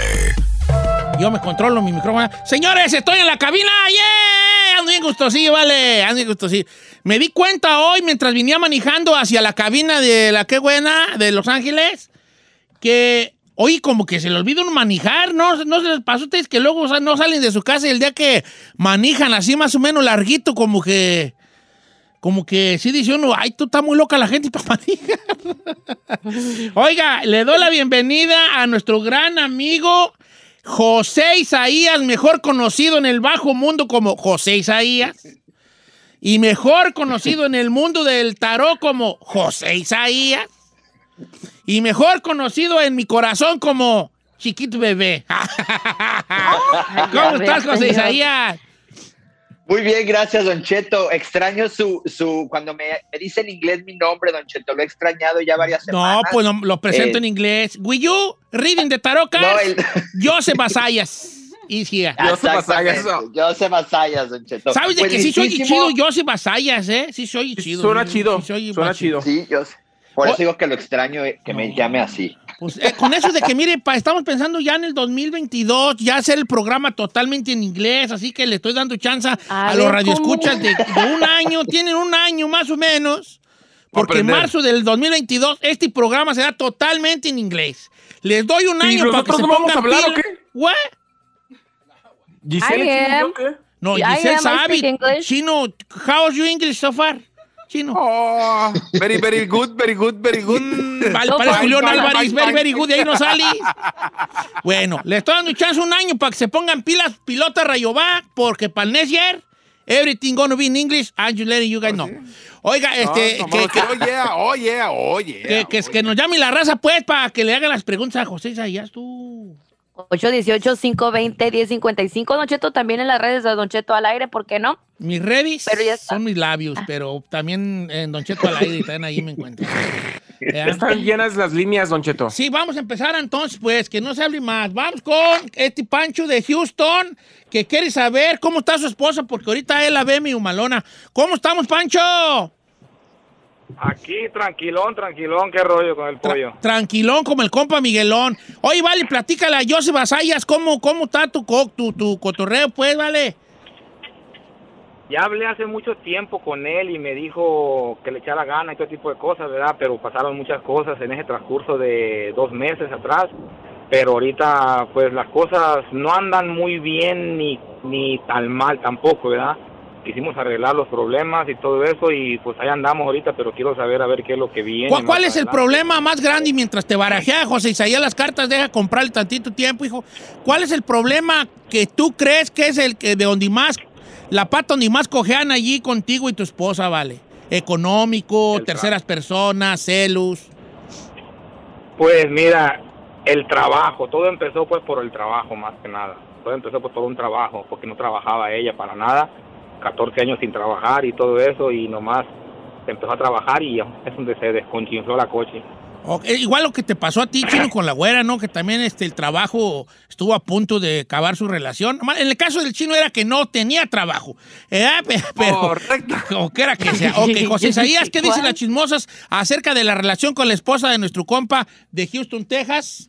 Yo me controlo mi micrófono. Señores, estoy en la cabina. ¡Yeah! Ando bien gustosillo, vale. Ando bien gustosillo. Me di cuenta hoy, mientras venía manejando hacia la cabina de la Qué Buena de Los Ángeles, que... Oye, como que se le olvida un manejar, ¿no? ¿No se les pasó a ustedes que luego o sea, no salen de su casa y el día que manejan así más o menos larguito, como que... Como que sí dice uno, ay, tú estás muy loca la gente para manejar. Oiga, le doy la bienvenida a nuestro gran amigo José Isaías, mejor conocido en el bajo mundo como José Isaías. Y mejor conocido en el mundo del tarot como José Isaías. Y mejor conocido en mi corazón como Chiquito Bebé. ¿Cómo estás, José Isaías? Muy bien, gracias, Don Cheto. Extraño su... su cuando me, me dice en inglés mi nombre, Don Cheto, lo he extrañado ya varias semanas. No, pues lo, lo presento eh. en inglés. Will you, reading the tarot cards, no, el... Joseph Basayas. Joseph Isaías. Joseph Isaías, Don Cheto. ¿Sabes pues de que listísimo? Sí soy chido Joseph Isaías, eh? Sí soy chido. Suena chido, sí, soy suena chido. Sí, yo sé. Por eso digo que lo extraño que no. me llame así. Pues, eh, con eso de que, mire, pa, estamos pensando ya en el dos mil veintidós, ya hacer el programa totalmente en inglés, así que le estoy dando chance a, a los radioescuchas de, de un año, tienen un año más o menos, porque en marzo del dos mil veintidós este programa será totalmente en inglés. Les doy un año para que se pongan pilas. ¿Y nosotros no vamos a hablar o qué? ¿What? ¿Giselle? ¿Yo qué? No, Giselle sabe. Chino, how is your English so far? Chino. Oh, very, very good, very good, very good. Vale, para Julión Álvarez, very, very good, de ahí no sale. Bueno, les estoy dando chance un año para que se pongan pilas, pilota Rayovac, porque para el next year, everything gonna be in English, and you letting you guys know. Oiga, este... No, que, que, oh, yeah, oh, yeah, oh, yeah, que, oh, que, yeah. que nos llame la raza, pues, para que le hagan las preguntas a José Isaías, tú. ocho dieciocho, cinco veinte, diez cincuenta y cinco. Don Cheto, también en las redes de Don Cheto al aire, ¿por qué no? Mis redes son mis labios, pero también en Don Cheto al aire, también ahí me encuentro. Están llenas las líneas, Don Cheto. Sí, vamos a empezar entonces, pues, que no se hable más. Vamos con este Pancho de Houston, que quiere saber cómo está su esposa, porque ahorita él la ve mi humalona. ¿Cómo estamos, Pancho? Aquí, tranquilón, tranquilón, qué rollo con el Tra pollo. Tranquilón como el compa Miguelón. Oye, vale, platícala a Joseph Basayas, ¿cómo, cómo está tu, co tu, tu cotorreo, pues, vale? Ya hablé hace mucho tiempo con él y me dijo que le echara gana y todo tipo de cosas, ¿verdad? Pero pasaron muchas cosas en ese transcurso de dos meses atrás. Pero ahorita, pues, las cosas no andan muy bien ni, ni tan mal tampoco, ¿verdad? quisimos arreglar los problemas y todo eso, y pues ahí andamos ahorita, pero quiero saber a ver qué es lo que viene. ¿Cuál, cuál es el problema más grande? Y mientras te barajea, José Isaías, las cartas, deja comprar tantito tiempo, hijo. ¿Cuál es el problema que tú crees que es el que de donde más, la pata donde más cojean allí contigo y tu esposa, vale? Económico, el terceras personas, celus. Pues mira, el trabajo, todo empezó pues por el trabajo más que nada. Todo empezó pues por un trabajo, porque no trabajaba ella para nada. catorce años sin trabajar y todo eso, y nomás empezó a trabajar y es donde se desconchinfló la coche. Okay. Igual lo que te pasó a ti, Chino, con la güera, ¿no? Que también este, el trabajo estuvo a punto de acabar su relación. En el caso del Chino era que no tenía trabajo. Eh, pero, correcto. O que era que sea. Ok, José Isaías, ¿qué dicen las chismosas acerca de la relación con la esposa de nuestro compa de Houston, Texas?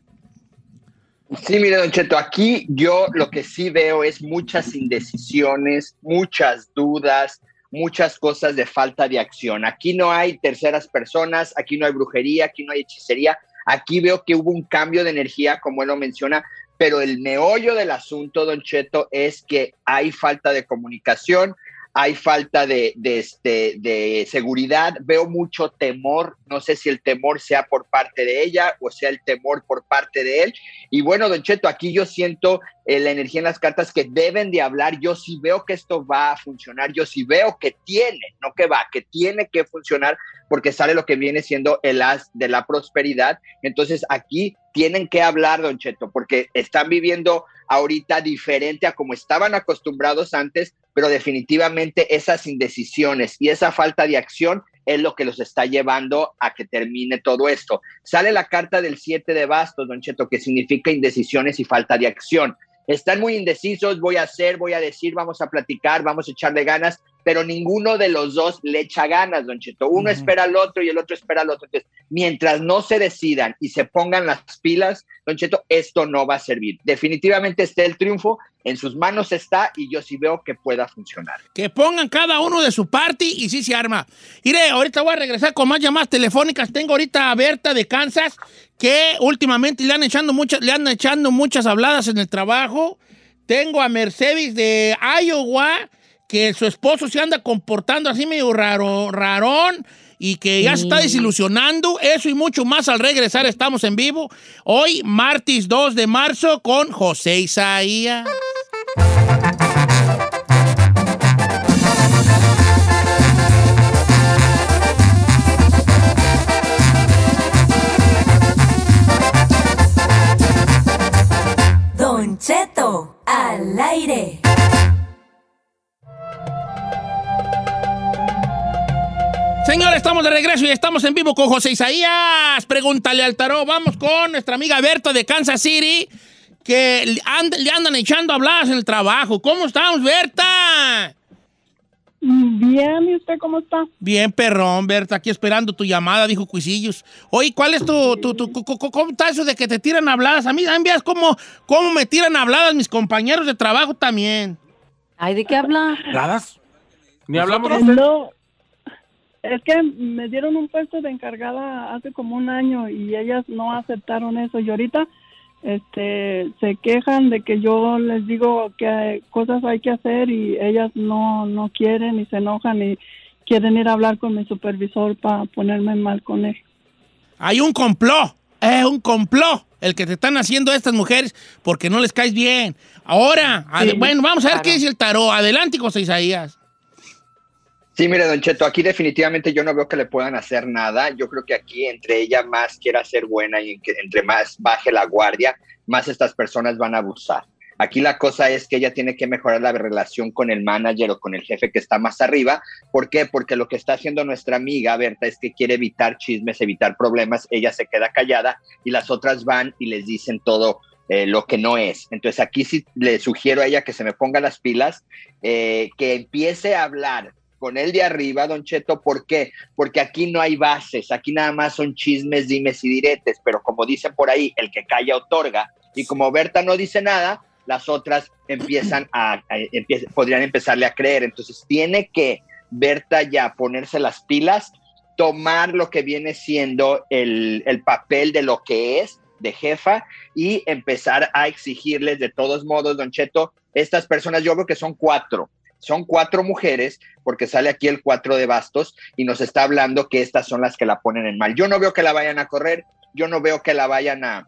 Sí, mire, Don Cheto, aquí yo lo que sí veo es muchas indecisiones, muchas dudas, muchas cosas de falta de acción. Aquí no hay terceras personas, aquí no hay brujería, aquí no hay hechicería. Aquí veo que hubo un cambio de energía, como él lo menciona, pero el meollo del asunto, Don Cheto, es que hay falta de comunicación, hay falta de, de, este, de seguridad, veo mucho temor, no sé si el temor sea por parte de ella o sea el temor por parte de él. Y bueno, Don Cheto, aquí yo siento eh, la energía en las cartas que deben de hablar. Yo sí veo que esto va a funcionar, yo sí veo que tiene, no que va, que tiene que funcionar, porque sale lo que viene siendo el as de la prosperidad. Entonces aquí tienen que hablar, Don Cheto, porque están viviendo ahorita diferente a como estaban acostumbrados antes, pero definitivamente esas indecisiones y esa falta de acción es lo que los está llevando a que termine todo esto. Sale la carta del siete de bastos, Don Cheto, que significa indecisiones y falta de acción. Están muy indecisos, voy a hacer, voy a decir, vamos a platicar, vamos a echarle ganas, pero ninguno de los dos le echa ganas, Don Cheto. Uno uh-huh. espera al otro y el otro espera al otro. Entonces, mientras no se decidan y se pongan las pilas, Don Cheto, esto no va a servir. Definitivamente esté el triunfo, en sus manos está, y yo sí veo que pueda funcionar. Que pongan cada uno de su parte y sí se arma. Iré, ahorita voy a regresar con más llamadas telefónicas. Tengo ahorita a Berta de Kansas, que últimamente le han echando muchas, le han echando muchas habladas en el trabajo. Tengo a Mercedes de Iowa, que su esposo se anda comportando así medio raro, rarón, y que ya se está desilusionando. Eso y mucho más al regresar. Estamos en vivo hoy, martes dos de marzo, con José Isaías. Don Cheto, al aire. Señores, estamos de regreso y estamos en vivo con José Isaías. Pregúntale al tarot. Vamos con nuestra amiga Berta de Kansas City, que and- le andan echando habladas en el trabajo. ¿Cómo estamos, Berta? Bien, ¿y usted cómo está? Bien, perrón, Berta. Aquí esperando tu llamada, dijo Cuisillos. Oye, ¿cuál es tu... tu, tu, tu co- co- ¿Cómo está eso de que te tiran habladas? A mí, ¿a mí veas cómo, cómo me tiran habladas mis compañeros de trabajo también? Ay, ¿de qué hablan? ¿Habladas? ¿Ni hablamos de usted? No. Es que me dieron un puesto de encargada hace como un año y ellas no aceptaron eso. Y ahorita este, se quejan de que yo les digo que cosas hay que hacer y ellas no, no quieren y se enojan y quieren ir a hablar con mi supervisor para ponerme mal con él. Hay un complot, es un complot el que te están haciendo estas mujeres porque no les caes bien. Ahora, sí, ad- bueno, vamos a ver claro. qué dice el tarot. Adelante, José Isaías. Sí, mire, Don Cheto, aquí definitivamente yo no veo que le puedan hacer nada. Yo creo que aquí entre ella más quiera ser buena y entre más baje la guardia, más estas personas van a abusar. Aquí la cosa es que ella tiene que mejorar la relación con el manager o con el jefe que está más arriba. ¿Por qué? Porque lo que está haciendo nuestra amiga Berta es que quiere evitar chismes, evitar problemas. Ella se queda callada y las otras van y les dicen todo Eh, lo que no es. Entonces aquí sí le sugiero a ella que se me ponga las pilas, eh, que empiece a hablar con él de arriba, Don Cheto. ¿Por qué? Porque aquí no hay bases, aquí nada más son chismes, dimes y diretes, pero como dice por ahí, el que calla otorga, y como Berta no dice nada, las otras empiezan a, a empie- podrían empezarle a creer. Entonces tiene que Berta ya ponerse las pilas, tomar lo que viene siendo el, el papel de lo que es, de jefa, y empezar a exigirles. De todos modos, Don Cheto, estas personas yo veo que son cuatro. son cuatro mujeres, porque sale aquí el cuatro de bastos y nos está hablando que estas son las que la ponen en mal. Yo no veo que la vayan a correr, yo no veo que la vayan a,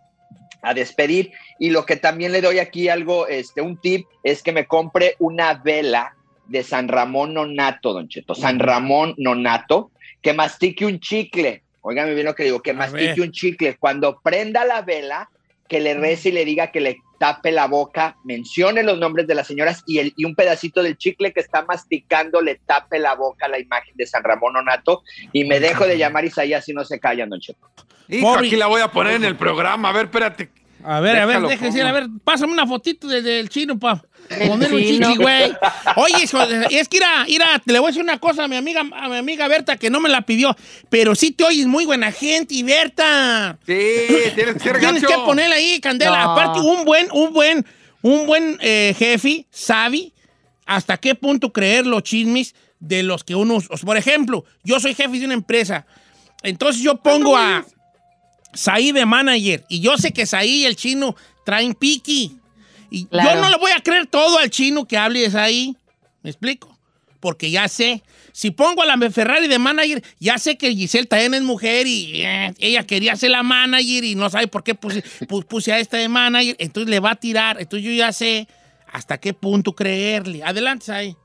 a despedir. Y lo que también le doy aquí algo, este, un tip, es que me compre una vela de San Ramón Nonato, Don Cheto, San Ramón Nonato, que mastique un chicle. Óigame bien lo que digo, que mastique un chicle. Cuando prenda la vela, que le rece y le diga que le tape la boca, mencione los nombres de las señoras y, el, y un pedacito del chicle que está masticando le tape la boca la imagen de San Ramón Nonato, y me dejo de llamar Isaías si no se callan, Don Cheto. Hijo, aquí la voy a poner en el programa. A ver, espérate. A ver, déjalo, a ver, déjense, a ver, pásame una fotito desde de el chino para poner un chichi, güey. Oye, eso, es que irá, irá, te le voy a decir una cosa a mi amiga, a mi amiga Berta, que no me la pidió, pero sí te oyes muy buena gente, y Berta. Sí, tienes que ser Tienes gacho. que ponerle ahí, Candela. No. Aparte, un buen, un buen, un buen eh, jefe sabe hasta qué punto creer los chismes de los que uno. Por ejemplo, yo soy jefe de una empresa. Entonces yo pongo a Saí de manager, y yo sé que Saí y el chino traen piqui, y claro, yo no le voy a creer todo al chino que hable de Saí, ¿me explico? Porque ya sé, si pongo a la Ferrari de manager, ya sé que Giselle también es mujer y eh, ella quería ser la manager y no sabe por qué puse, puse a esta de manager, entonces le va a tirar, entonces yo ya sé hasta qué punto creerle. Adelante, Saí.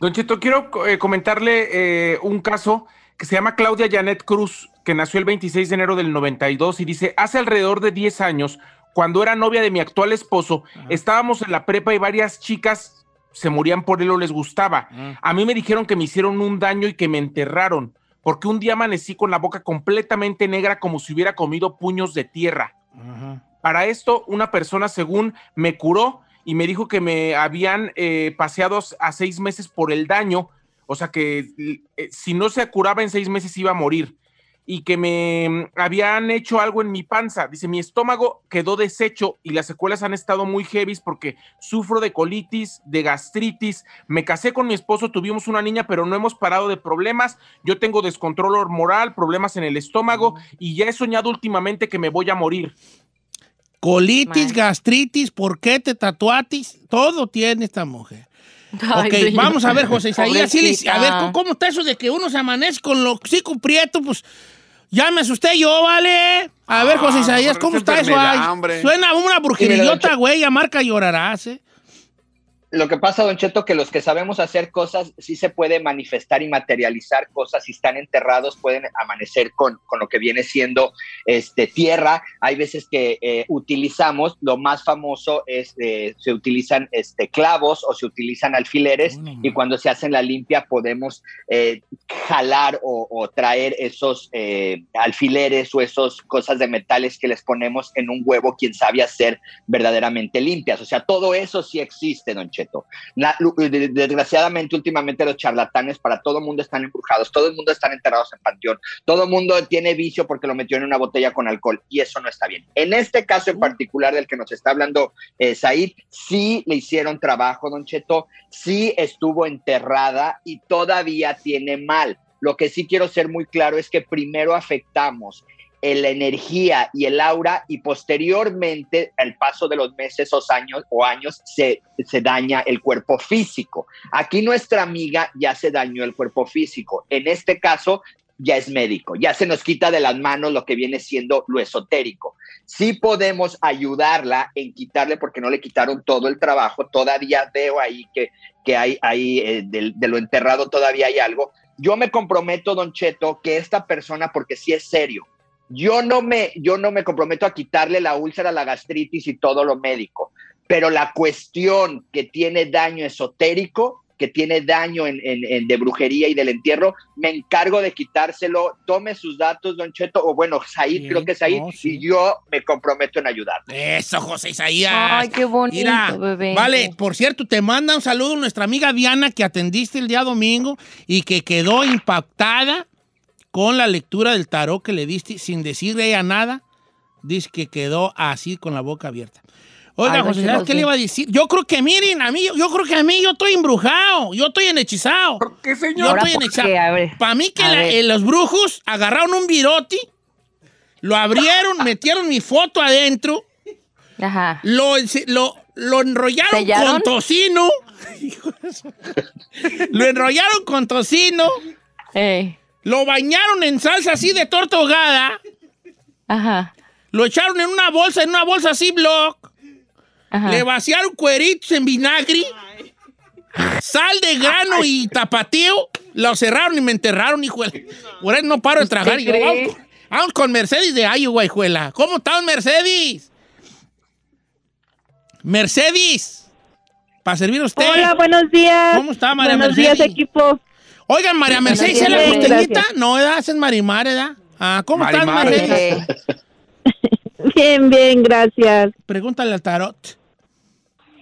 Don Cheto, quiero eh, comentarle eh, un caso que se llama Claudia Janet Cruz, que nació el veintiséis de enero del noventa y dos, y dice: hace alrededor de diez años, cuando era novia de mi actual esposo, ajá, estábamos en la prepa y varias chicas se morían por él o les gustaba. Ajá. A mí me dijeron que me hicieron un daño y que me enterraron, porque un día amanecí con la boca completamente negra como si hubiera comido puños de tierra. Ajá. Para esto, una persona, según, me curó y me dijo que me habían eh, paseado a seis meses por el daño, o sea que eh, si no se curaba en seis meses iba a morir, y que me habían hecho algo en mi panza. Dice, mi estómago quedó deshecho y las secuelas han estado muy heavy porque sufro de colitis, de gastritis. Me casé con mi esposo, tuvimos una niña, pero no hemos parado de problemas. Yo tengo descontrol hormonal, problemas en el estómago, y ya he soñado últimamente que me voy a morir. Colitis, Man. gastritis, ¿por qué te tatuatis? Todo tiene esta mujer. Ok, Ay, vamos a ver, José Isaías. Sí, a ver, ¿cómo está eso de que uno se amanece con lo hocico prieto? Pues... Ya me asusté yo, ¿vale? A ver, ah, José Isaías, ¿cómo está eso? Ay, suena una brujerillota, güey, a marca llorarás, ¿eh? Lo que pasa, Don Cheto, que los que sabemos hacer cosas, sí se puede manifestar y materializar cosas. Si están enterrados, pueden amanecer con, con lo que viene siendo este, tierra. Hay veces que eh, utilizamos, lo más famoso es, eh, se utilizan este, clavos o se utilizan alfileres, mm. y cuando se hacen la limpia podemos eh, jalar o, o traer esos eh, alfileres o esas cosas de metales que les ponemos en un huevo, quien sabe hacer verdaderamente limpias. O sea, todo eso sí existe, Don Cheto. La, desgraciadamente últimamente los charlatanes para todo el mundo están embrujados, todo el mundo están enterrados en panteón, todo el mundo tiene vicio porque lo metió en una botella con alcohol, y eso no está bien. En este caso en particular del que nos está hablando eh, Said, sí le hicieron trabajo, Don Cheto, sí estuvo enterrada y todavía tiene mal. Lo que sí quiero ser muy claro es que primero afectamos la energía y el aura, y posteriormente, al paso de los meses o años, o años se, se daña el cuerpo físico. Aquí nuestra amiga ya se dañó el cuerpo físico. En este caso, ya es médico, ya se nos quita de las manos lo que viene siendo lo esotérico. Sí podemos ayudarla en quitarle, porque no le quitaron todo el trabajo, todavía veo ahí que, que hay, hay eh, de, de lo enterrado todavía hay algo. Yo me comprometo, Don Cheto, que esta persona, porque sí es serio, Yo no, me, yo no me comprometo a quitarle la úlcera, la gastritis y todo lo médico, pero la cuestión que tiene daño esotérico, que tiene daño en, en, en de brujería y del entierro, me encargo de quitárselo. Tome sus datos, Don Cheto, o bueno, Said, sí, creo que es Said, no, sí. y yo me comprometo en ayudarle. Eso, José Isaías. Ay, qué bonito, Mira, bebé. Vale, por cierto, te manda un saludo a nuestra amiga Diana, que atendiste el día domingo y que quedó impactada con la lectura del tarot que le diste, sin decirle ella nada, dice que quedó así con la boca abierta. Oiga, Ay, José, ¿qué sí. le iba a decir? Yo creo que, miren, a mí, yo creo que a mí yo estoy embrujado, yo estoy enhechizado. ¿Por qué, señor? Yo estoy enhechizado. Para mí que la, eh, los brujos agarraron un viroti, lo abrieron, metieron mi foto adentro, Ajá. Lo, lo, lo enrollaron ¿Sellaron? con tocino. Lo enrollaron con tocino. Hey. Lo bañaron en salsa así de torta ahogada. Ajá. Lo echaron en una bolsa, en una bolsa así, block. Ajá. Le vaciaron cueritos en vinagre. Ay. Sal de grano. Ay. Y tapatío. Lo cerraron y me enterraron, hijuela. Por eso no paro de trabajar. Y yo, vamos, con, vamos con Mercedes de Iowa, hijuela. ¿Cómo estás, Mercedes? Mercedes, para servir a usted. Hola, buenos días. ¿Cómo está, María buenos Mercedes? Buenos días, equipo. Oigan, María Mercedes, ¿es la costeñita? No, ¿edad? Es Marimar, ¿edad? Ah, ¿cómo estás, Mercedes? Bien, bien, gracias. Pregúntale al tarot.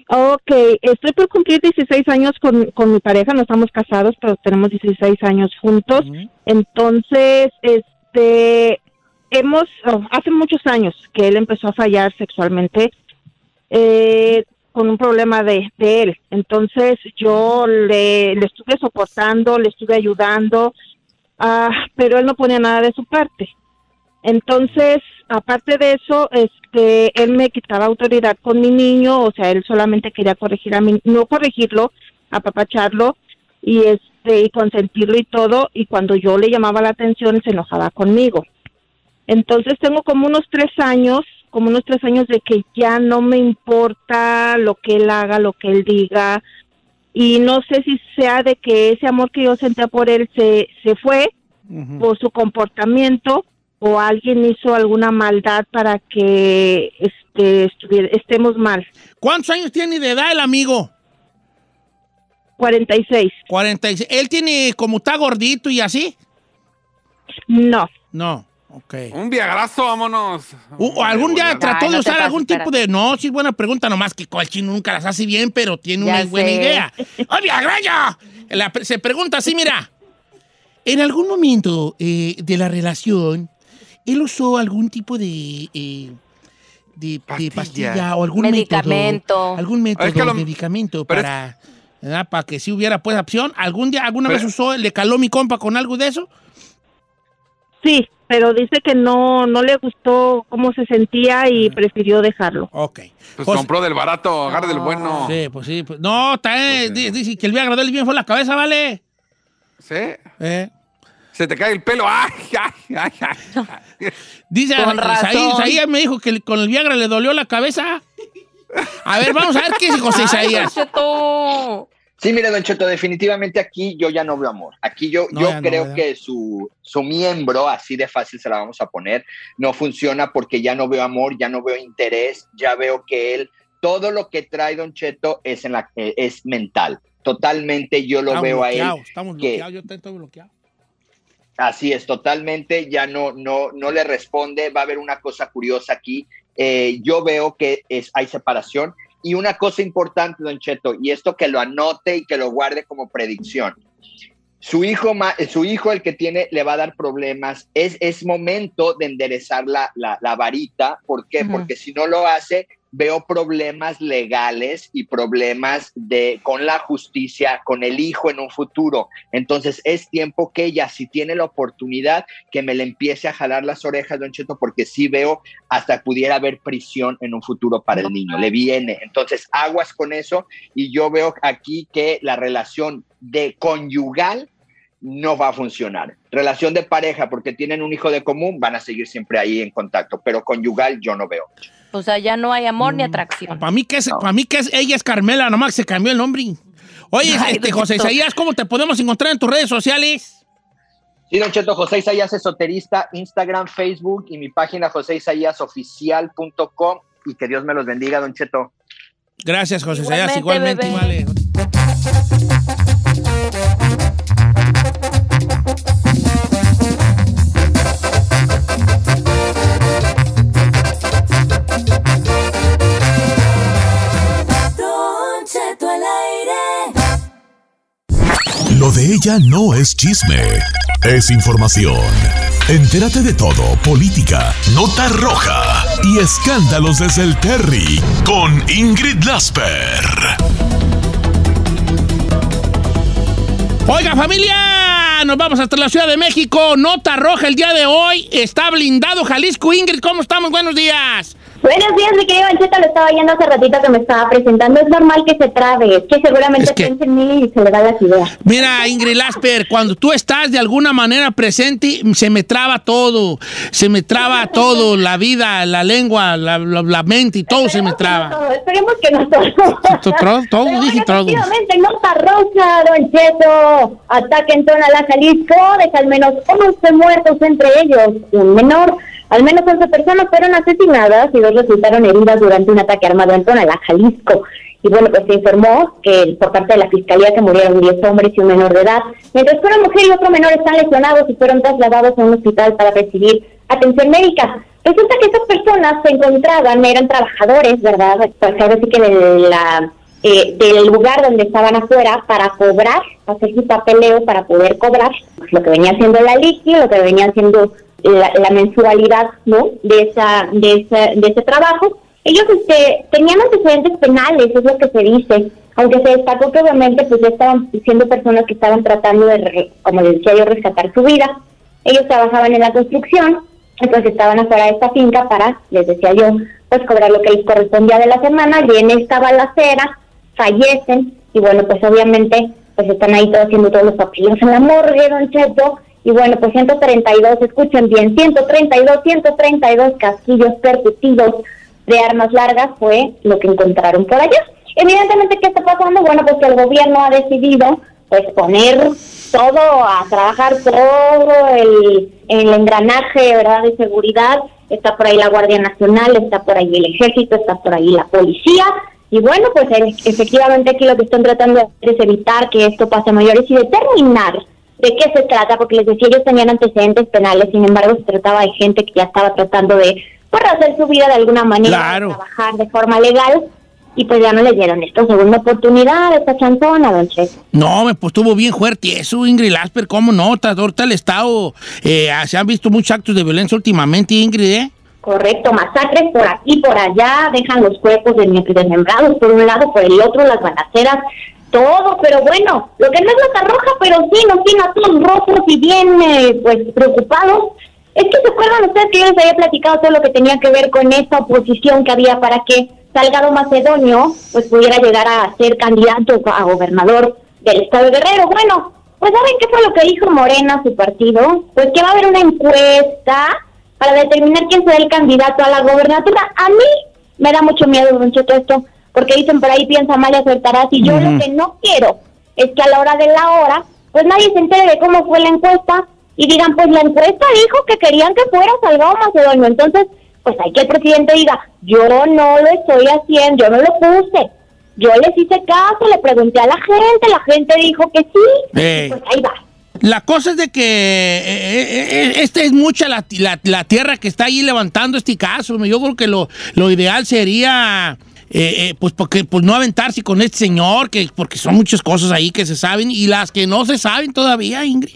Ok, estoy por cumplir dieciséis años con, con mi pareja, no estamos casados, pero tenemos dieciséis años juntos. Uh-huh. Entonces, este, hemos, oh, hace muchos años que él empezó a fallar sexualmente eh, con un problema de, de él. Entonces, yo le, le estuve soportando, le estuve ayudando, uh, pero él no ponía nada de su parte. Entonces, aparte de eso, este, él me quitaba autoridad con mi niño, o sea, él solamente quería corregir a mí, no corregirlo, apapacharlo y este y consentirlo y todo, y cuando yo le llamaba la atención se enojaba conmigo. Entonces tengo como unos tres años, como unos tres años de que ya no me importa lo que él haga, lo que él diga, y no sé si sea de que ese amor que yo sentía por él se, se fue uh-huh. por su comportamiento, o alguien hizo alguna maldad para que este, estemos mal. ¿Cuántos años tiene de edad el amigo? cuarenta y seis. cuarenta y seis. ¿Él tiene como está gordito y así? No. No, ok. Un viagrazo, vámonos. Uh, ¿Algún día trató Ay, de no usar algún tipo para... de...? No, sí, buena pregunta, nomás que el chino nunca las hace bien, pero tiene ya una sé. buena idea. ¡Ay, viagraya! La, se pregunta así, mira. En algún momento eh, de la relación... ¿Él usó algún tipo de, eh, de, pastilla. de pastilla o algún medicamento? Método, algún método, es que lo, medicamento para, es, para que si hubiera pues opción. ¿Algún día, alguna pero, vez usó, le caló mi compa con algo de eso? Sí, pero dice que no, no le gustó cómo se sentía y prefirió dejarlo. Ok. Pues José, compró del barato, agarre del bueno. Sí, pues sí. Pues, no, está, eh, pues, dice que el viagra del bien fue la cabeza, ¿vale? Sí. Eh. Se te cae el pelo. ¡Ay, ay, ay, ay! Dice Isaías, me dijo que con el viagra le dolió la cabeza. A ver, vamos a ver qué dice José Isaías. Sí, mire, Don Cheto, definitivamente aquí yo ya no veo amor. Aquí yo, no, yo creo no, que su, su miembro, así de fácil se la vamos a poner, no funciona porque ya no veo amor, ya no veo interés, ya veo que él, todo lo que trae Don Cheto es, en la, es mental. Totalmente yo lo estamos veo a él. Estamos que, bloqueados, yo estoy bloqueado. Así es, totalmente, ya no, no, no le responde, va a haber una cosa curiosa aquí, eh, yo veo que es, hay separación, y una cosa importante, Don Cheto, y esto que lo anote y que lo guarde como predicción, su hijo, su hijo el que tiene, le va a dar problemas, es, es momento de enderezar la, la, la varita, ¿por qué? Uh-huh. Porque si no lo hace, veo problemas legales y problemas de, con la justicia, con el hijo en un futuro. Entonces es tiempo que ella, si tiene la oportunidad, que me le empiece a jalar las orejas, Don Cheto, porque sí veo hasta pudiera haber prisión en un futuro para el niño. Le viene. Entonces aguas con eso, y yo veo aquí que la relación de conyugal no va a funcionar. Relación de pareja, porque tienen un hijo de común, van a seguir siempre ahí en contacto, pero conyugal yo no veo. O sea, ya no hay amor mm. ni atracción. Para mí que es, no. para mí que es, ella es Carmela, nomás se cambió el nombre. Oye, Ay, este, José Isaías, ¿cómo te podemos encontrar en tus redes sociales? Sí, Don Cheto, José Isaías Esoterista, Instagram, Facebook, y mi página josé isaías oficial punto com, y que Dios me los bendiga, Don Cheto. Gracias, José Isaías, igualmente, igualmente Lo de ella no es chisme, es información. Entérate de todo, política, nota roja y escándalos desde el Terry con Ingrid Lasper. Oiga, familia, nos vamos hasta la Ciudad de México. Nota roja el día de hoy. Está blindado Jalisco. Ingrid, ¿cómo estamos? Buenos días. Buenos días, mi querido Don Cheto, lo estaba oyendo hace ratito que me estaba presentando. Es normal que se trabe, es que seguramente es que... piensa en mí y se le da las ideas. Mira, Ingrid Lasper, cuando tú estás de alguna manera presente, se me traba todo, se me traba todo, la vida, la lengua, la, la, la mente y todo. Esperemos se me traba. No todo, esperemos que no todo. Todo, todo, bueno, dije todo. Efectivamente, nota rosa, Don Cheto, ataque en zona la Jalisco, deja al menos once muertos, entre ellos un menor. Al menos once personas fueron asesinadas y dos resultaron heridas durante un ataque armado en Tonalá, Jalisco. Y bueno, pues se informó que por parte de la Fiscalía que murieron diez hombres y un menor de edad, mientras que una mujer y otro menor están lesionados y fueron trasladados a un hospital para recibir atención médica. Resulta que esas personas se encontraban, eran trabajadores, ¿verdad? Trabajadores que de la... Eh, del lugar donde estaban afuera para cobrar, hacer su papeleo para poder cobrar pues lo que venía siendo la liqui, lo que venía siendo la, la mensualidad, ¿no? De esa, de esa, de ese trabajo. Ellos este, tenían antecedentes penales, es lo que se dice, aunque se destacó que obviamente pues ya estaban siendo personas que estaban tratando de, como les decía yo, rescatar su vida. Ellos trabajaban en la construcción, entonces estaban afuera de esta finca para, les decía yo, pues cobrar lo que les correspondía de la semana, y en esta balacera fallecen, y bueno, pues obviamente pues están ahí todos haciendo todos los papeles en la morgue, Don Cheto, y bueno, pues ciento treinta y dos, escuchen bien, ciento treinta y dos, ciento treinta y dos casquillos percutidos de armas largas fue lo que encontraron por allá. Evidentemente, ¿qué está pasando? Bueno, pues que el gobierno ha decidido pues poner todo a trabajar, todo el, el engranaje, ¿verdad?, de seguridad. Está por ahí la Guardia Nacional, está por ahí el Ejército, está por ahí la Policía. Y bueno, pues efectivamente aquí lo que están tratando es evitar que esto pase a mayores y determinar de qué se trata, porque les decía, ellos tenían antecedentes penales, sin embargo, se trataba de gente que ya estaba tratando de por hacer su vida de alguna manera, claro, de trabajar de forma legal, y pues ya no les dieron esta segunda oportunidad, esta chanzona, Don Cheto. No, pues estuvo bien fuerte eso, Ingrid Lasper, ¿cómo no? Ahorita el Estado, eh, se han visto muchos actos de violencia últimamente, Ingrid, ¿eh? Correcto, masacres por aquí, por allá, dejan los cuerpos desmembrados por un lado, por el otro, las balaceras, todo, pero bueno, lo que no es nota roja, pero sí nos tiene a todos rojos y bien eh, pues preocupados, es que se acuerdan ustedes que yo les había platicado todo lo que tenía que ver con esta oposición que había para que Salgado Macedonio pues pudiera llegar a ser candidato a gobernador del estado de Guerrero. Bueno, pues ¿saben qué fue lo que dijo Morena, su partido? Pues que va a haber una encuesta para determinar quién será el candidato a la gobernatura. A mí me da mucho miedo, Don Cheto, esto, porque dicen por ahí, piensa mal y acertarás, y yo uh-huh. lo que no quiero es que a la hora de la hora, pues nadie se entere de cómo fue la encuesta, y digan, pues la encuesta dijo que querían que fuera Salgado Macedonio, entonces, pues hay que el presidente diga, yo no lo estoy haciendo, yo no lo puse, yo les hice caso, le pregunté a la gente, la gente dijo que sí, hey. Y pues ahí va. La cosa es de que eh, eh, esta es mucha la, la, la tierra que está ahí levantando este caso. Yo creo que lo, lo ideal sería eh, eh, pues porque pues no aventarse con este señor, que porque son muchas cosas ahí que se saben y las que no se saben todavía, Ingrid.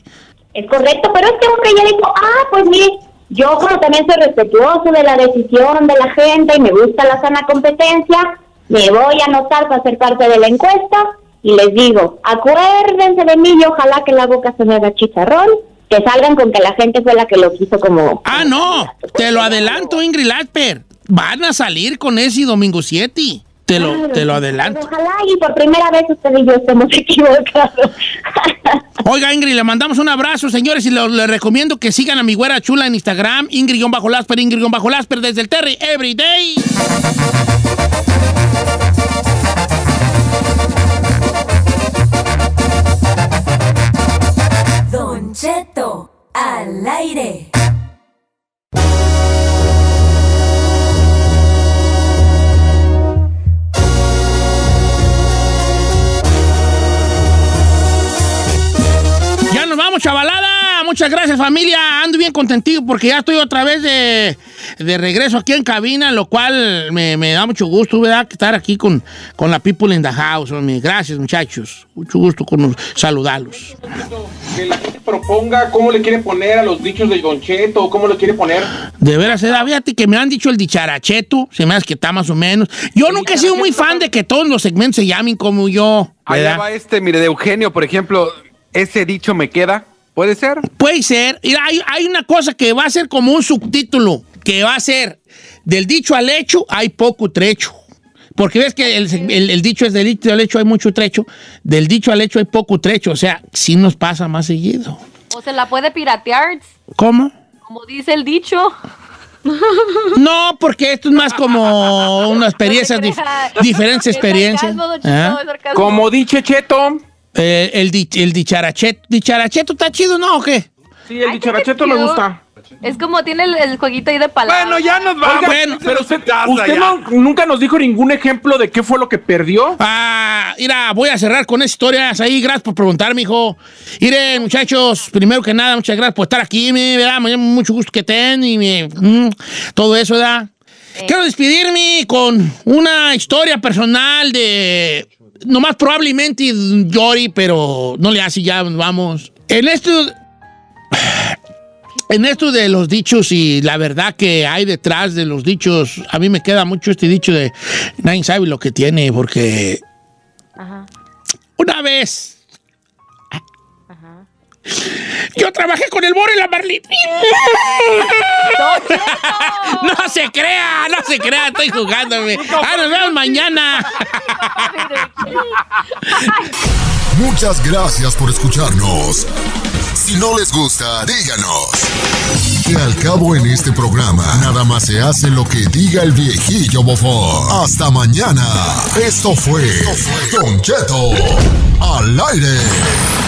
Es correcto, pero este hombre ya dijo, ah, pues mire, yo como también soy respetuoso de la decisión de la gente y me gusta la sana competencia, me voy a anotar para ser parte de la encuesta. Y les digo, acuérdense de mí y ojalá que la boca se me haga chicharrón, que salgan con que la gente fue la que lo quiso como... Ah, como no, te lo adelanto, Ingrid Lasper, van a salir con ese domingo siete, te lo, claro, te lo adelanto. Ojalá y por primera vez usted y yo estemos equivocados. Oiga, Ingrid, le mandamos un abrazo, señores, y les recomiendo que sigan a mi güera chula en Instagram, Ingrid-Lasper, Ingrid-Lasper, desde el Terry, everyday. Don Cheto, al aire. Ya nos vamos, chavalada. Muchas gracias, familia. Ando bien contentido porque ya estoy otra vez de, de regreso aquí en cabina, lo cual me, me da mucho gusto, ¿verdad? Estar aquí con, con la people in the house. Gracias, muchachos. Mucho gusto con saludarlos. Que la gente proponga cómo le quiere poner a los dichos de Don Cheto, cómo le quiere poner. De veras, fíjate que me han dicho el dicharacheto, se me hace que está más o menos. Yo nunca he sido muy fan de que todos los segmentos se llamen como yo, ¿verdad? Ahí va este, mire, de Eugenio, por ejemplo, ese dicho me queda, ¿puede ser? Puede ser. Mira, hay, hay una cosa que va a ser como un subtítulo, que va a ser Del dicho al hecho hay poco trecho. Porque ves que el, el, el dicho es del dicho al hecho hay mucho trecho. Del dicho al hecho hay poco trecho. O sea, sí nos pasa más seguido. O se la puede piratear. ¿Cómo? Como dice el dicho. No, porque esto es más como una experiencia, no dif diferentes experiencias. ¿Ah? Como dice Cheto. Eh, el, di el dicharacheto. ¿Dicharacheto está chido, no, o qué? Sí, el Ay, dicharacheto me gusta. Es como tiene el, el jueguito ahí de palabras. Bueno, ya nos va. Oiga, bueno, pero usted, usted no, nunca nos dijo ningún ejemplo de qué fue lo que perdió. Ah, mira, voy a cerrar con esas historias ahí. Gracias por preguntarme, hijo. Miren, muchachos, primero que nada, muchas gracias por estar aquí. Me da mucho gusto que estén y me, mm, todo eso, ¿verdad? Eh. Quiero despedirme con una historia personal de... Nomás probablemente Yori, pero no le hace, ya vamos. En esto... En esto de los dichos y la verdad que hay detrás de los dichos, a mí me queda mucho este dicho de nadie sabe lo que tiene, porque Ajá. una vez Ajá. yo trabajé con el Boro y la Marlita. No se crea, no se crea, estoy jugándome. Ah, nos vemos mañana. Muchas gracias por escucharnos. Si no les gusta, díganos. Que al cabo en este programa, nada más se hace lo que diga el viejillo bofón. Hasta mañana. Esto fue Don Cheto al aire.